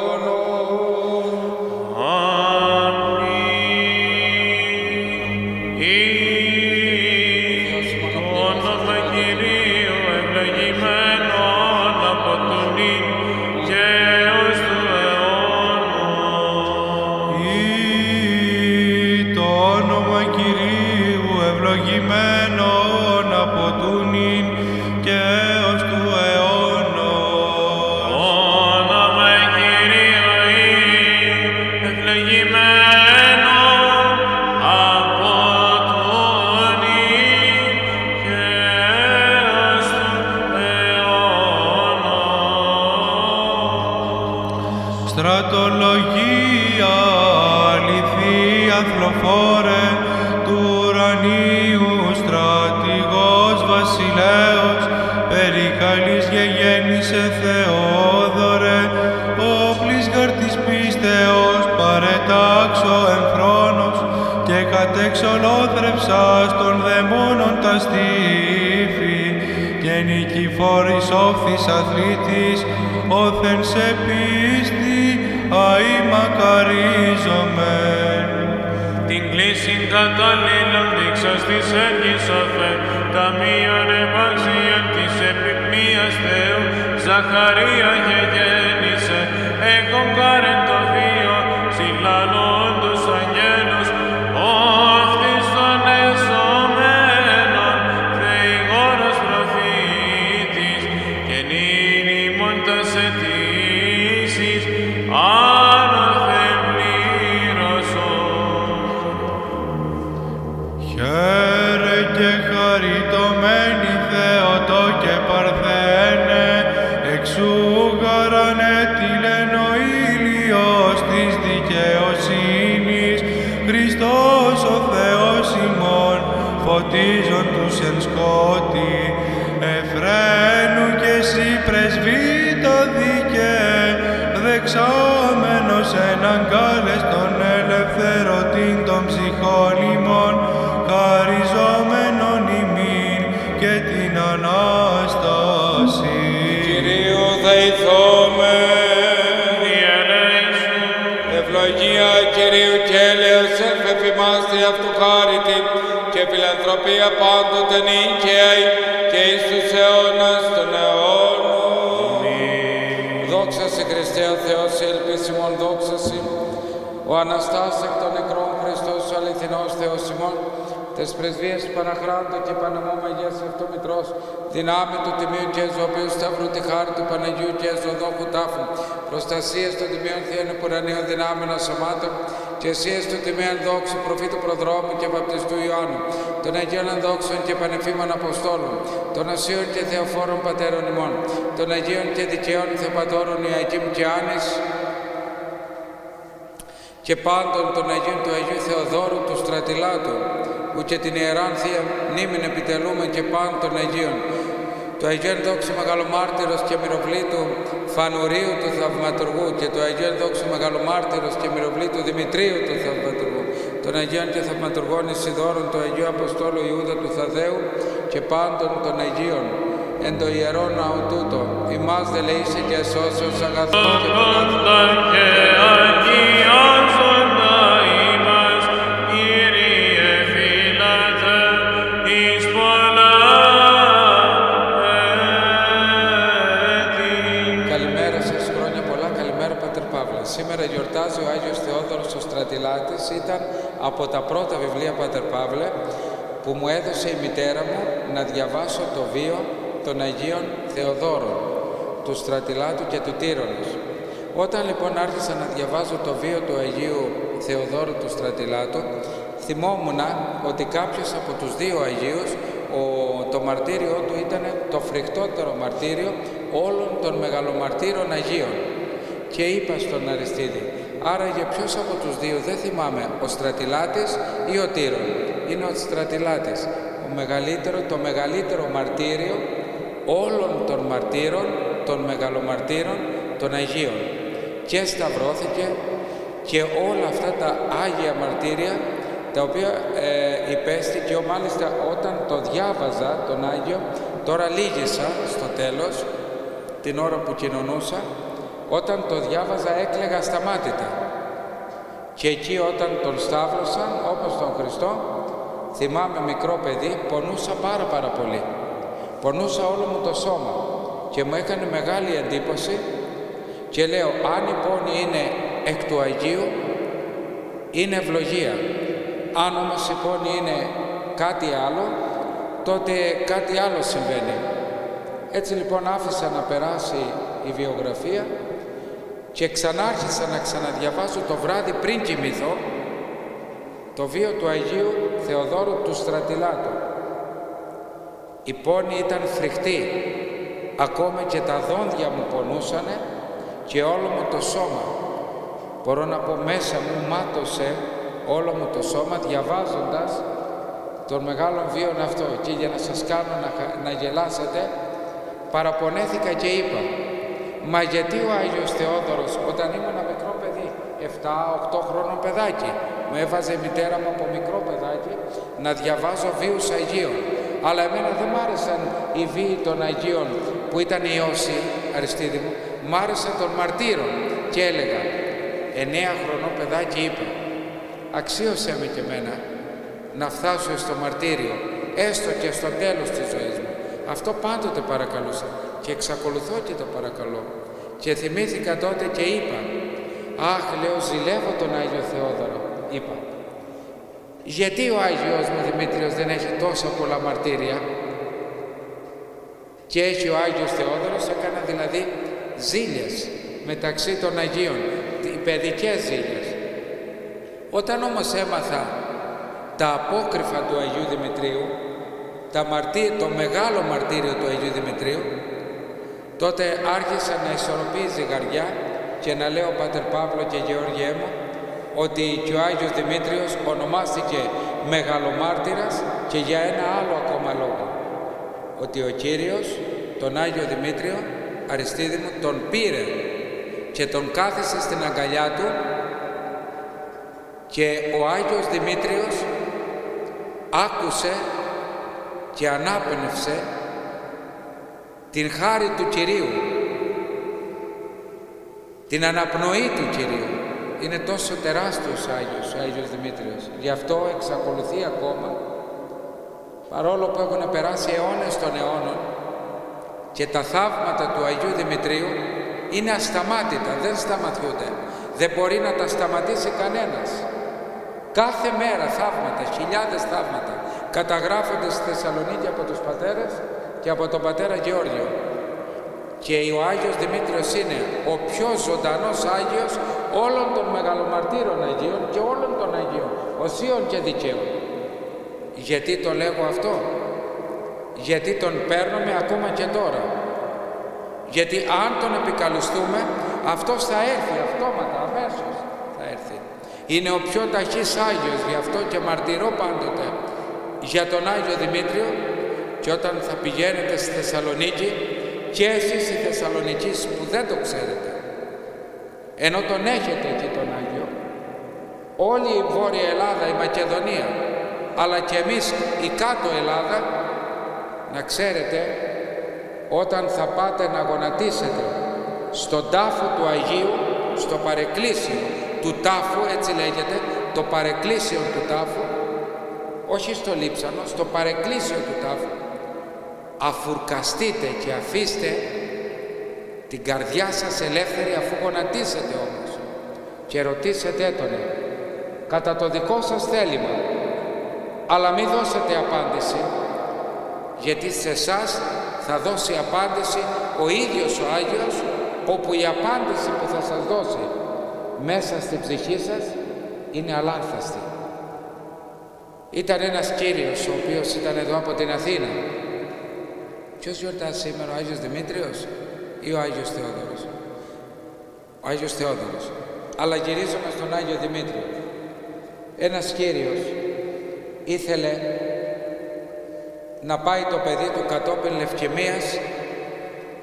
Εξολόθρεψας των δαιμόνων τα στήφη και νικηφόρης όφθης αθλήτης, όθεν σε πίστη αεί μακαρίζομεν. Την κλίσιν καταλήλων δείξας της έγκης όφε, ταμείον επαξίαν της επιπνίας Θεού, Ζαχαρία και γέννησε, έχω κάρεν το βίο, συλλαλών τους αγγέλους, φωτίζον τους εν σκότη, Εφραίνου κι εσύ πρεσβύτα δίκαι, δεξάμενος έναν κάλεστον ελευθερωτήν των ψυχών ημών, χαριζόμενον ημίν και την Ανάσταση. Κυρίου δεηθόμεν, διελέησου, ευλογία Κυρίου και έλεος εμφεπιμάστη αυτοχάρητη, και φιλανθρωπία πάντοτε νίκαιη και εις τους αιώνας των αιώνων. Δόξα σε Χριστέ ο Θεός, η ελπίση ημών, δόξα σε ο Αναστάσεκ των νεκρών Χριστός, ο αληθινός Θεός ημών, τες πρεσβείες του Παναχράντου και Παναμό Αγίας Αυτομητρός, δυνάμει του Τιμίου και Ζωοποιού Σταύρου, τη χάρη του Παναγίου και Ζωδόχου Τάφου, προστασίας των Τιμίων Θείων Υπουρανίων δυνάμεων ασωμάτων, και εσείς του τιμέαν δόξου προφήτου προδρόμου και βαπτιστού Ιωάννου, των Αγίων Ανδόξων και Πανεφήμων Αποστόλων, των Οσίων και Θεοφόρων Πατέρων ημών, των Αγίων και Δικαίων Θεοπατώρων Ιακήμ και Άνης, και πάντων των Αγίων του Αγίου Θεοδόρου του Στρατηλάτου, που και την Ιεράν Θεία μνήμην επιτελούμε και πάντων των Αγίων, του Αγίου Ενδόξου Μεγαλομάρτυρος και Μυροβλήτου Φανουρίου του Θαυματουργού και του Αγίου Ενδόξου Μεγαλομάρτυρος και Μυροβλήτου Δημητρίου του Θαυματουργού, των Αγίων και Θαυματουργών Ισιδώρων του Αγίου Αποστόλου Ιούδα του Θαδαίου και πάντων των Αγίων εν το ιερό ναού τούτο, ημάς δε λεήσαι και εσώσεως αγαθός και αγίων. Σήμερα γιορτάζει ο Άγιος Θεόδωρος ο Στρατηλάτης. Ήταν από τα πρώτα βιβλία, Πάτερ Παύλε, που μου έδωσε η μητέρα μου να διαβάσω το βίο των Αγίων Θεοδόρων, του Στρατηλάτου και του Τύρωνος. Όταν λοιπόν άρχισα να διαβάζω το βίο του Αγίου Θεοδόρου του Στρατηλάτου, θυμόμουν ότι κάποιος από τους δύο Αγίους, το μαρτύριό του ήταν το φρικτότερο μαρτύριο όλων των μεγαλομαρτύρων Αγίων. Και είπαν στον Αριστίδη, άραγε ποιος από τους δύο, δεν θυμάμαι, ο Στρατηλάτης ή ο Τύρων. Είναι ο Στρατηλάτης, το μεγαλύτερο μαρτύριο όλων των μαρτύρων, των μεγαλομαρτύρων, των Αγίων. Και σταυρώθηκε και όλα αυτά τα Άγια μαρτύρια, τα οποία υπέστη και μάλιστα όταν το διάβαζα τον Άγιο, τώρα λύγησα στο τέλος, την ώρα που κοινωνούσα, όταν το διάβαζα έκλαιγα σταμάτητα. Και εκεί όταν τον σταύρωσαν, όπως τον Χριστό, θυμάμαι μικρό παιδί, πονούσα πάρα πολύ. Πονούσα όλο μου το σώμα και μου έκανε μεγάλη εντύπωση και λέω, αν η πόνη είναι εκ του Αγίου, είναι ευλογία. Αν όμως η πόνη είναι κάτι άλλο, τότε κάτι άλλο συμβαίνει. Έτσι λοιπόν άφησα να περάσει η βιογραφία και ξανάρχισα να ξαναδιαβάζω το βράδυ πριν κοιμηθώ το βίο του Αγίου Θεοδόρου του Στρατηλάτου. Η πόνη ήταν φρικτή, ακόμα και τα δόντια μου πονούσανε και όλο μου το σώμα. Μπορώ να πω μέσα μου μάτωσε όλο μου το σώμα διαβάζοντας τον μεγάλο βίον αυτό. Και για να σας κάνω να γελάσετε, παραπονέθηκα και είπα, μα γιατί ο Άγιος Θεόδωρος όταν ήμουν ένα μικρό παιδί, 7-8 χρόνων παιδάκι, μου έβαζε η μητέρα μου από μικρό παιδάκι να διαβάζω βίους Αγίων. Αλλά εμένα δεν μ' άρεσαν οι βίοι των Αγίων που ήταν οι όσοι, Αριστίδη μου, μ' άρεσαν των μαρτύρων και έλεγα, 9 χρονών παιδάκι είπε, αξίωσέ με και εμένα να φτάσω στο μαρτύριο, έστω και στο τέλος της ζωής μου. Αυτό πάντοτε παρακαλούσα και εξακολουθώ και το παρακαλώ. Και θυμήθηκα τότε και είπα, αχ, λέω, ζηλεύω τον Άγιο Θεόδωρο, είπα. Γιατί ο Άγιος μου Δημήτριος δεν έχει τόσα πολλά μαρτύρια και έχει ο Άγιος Θεόδωρος, έκανα δηλαδή ζήλιες μεταξύ των Αγίων, παιδικές ζήλιες. Όταν όμως έμαθα τα απόκρυφα του Αγίου Δημητρίου, το μεγάλο μαρτύριο του Αγίου Δημητρίου, τότε άρχισα να ισορροπεί ζυγαριά και να λέω, Πάτερ Παύλο και Γεώργιέ μου, ότι και ο Άγιος Δημήτριος ονομάστηκε Μεγαλομάρτυρας και για ένα άλλο ακόμα λόγο, ότι ο Κύριος τον Άγιο Δημήτριο, Αριστίδη μου, τον πήρε και τον κάθισε στην αγκαλιά του και ο Άγιος Δημήτριος άκουσε και ανάπνευσε την χάρη του Κυρίου, την αναπνοή του Κυρίου. Είναι τόσο τεράστιος Άγιος, ο Άγιος Δημήτριος. Γι' αυτό εξακολουθεί ακόμα, παρόλο που έχουν περάσει αιώνες των αιώνων και τα θαύματα του Αγίου Δημητρίου είναι ασταμάτητα, δεν σταματιούνται. Δεν μπορεί να τα σταματήσει κανένας. Κάθε μέρα θαύματα, χιλιάδες θαύματα καταγράφονται στη Θεσσαλονίκη από τους πατέρες και από τον πατέρα Γεώργιο. Και ο Άγιος Δημήτριος είναι ο πιο ζωντανός Άγιος όλων των μεγαλομαρτύρων Αγίων και όλων των Αγίων, οσίων και δικαίων. Γιατί το λέγω αυτό? Γιατί τον παίρνουμε ακόμα και τώρα. Γιατί αν τον επικαλουστούμε, αυτός θα έρθει αυτόματα, αμέσως θα έρθει. Είναι ο πιο ταχύς Άγιος, γι' αυτό και μαρτυρώ πάντοτε για τον Άγιο Δημήτριο. Και όταν θα πηγαίνετε στη Θεσσαλονίκη, και εσείς οι Θεσσαλονικείς που δεν το ξέρετε, ενώ τον έχετε εκεί τον Άγιο, όλη η Βόρεια Ελλάδα, η Μακεδονία, αλλά και εμείς η κάτω Ελλάδα, να ξέρετε, όταν θα πάτε να γονατίσετε στον τάφο του Αγίου, στο παρεκκλήσιο του τάφου, έτσι λέγεται, το παρεκκλήσιο του τάφου, όχι στο λείψανο, στο παρεκκλήσιο του τάφου, αφουρκαστείτε και αφήστε την καρδιά σας ελεύθερη, αφού γονατίσετε όμως, και ρωτήσετε τον κατά το δικό σας θέλημα, αλλά μην δώσετε απάντηση, γιατί σε εσάς θα δώσει απάντηση ο ίδιος ο Άγιος, όπου η απάντηση που θα σας δώσει μέσα στην ψυχή σας είναι αλάνθαστη. Ήταν ένας κύριος ο οποίος ήταν εδώ από την Αθήνα. Ποιος γιορτάζει σήμερα, ο Άγιος Δημήτριος ή ο Άγιος Θεόδωρος? ο Άγιος Θεόδωρος. Αλλά γυρίζουμε στον Άγιο Δημήτριο. Ένας κύριος ήθελε να πάει το παιδί του κατόπιν λευκαιμίας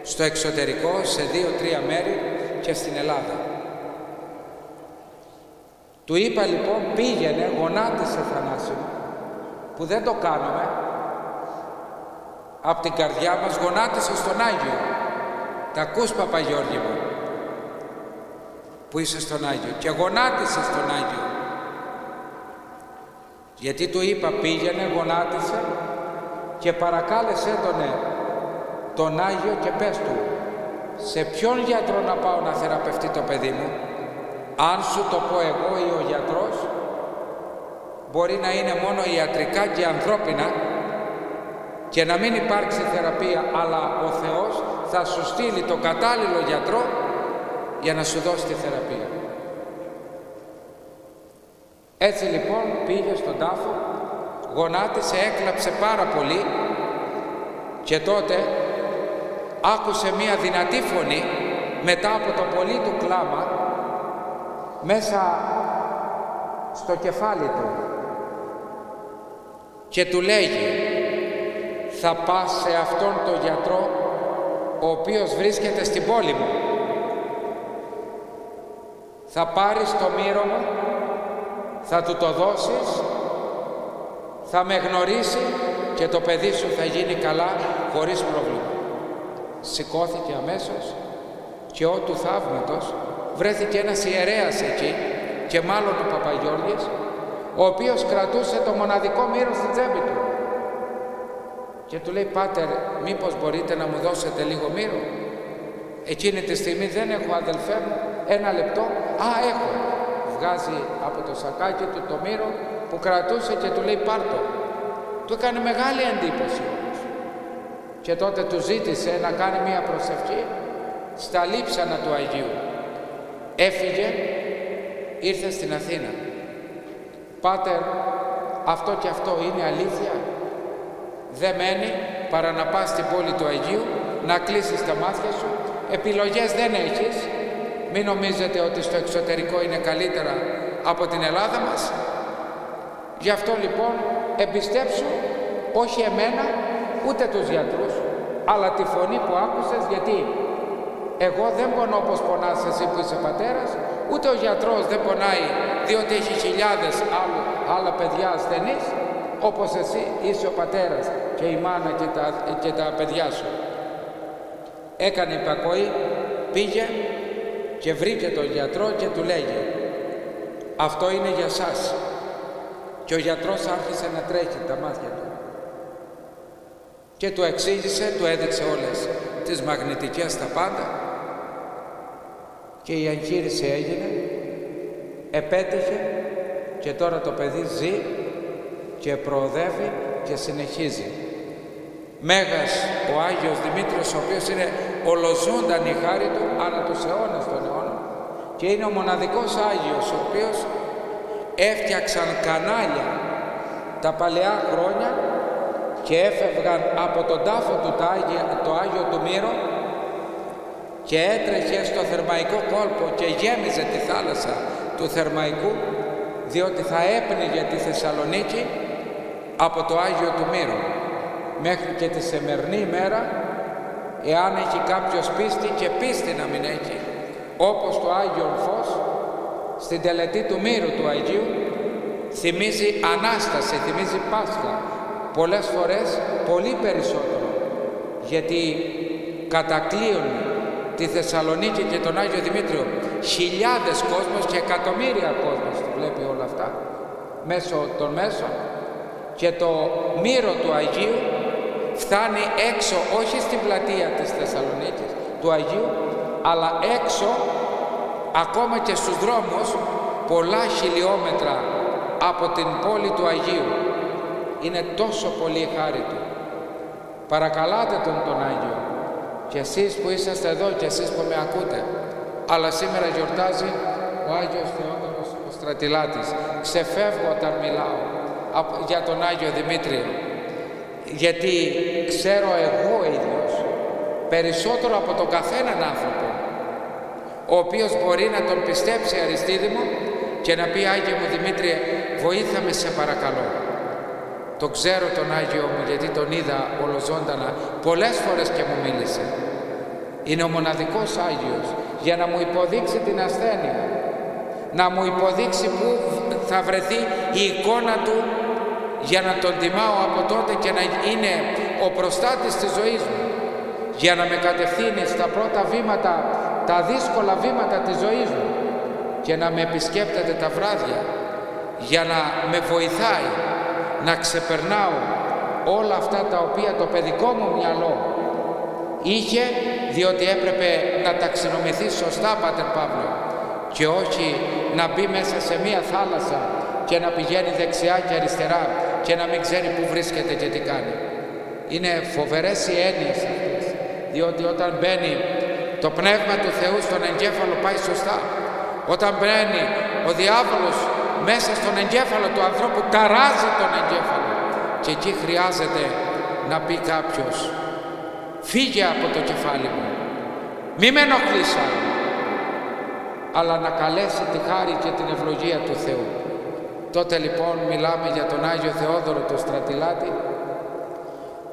στο εξωτερικό, σε 2-3 μέρη και στην Ελλάδα. Του είπα λοιπόν, πήγαινε, γονάτισε Θανάση, που δεν το κάνουμε, από την καρδιά μας γονάτισε στον Άγιο. Τα ακούς, Παπαγιώργη μου, που είσαι στον Άγιο, και γονάτισε στον Άγιο. Γιατί του είπα, πήγαινε, γονάτισε και παρακάλεσέ τον Άγιο και πες του, σε ποιον γιατρό να πάω να θεραπευτεί το παιδί μου. Αν σου το πω εγώ ή ο γιατρός, μπορεί να είναι μόνο ιατρικά και ανθρώπινα και να μην υπάρξει θεραπεία, αλλά ο Θεός θα σου στείλει το κατάλληλο γιατρό για να σου δώσει τη θεραπεία. Έτσι λοιπόν πήγε στον τάφο, γονάτισε, έκλαψε πάρα πολύ και τότε άκουσε μία δυνατή φωνή μετά από το πολύ του κλάμα μέσα στο κεφάλι του και του λέγει, θα πας σε αυτόν τον γιατρό ο οποίος βρίσκεται στην πόλη μου, θα πάρεις το μύρωμα, θα του το δώσεις, θα με γνωρίσει και το παιδί σου θα γίνει καλά χωρίς πρόβλημα. Σηκώθηκε αμέσως και ό του θαύματος βρέθηκε ένας ιερέας εκεί, και μάλλον ο Παπαγιώργης, ο οποίος κρατούσε το μοναδικό μύρος στην τσέπη του και του λέει, πάτερ, μήπως μπορείτε να μου δώσετε λίγο μύρο; Εκείνη τη στιγμή δεν έχω, αδελφέ μου, 1 λεπτό. Α, έχω. Βγάζει από το σακάκι του το μύρο που κρατούσε και του λέει, πάρτο. Του έκανε μεγάλη εντύπωση όμως και τότε του ζήτησε να κάνει μία προσευχή στα λείψανα του Αγίου. Έφυγε, ήρθε στην Αθήνα. Πάτερ, αυτό και αυτό είναι αλήθεια; Δεν μένει παρά να πας στην πόλη του Αγίου, να κλείσεις τα μάτια σου. Επιλογές δεν έχεις. Μην νομίζετε ότι στο εξωτερικό είναι καλύτερα από την Ελλάδα μας. Γι' αυτό λοιπόν εμπιστέψου όχι εμένα ούτε τους γιατρούς, αλλά τη φωνή που άκουσες, γιατί εγώ δεν πονώ όπως πονάς εσύ που είσαι πατέρας, ούτε ο γιατρός δεν πονάει, διότι έχει χιλιάδες άλλα παιδιά ασθενείς, όπως εσύ είσαι ο πατέρας και η μάνα και τα παιδιά σου. Έκανε υπακοή, πήγε και βρήκε τον γιατρό και του λέγε, αυτό είναι για σας. Και ο γιατρός άρχισε να τρέχει τα μάτια του και του εξήγησε, του έδειξε όλες τις μαγνητικές, τα πάντα. Και η εγχείρηση έγινε, επέτυχε και τώρα το παιδί ζει και προοδεύει και συνεχίζει. Μέγας ο Άγιος Δημήτριος, ο οποίος είναι ολοζούνταν η χάρη του ανά τους αιώνες των αιώνων και είναι ο μοναδικός Άγιος ο οποίος έφτιαξαν κανάλια τα παλαιά χρόνια και έφευγαν από τον τάφο του το Άγιο του Μύρο και έτρεχε στο θερμαϊκό κόλπο και γέμιζε τη θάλασσα του Θερμαϊκού, διότι θα έπνιγε τη Θεσσαλονίκη από το Άγιο του Μύρο. Μέχρι και τη σημερινή ημέρα, εάν έχει κάποιος πίστη, και πίστη να μην έχει, όπως το Άγιον Φως, στην τελετή του Μύρου του Αγίου, θυμίζει Ανάσταση, θυμίζει Πάσχα, πολλές φορές, πολύ περισσότερο, γιατί κατακλείουν τη Θεσσαλονίκη και τον Άγιο Δημήτριο χιλιάδες κόσμος και εκατομμύρια κόσμος βλέπει όλα αυτά μέσω των μέσων, και το μύρο του Αγίου φτάνει έξω, όχι στην πλατεία της Θεσσαλονίκης του Αγίου, αλλά έξω ακόμα και στους δρόμους, πολλά χιλιόμετρα από την πόλη του Αγίου. Είναι τόσο πολύ η χάρη του. Παρακαλάτε τον Άγιο. Και εσείς που είσαστε εδώ και εσείς που με ακούτε, αλλά σήμερα γιορτάζει ο Άγιος Θεόδωρος ο Στρατηλάτης. Ξεφεύγω όταν μιλάω για τον Άγιο Δημήτριο, γιατί ξέρω εγώ ίδιος περισσότερο από τον καθέναν άνθρωπο ο οποίος μπορεί να τον πιστέψει, Αριστίδη μου, και να πει: Άγιε μου Δημήτριε, βοήθα με σε παρακαλώ. Το ξέρω τον Άγιο μου, γιατί τον είδα ολοζώντανα πολλές φορές και μου μίλησε. Είναι ο μοναδικός Άγιος για να μου υποδείξει την ασθένεια, να μου υποδείξει που θα βρεθεί η εικόνα του, για να τον τιμάω από τότε και να είναι ο προστάτης της ζωής μου, για να με κατευθύνει στα πρώτα βήματα, τα δύσκολα βήματα της ζωής μου, και να με επισκέπτεται τα βράδια, για να με βοηθάει να ξεπερνάω όλα αυτά τα οποία το παιδικό μου μυαλό είχε, διότι έπρεπε να ταξινομηθεί σωστά, Πάτερ Παύλο, και όχι να μπει μέσα σε μία θάλασσα και να πηγαίνει δεξιά και αριστερά και να μην ξέρει που βρίσκεται και τι κάνει. Είναι φοβερές οι έννοιες αυτές, διότι όταν μπαίνει το Πνεύμα του Θεού στον εγκέφαλο πάει σωστά. Όταν μπαίνει ο διάβολος μέσα στον εγκέφαλο του ανθρώπου, ταράζει τον εγκέφαλο, και εκεί χρειάζεται να πει κάποιος: φύγε από το κεφάλι μου, μη με ενοχλείς άλλο, αλλά να καλέσει τη χάρη και την ευλογία του Θεού. Τότε λοιπόν μιλάμε για τον Άγιο Θεόδωρο τον Στρατηλάτη,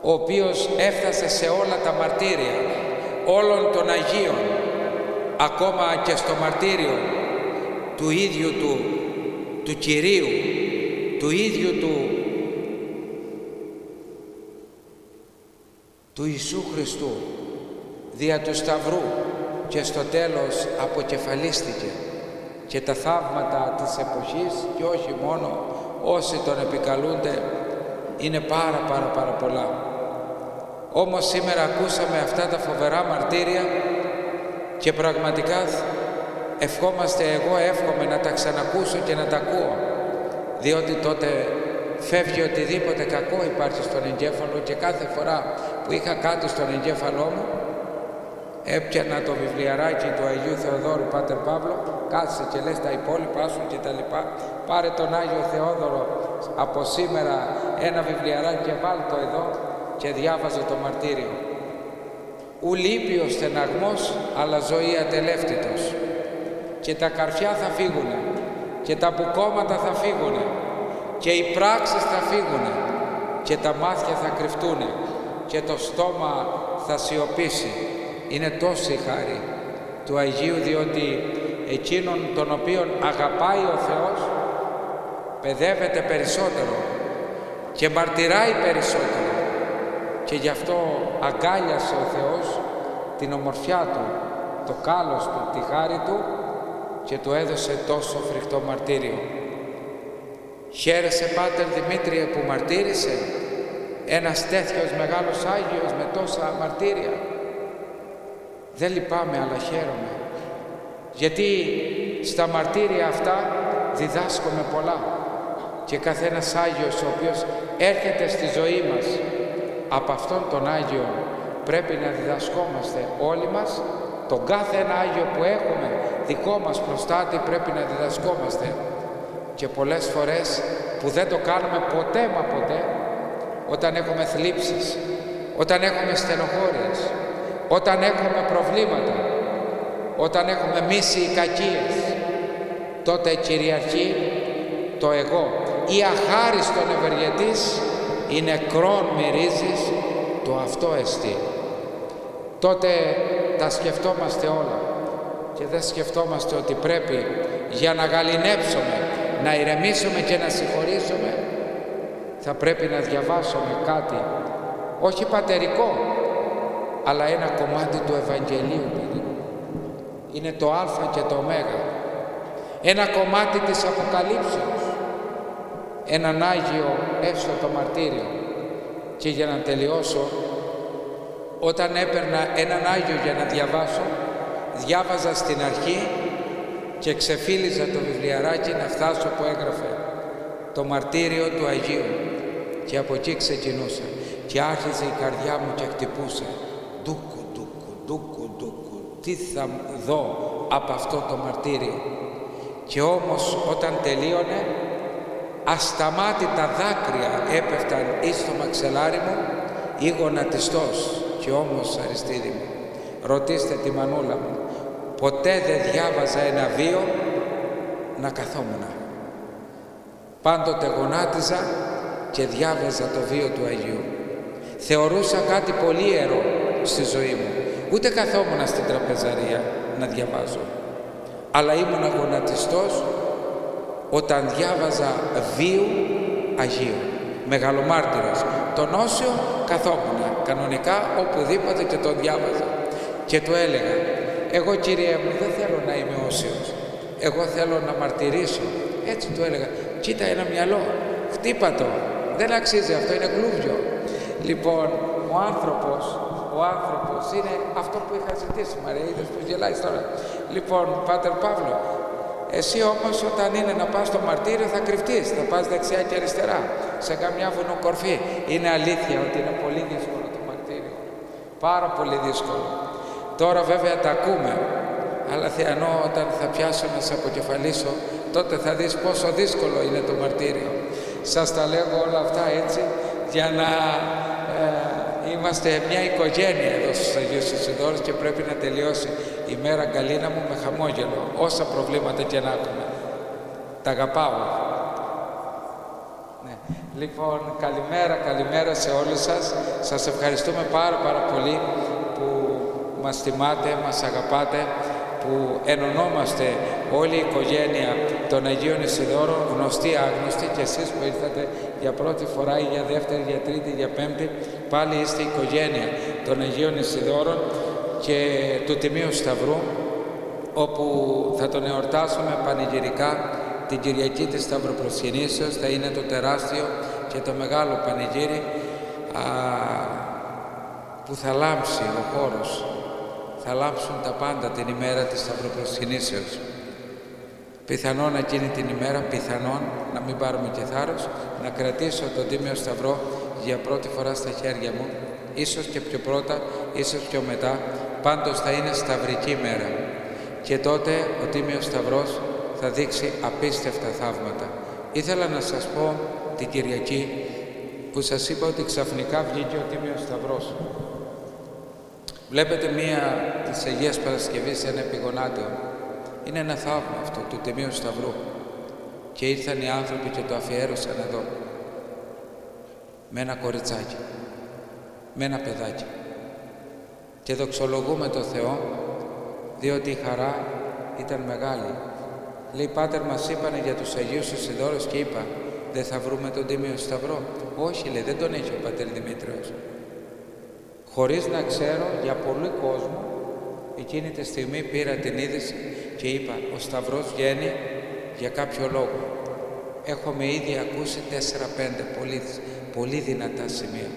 ο οποίος έφτασε σε όλα τα μαρτύρια όλων των Αγίων, ακόμα και στο μαρτύριο του ίδιου του Κυρίου, του ίδιου του Ιησού Χριστού δια του Σταυρού, και στο τέλος αποκεφαλίστηκε, και τα θαύματα της εποχής, και όχι μόνο όσοι τον επικαλούνται, είναι πάρα πολλά. Όμως σήμερα ακούσαμε αυτά τα φοβερά μαρτύρια και πραγματικά ευχόμαστε, εγώ εύχομαι να τα ξανακούσω και να τα ακούω, διότι τότε φεύγει οτιδήποτε κακό υπάρχει στον εγκέφαλο, και κάθε φορά που είχα κάτι στον εγκέφαλό μου έπιανα το βιβλιαράκι του Αγίου Θεοδόρου, Πάτερ Παύλο, κάτσε και λες τα υπόλοιπα σου και τα λοιπά, πάρε τον Άγιο Θεόδωρο από σήμερα ένα βιβλιαράκι και βάλ το εδώ, και διάβαζε το μαρτύριο. Ου λείπει ο στεναγμός, αλλά ζωή ατελεύτητος, και τα καρφιά θα φύγουνε, και τα μπουκώματα θα φύγουνε, και οι πράξεις θα φύγουνε, και τα μάτια θα κρυφτούνε, και το στόμα θα σιωπήσει. Είναι τόση η χάρη του Αγίου, διότι εκείνον τον οποίον αγαπάει ο Θεός παιδεύεται περισσότερο και μαρτυράει περισσότερο, και γι' αυτό αγκάλιασε ο Θεός την ομορφιά του, το κάλος του, τη χάρη του, και του έδωσε τόσο φρικτό μαρτύριο. Χαίρεσε, Πάτερ Δημήτριε, που μαρτύρησε ένας τέτοιος μεγάλος Άγιος με τόσα μαρτύρια. Δεν λυπάμαι, αλλά χαίρομαι, γιατί στα μαρτύρια αυτά διδάσκομαι πολλά, και καθένας Άγιος ο οποίος έρχεται στη ζωή μας, από αυτόν τον Άγιο πρέπει να διδασκόμαστε όλοι μας. Τον κάθε ένα Άγιο που έχουμε δικό μας προστάτη πρέπει να διδασκόμαστε, και πολλές φορές που δεν το κάνουμε ποτέ μα ποτέ, όταν έχουμε θλίψεις, όταν έχουμε στενοχώρειες, όταν έχουμε προβλήματα, όταν έχουμε μίση ή κακίες, τότε κυριαρχεί το εγώ. Ή αχάριστον ευεργετής, ή νεκρόν μυρίζεις το αυτό εστί. Τότε τα σκεφτόμαστε όλα, και δεν σκεφτόμαστε ότι πρέπει για να γαληνέψουμε, να ηρεμήσουμε και να συγχωρήσουμε, θα πρέπει να διαβάσουμε κάτι, όχι πατερικό, αλλά ένα κομμάτι του Ευαγγελίου. Είναι το Α και το Ω, ένα κομμάτι της Αποκαλύψεως, έναν Άγιο εύστοχο μαρτύριο. Και για να τελειώσω, όταν έπαιρνα έναν Άγιο για να διαβάσω, διάβαζα στην αρχή και ξεφύλιζα το βιβλιαράκι να φτάσω που έγραφε το μαρτύριο του Αγίου, και από εκεί ξεκινούσα, και άρχιζε η καρδιά μου και χτυπούσε. Τι θα δω από αυτό το μαρτύριο. Και όμως όταν τελείωνε, ασταμάτητα δάκρυα έπεφταν εις το μαξελάρι μου, ή γονατιστός. Και όμως, Αριστίδη μου, ρωτήστε τη μανούλα μου Ποτέ δεν διάβαζα ένα βίο να καθόμουνα. Πάντοτε γονάτιζα και διάβαζα το βίο του Αγίου. Θεωρούσα κάτι πολύ ιερό στη ζωή μου. Ούτε καθόμουνα στην τραπεζαρία να διαβάζω. Αλλά ήμουν αγωνατιστός όταν διάβαζα βίου Αγίου. Μεγαλομάρτυρος. Τον Όσιο καθόμουνα κανονικά οπουδήποτε και τον διάβαζα. Και του έλεγα, εγώ Κύριε μου δεν θέλω να είμαι Όσιος. Εγώ θέλω να μαρτυρήσω. Έτσι του έλεγα, κοίτα ένα μυαλό, χτύπα το. Δεν αξίζει αυτό, είναι κλούβιο. Λοιπόν, ο άνθρωπος είναι αυτό που είχα ζητήσει, Μαρία, είδες που γελάει τώρα. Λοιπόν, Πάτερ Παύλο, εσύ όμως όταν είναι να πας στο μαρτύριο θα κρυφτείς, θα πας δεξιά και αριστερά, σε καμιά βουνοκορφή. Είναι αλήθεια ότι είναι πολύ δύσκολο το μαρτύριο, πάρα πολύ δύσκολο. Τώρα βέβαια τα ακούμε, αλλά θεανό όταν θα πιάσω να σε αποκεφαλίσω, τότε θα δεις πόσο δύσκολο είναι το μαρτύριο. Σας τα λέγω όλα αυτά έτσι, για να είμαστε μια οικογένεια εδώ στους Αγίους Ισιδόρους και πρέπει να τελειώσει η μέρα Γκαλίνα μου με χαμόγελο, όσα προβλήματα και να έχουμε. Τα αγαπάω. Ναι. Λοιπόν, καλημέρα σε όλους σας. Σας ευχαριστούμε πάρα πολύ που μας τιμάτε, μας αγαπάτε, που ενωνόμαστε όλη η οικογένεια των Αγίων Ισιδόρων, γνωστοί, άγνωστοι, και εσείς που ήρθατε για πρώτη φορά ή για δεύτερη, για τρίτη, για πέμπτη, πάλι είστε η οικογένεια των Αγίων Ισιδόρων και του Τιμίου Σταυρού, όπου θα τον εορτάσουμε πανηγυρικά την Κυριακή της Σταυροπροσκυνήσεως. Θα είναι το τεράστιο και το μεγάλο πανηγύρι που θα λάμψει ο χώρος. Θα λάμψουν τα πάντα την ημέρα της Σταυροπροσκυνήσεως. Πιθανόν εκείνη την ημέρα, πιθανόν να μην πάρουμε και θάρρος, να κρατήσω τον Τίμιο Σταυρό για πρώτη φορά στα χέρια μου, ίσως και πιο πρώτα, ίσως πιο μετά, πάντως θα είναι σταυρική μέρα. Και τότε ο Τίμιος Σταυρός θα δείξει απίστευτα θαύματα. Ήθελα να σας πω την Κυριακή που σας είπα ότι ξαφνικά βγήκε ο Τίμιος Σταυρός. Βλέπετε μία της Αγίας Παρασκευής ένα επιγονάτιο. Είναι ένα θαύμα αυτό του Τιμίου Σταυρού. Και ήρθαν οι άνθρωποι και το αφιέρωσαν εδώ. Με ένα κοριτσάκι, με ένα παιδάκι. Και δοξολογούμε το Θεό, διότι η χαρά ήταν μεγάλη. Λέει, Πάτερ, μας είπανε για τους Αγίους Ισιδόρους και είπα, δεν θα βρούμε τον Τίμιο Σταυρό. Όχι, λέει, δεν τον έχει ο Πατέρ Δημήτριος. Χωρίς να ξέρω, για πολύ κόσμο, εκείνη τη στιγμή πήρα την είδηση και είπα, ο Σταυρός βγαίνει για κάποιο λόγο. Έχουμε ήδη ακούσει 4-5 πολύ δυνατά σημεία.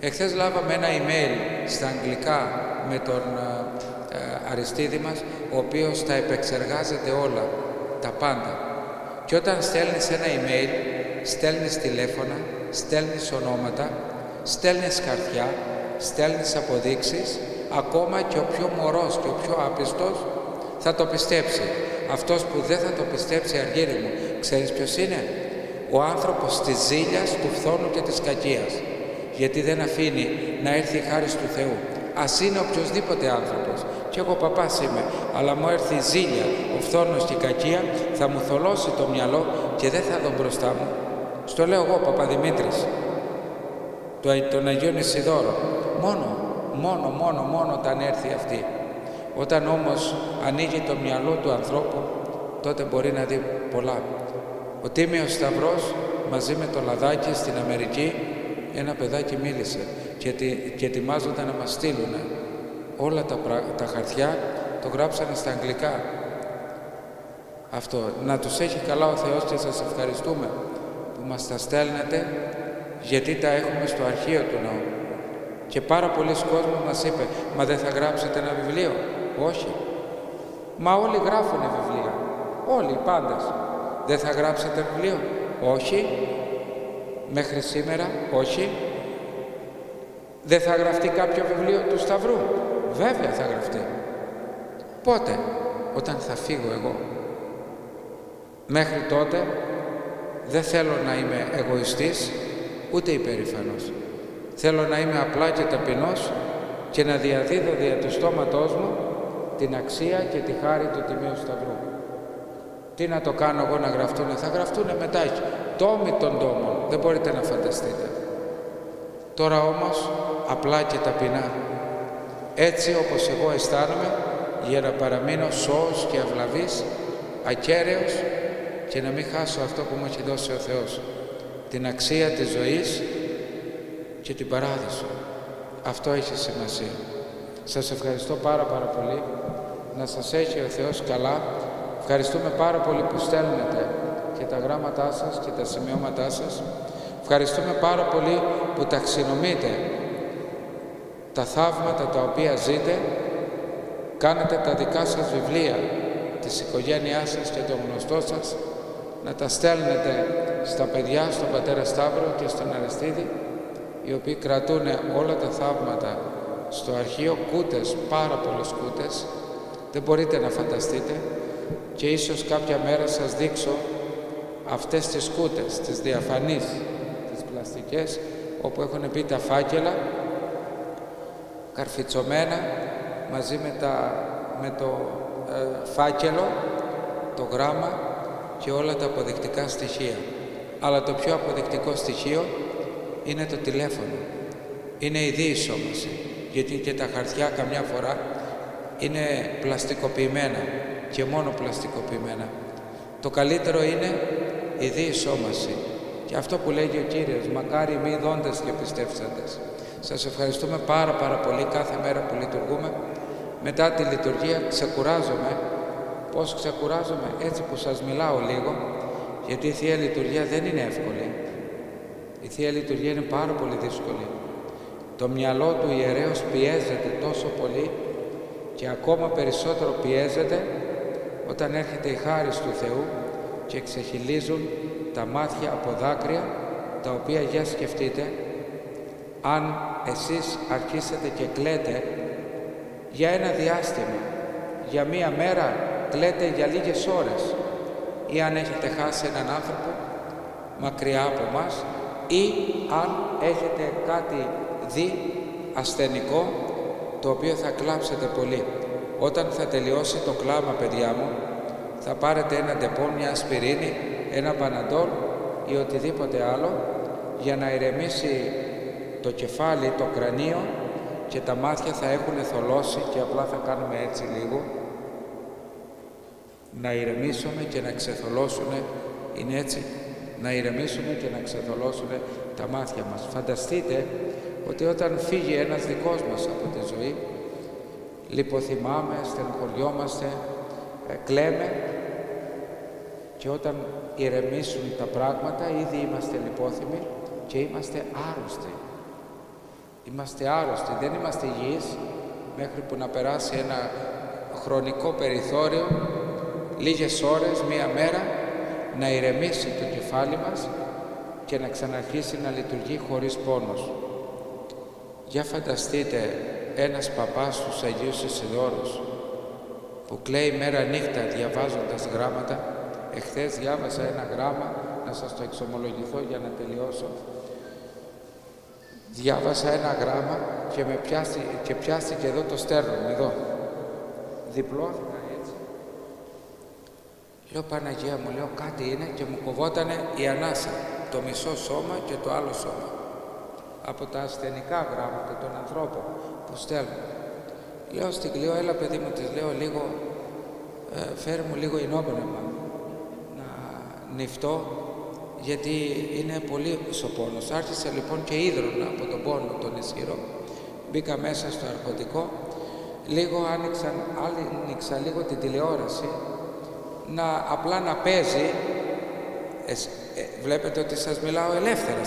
Εχθές λάβαμε ένα email στα αγγλικά με τον Αριστίδη μας, ο οποίος τα επεξεργάζεται όλα, τα πάντα. Και όταν στέλνεις ένα email, στέλνεις τηλέφωνα, στέλνεις ονόματα, στέλνεις χαρτιά, στέλνεις αποδείξεις, ακόμα και ο πιο μωρός και ο πιο άπιστος θα το πιστέψει. Αυτός που δεν θα το πιστέψει, Αργύρι μου, ξέρεις ποιος είναι? Ο άνθρωπος της ζήλιας, του φθόνου και της κακίας. Γιατί δεν αφήνει να έρθει η χάρις του Θεού. Ας είναι οποιοδήποτε άνθρωπος. Κι εγώ παπάς είμαι, αλλά μου έρθει η ζήλια, ο φθόνος και η κακία, θα μου θολώσει το μυαλό και δεν θα δω μπροστά μου. Στο λέω εγώ, Παπαδημήτρης, τον Αγίον Ισιδόρο. Μόνο όταν έρθει αυτή. Όταν όμως ανοίγει το μυαλό του ανθρώπου, τότε μπορεί να δει πολλά. Ο Τίμιος Σταυρός μαζί με το λαδάκι στην Αμερική, ένα παιδάκι μίλησε και ετοιμάζονταν να μας στείλουν όλα τα χαρτιά, το γράψανε στα αγγλικά. Αυτό, να τους έχει καλά ο Θεός και σας ευχαριστούμε που μας τα στέλνετε, γιατί τα έχουμε στο αρχείο του ναού. Και πάρα πολλοί κόσμοι μας είπε, μα δεν θα γράψετε ένα βιβλίο? Όχι. Μα όλοι γράφουν βιβλία. Όλοι, οι πάντες. Δεν θα γράψετε βιβλίο? Όχι. Μέχρι σήμερα, όχι. Δεν θα γραφτεί κάποιο βιβλίο του Σταυρού? Βέβαια θα γραφτεί. Πότε? Όταν θα φύγω εγώ. Μέχρι τότε δεν θέλω να είμαι εγωιστής, ούτε υπερήφανος. Θέλω να είμαι απλά και ταπεινός και να διαδίδω δια του στόματός μου την αξία και τη χάρη του Τιμίου Σταυρού. Τι να το κάνω εγώ να γραφτούνε, θα γραφτούνε μετά, τόμοι των τόμων, δεν μπορείτε να φανταστείτε. Τώρα όμως, απλά και ταπεινά, έτσι όπως εγώ αισθάνομαι, για να παραμείνω σώος και αυλαβής, ακέραιος και να μην χάσω αυτό που μου έχει δώσει ο Θεός, την αξία της ζωής και την παράδεισο. Αυτό έχει σημασία. Σας ευχαριστώ πάρα πολύ. Να σας έχει ο Θεός καλά. Ευχαριστούμε πάρα πολύ που στέλνετε και τα γράμματά σας και τα σημειώματά σας. Ευχαριστούμε πάρα πολύ που ταξινομείτε τα θαύματα τα οποία ζείτε. Κάνετε τα δικά σας βιβλία της οικογένειάς σας και των γνωστών σας. Να τα στέλνετε στα παιδιά, στον πατέρα Σταύρο και στον Αριστίδη, οι οποίοι κρατούν όλα τα θαύματα στο αρχείο, κούτες, πάρα πολλές κούτες, δεν μπορείτε να φανταστείτε, και ίσως κάποια μέρα σας δείξω αυτές τις κούτες, τις διαφανείς, τις πλαστικές, όπου έχουν μπει τα φάκελα, καρφιτσωμένα, μαζί με το φάκελο, το γράμμα και όλα τα αποδεικτικά στοιχεία. Αλλά το πιο αποδεικτικό στοιχείο είναι το τηλέφωνο, είναι η διείσόμαση, γιατί και τα χαρτιά καμιά φορά είναι πλαστικοποιημένα και μόνο πλαστικοποιημένα. Το καλύτερο είναι η διεισόμαση και αυτό που λέγει ο Κύριος, μακάρι μη δόντες και πιστεύσαντες. Σας ευχαριστούμε πάρα πολύ κάθε μέρα που λειτουργούμε. Μετά τη λειτουργία ξεκουράζομαι. Πώς ξεκουράζομαι? Έτσι που σας μιλάω λίγο, γιατί η Θεία Λειτουργία δεν είναι εύκολη. Η Θεία Λειτουργία είναι πάρα πολύ δύσκολη. Το μυαλό του ιερέως πιέζεται τόσο πολύ και ακόμα περισσότερο πιέζεται όταν έρχεται η χάρις του Θεού και ξεχυλίζουν τα μάτια από δάκρυα, τα οποία, για σκεφτείτε, αν εσείς αρχίσετε και κλαίτε για ένα διάστημα, για μία μέρα, κλαίτε για λίγες ώρες, ή αν έχετε χάσει έναν άνθρωπο μακριά από μας, ή αν έχετε κάτι δει ασθενικό, το οποίο θα κλάψετε πολύ. Όταν θα τελειώσει το κλάμα, παιδιά μου, θα πάρετε ένα ντεπό, μια ασπιρίνη, ένα παναντόλ ή οτιδήποτε άλλο, για να ηρεμήσει το κεφάλι, το κρανίο, και τα μάτια θα έχουν θολώσει και απλά θα κάνουμε έτσι λίγο, να ηρεμήσουμε και να ξεθολώσουνε, είναι έτσι, να ηρεμήσουμε και να ξεθολώσουνε τα μάτια μας. Φανταστείτε ότι όταν φύγει ένας δικός μας από τη ζωή, λιποθυμάμε, στενοχωριόμαστε, κλαίμε, και όταν ηρεμήσουν τα πράγματα, ήδη είμαστε λιπόθυμοι και είμαστε άρρωστοι. Είμαστε άρρωστοι, δεν είμαστε υγιείς, μέχρι που να περάσει ένα χρονικό περιθώριο, λίγες ώρες, μία μέρα, να ηρεμήσει το κεφάλι μας και να ξαναρχίσει να λειτουργεί χωρίς πόνος. Για φανταστείτε ένας παπάς τους Αγίους Ισιδώρους που κλαίει μέρα νύχτα διαβάζοντας γράμματα. Εχθές διάβασα ένα γράμμα, να σας το εξομολογηθώ για να τελειώσω. Διάβασα ένα γράμμα και πιάστηκε εδώ το στέρνο, εδώ. Διπλώθηκα έτσι. Λέω, Παναγία μου, λέω, κάτι είναι, και μου κοβότανε η ανάσα, το μισό σώμα και το άλλο σώμα, από τα ασθενικά γράμματα των ανθρώπων που στέλνουν. Λέω στην Κλειό, έλα παιδί μου, της λέω λίγο, φέρ μου λίγο ενόπνευμα να νυφτώ, γιατί είναι πολύ ο πόνος. Άρχισα λοιπόν και ίδρωνα από τον πόνο τον ισχυρό. Μπήκα μέσα στο αρχοντικό, λίγο άνοιξα λίγο την τηλεόραση, απλά να παίζει. Βλέπετε ότι σας μιλάω ελεύθερα,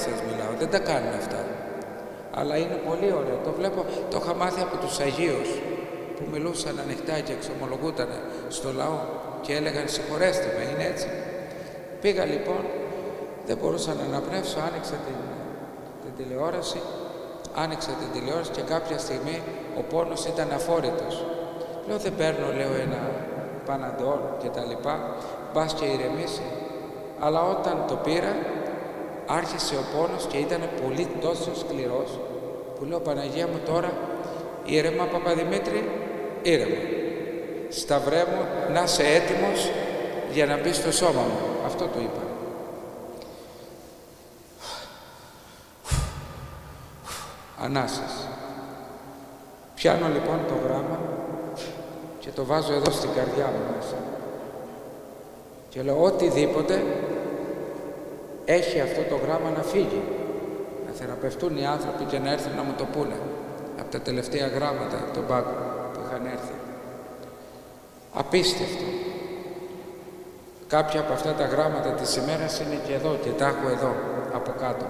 δεν τα κάνουν αυτά. Αλλά είναι πολύ ωραίο, το βλέπω, το είχα μάθει από τους Αγίους που μιλούσαν ανοιχτά και εξομολογούταν στο λαό και έλεγαν συγχωρέστε με, είναι έτσι. Πήγα λοιπόν, δεν μπορούσα να αναπνεύσω, άνοιξα την τηλεόραση, και κάποια στιγμή ο πόνος ήταν αφόρητος. Λέω, δεν παίρνω, λέω, ένα παναντόλ και τα λοιπά, μπας και ηρεμήσει. Αλλά όταν το πήρα, άρχισε ο πόνος και ήταν πολύ τόσο σκληρός που λέω, Παναγία μου, τώρα ήρεμα Παπαδημήτρη, ήρεμα. σταυρέ μου, να είσαι έτοιμος για να μπει στο σώμα μου. Αυτό του είπα. Ανάσες. Πιάνω λοιπόν το γράμμα και το βάζω εδώ στην καρδιά μου μέσα. Και λέω οτιδήποτε έχει αυτό το γράμμα να φύγει. Να θεραπευτούν οι άνθρωποι και να έρθουν να μου το πούνε. Από τα τελευταία γράμματα από τον πάγκο που είχαν έρθει. Απίστευτο. Κάποια από αυτά τα γράμματα της ημέρας είναι και εδώ και τα έχω εδώ από κάτω.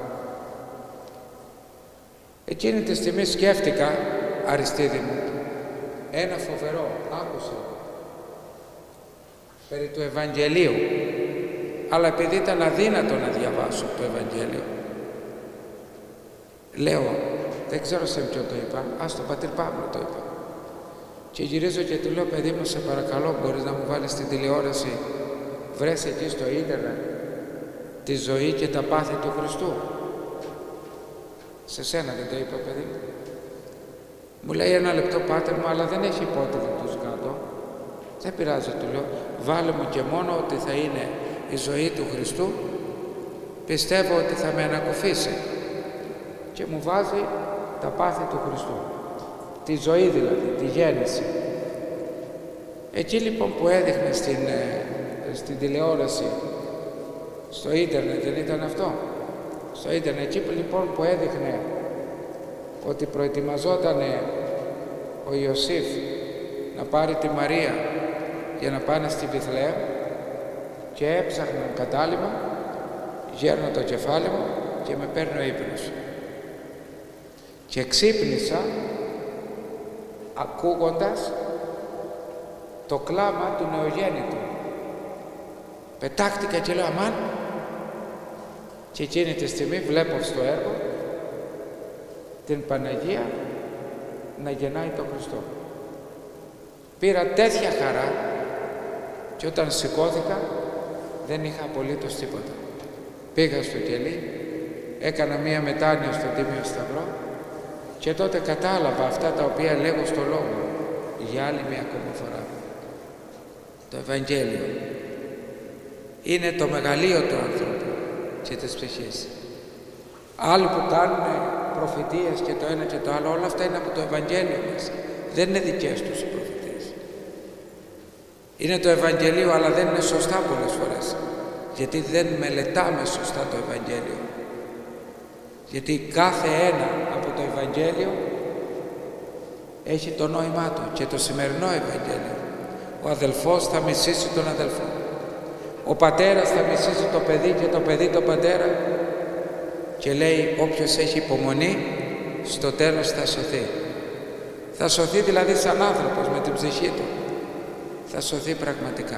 Εκείνη τη στιγμή σκέφτηκα, Αριστίδη μου, ένα φοβερό, άκουσα, περί του Ευαγγελίου, αλλά επειδή ήταν αδύνατο να διαβάσω το Ευαγγέλιο, λέω, δεν ξέρω σε ποιον το είπα, ας τον πατήρ Παύλο το είπα. Και γυρίζω και του λέω, παιδί μου, σε παρακαλώ, μπορείς να μου βάλεις την τηλεόραση, βρες εκεί στο ίντερνετ τη ζωή και τα πάθη του Χριστού. Σε σένα δεν το είπα, παιδί μου. Μου λέει ένα λεπτό, πάτερ μου, αλλά δεν έχει υπότιτλους κάτω. Δεν πειράζει, του λέω. Βάλε μου και μόνο ότι θα είναι η ζωή του Χριστού. Πιστεύω ότι θα με ανακουφίσει. Και μου βάζει τα πάθη του Χριστού. Τη ζωή δηλαδή, τη γέννηση. Εκεί λοιπόν που έδειχνε στην τηλεόραση, στο ίντερνετ, δεν ήταν αυτό. Στο ίντερνετ, εκεί λοιπόν που έδειχνε ότι προετοιμαζόταν ο Ιωσήφ να πάρει τη Μαρία για να πάνε στη Βιθλεέμ και έψαχναν κατάλημα, γέρνω το κεφάλι μου και με παίρνει ο ύπνος. Και ξύπνησα ακούγοντας το κλάμα του νεογέννητου. Πετάχτηκα και λέω αμάν, και εκείνη τη στιγμή βλέπω στο έργο την Παναγία να γεννάει τον Χριστό. Πήρα τέτοια χαρά και όταν σηκώθηκα δεν είχα απολύτως τίποτα. Πήγα στο κελί, έκανα μία μετάνοια στον Τίμιο Σταυρό και τότε κατάλαβα αυτά τα οποία λέγω στο λόγο για άλλη μία ακόμα φορά. Το Ευαγγέλιο είναι το μεγαλείο του άνθρωπου και της ψυχής. Άλλοι που κάνουν προφητείες και το ένα και το άλλο, όλα αυτά είναι από το Ευαγγέλιο μας. Δεν είναι δικές τους οι προφητείες. Είναι το Ευαγγελίο, αλλά δεν είναι σωστά πολλές φορές. Γιατί δεν μελετάμε σωστά το Ευαγγέλιο. Γιατί κάθε ένα από το Ευαγγέλιο έχει το νόημά του. Και το σημερινό Ευαγγέλιο. Ο αδελφός θα μισήσει τον αδελφό. Ο πατέρας θα μισήσει το παιδί και το παιδί τον πατέρα. Και λέει όποιος έχει υπομονή στο τέλος θα σωθεί. Θα σωθεί δηλαδή σαν άνθρωπος με την ψυχή του. Θα σωθεί πραγματικά.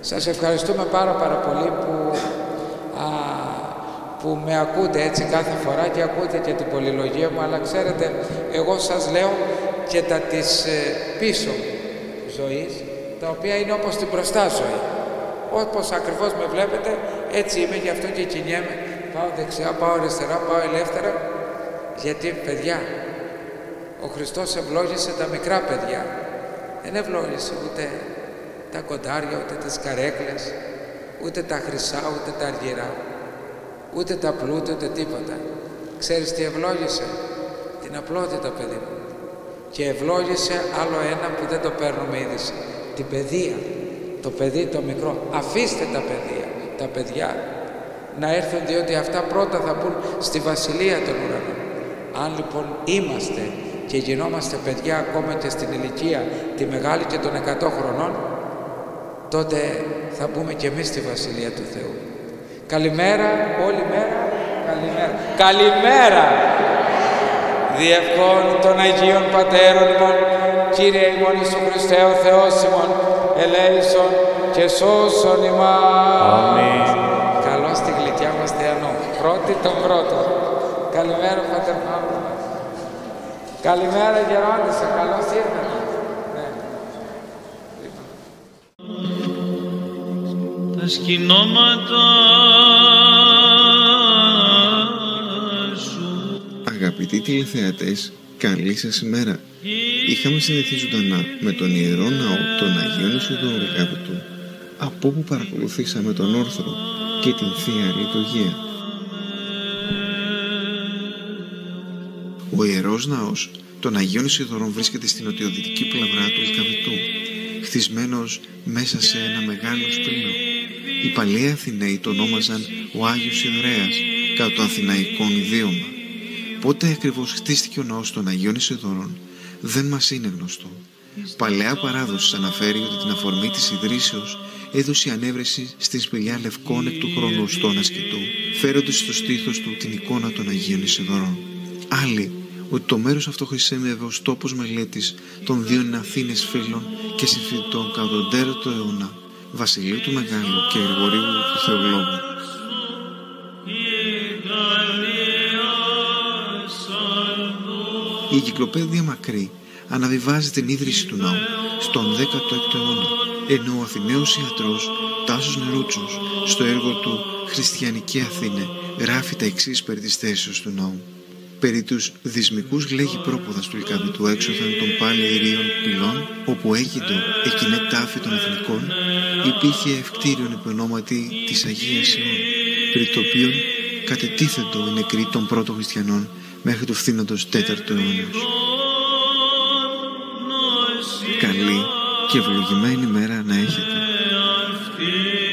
Σας ευχαριστούμε πάρα πολύ που με ακούτε έτσι κάθε φορά και ακούτε και την πολυλογία μου. Αλλά ξέρετε, εγώ σας λέω και τα της πίσω ζωής, τα οποία είναι όπως την μπροστά ζωή. Όπως ακριβώς με βλέπετε, έτσι είμαι, γι' αυτό και κινιέμαι. Πάω δεξιά, πάω αριστερά, πάω ελεύθερα, γιατί παιδιά, ο Χριστός ευλόγησε τα μικρά παιδιά. Δεν ευλόγησε ούτε τα κοντάρια, ούτε τις καρέκλες, ούτε τα χρυσά, ούτε τα αργυρά, ούτε τα πλούτη, ούτε τίποτα. Ξέρεις τι ευλόγησε? Την απλότητα, παιδί μου. Και ευλόγησε άλλο ένα που δεν το παίρνουμε είδηση, την παιδεία. Το παιδί το μικρό. Αφήστε τα παιδιά, να έρθουν, διότι αυτά πρώτα θα πούν στη Βασιλεία των Ουρανών. Αν λοιπόν είμαστε και γινόμαστε παιδιά ακόμα και στην ηλικία τη μεγάλη και των 100 χρονών, τότε θα μπούμε και εμείς στη Βασιλεία του Θεού. Καλημέρα, όλη μέρα, καλημέρα. Καλημέρα! Διευχών των Αγίων Πατέρων ημών, Κύριε ημών Ιησού Χριστέ ο Θεός ημών, ελέησον και σώσον ημάς. Αμήν. Καλώς τη γλυκιά μας Θεανό. Πρώτη τον πρώτο. Καλημέρα Πατέρ Παύλο. Καλημέρα Γερόντισσα. Καλώς ήρθατε. Ναι. Τα σκηνώματα σου. Αγαπητοί τηλεθεατές, Καλή σας ημέρα. Είχαμε συνδεθεί ζωντανά με τον Ιερό Ναό των Αγίων Ισουδών Ρικαβητού, από όπου παρακολουθήσαμε τον όρθρο και την Θεία Λειτουργία. Ο Ιερός Ναός των Αγίων Ισουδών βρίσκεται στην νοτιοδυτική πλευρά του Λικαβητού, χτισμένος μέσα σε ένα μεγάλο σπήλο. Οι παλαιοί Αθηναίοι το ονόμαζαν ο Άγιος Ιδρέας, κατά το αθηναϊκό ιδίωμα. Πότε ακριβώς χτίστηκε ο Ναός των Αγίων Ισιδωρών δεν μας είναι γνωστό. Παλαιά παράδοση αναφέρει ότι την αφορμή της ιδρύσεως έδωσε η ανέβρεση στην σπηλιά λευκών εκ του χρόνου οστών ασκητού, φέροντας στο στήθος του την εικόνα των Αγίων Ισιδωρών. Άλλοι, ότι το μέρος αυτό χρησιμεύε ως τόπος μελέτης των δύο Αθήνες φίλων και συμφοιτητών κατά τον 4ο αιώνα, Βασιλείου του Μεγάλου και Γρηγορίου του Θεολόγου. Η εγκυκλοπαίδεια Μακρύ αναβιβάζει την ίδρυση του ναού στον 16ο αιώνα, ενώ ο Αθηναίος ιατρός Τάσος Νερούτσος στο έργο του «Χριστιανική Αθήνε» γράφει τα εξής περί της θέσεως του ναού. Περί τους δυσμικούς λέγει πρόποδας του Λικαβητού έξωθεν των πάλι ιερίων πυλών, όπου έγιντο εκείνε τάφη των εθνικών, υπήρχε ευκτήριον υπονόματι της Αγίας Ιών, περί το οποίον κατετίθετο οι νεκροί των πρώτων χριστιανών μέχρι το φθήνοντος 4ο αιώνας. Καλή και ευλογημένη μέρα να έχετε.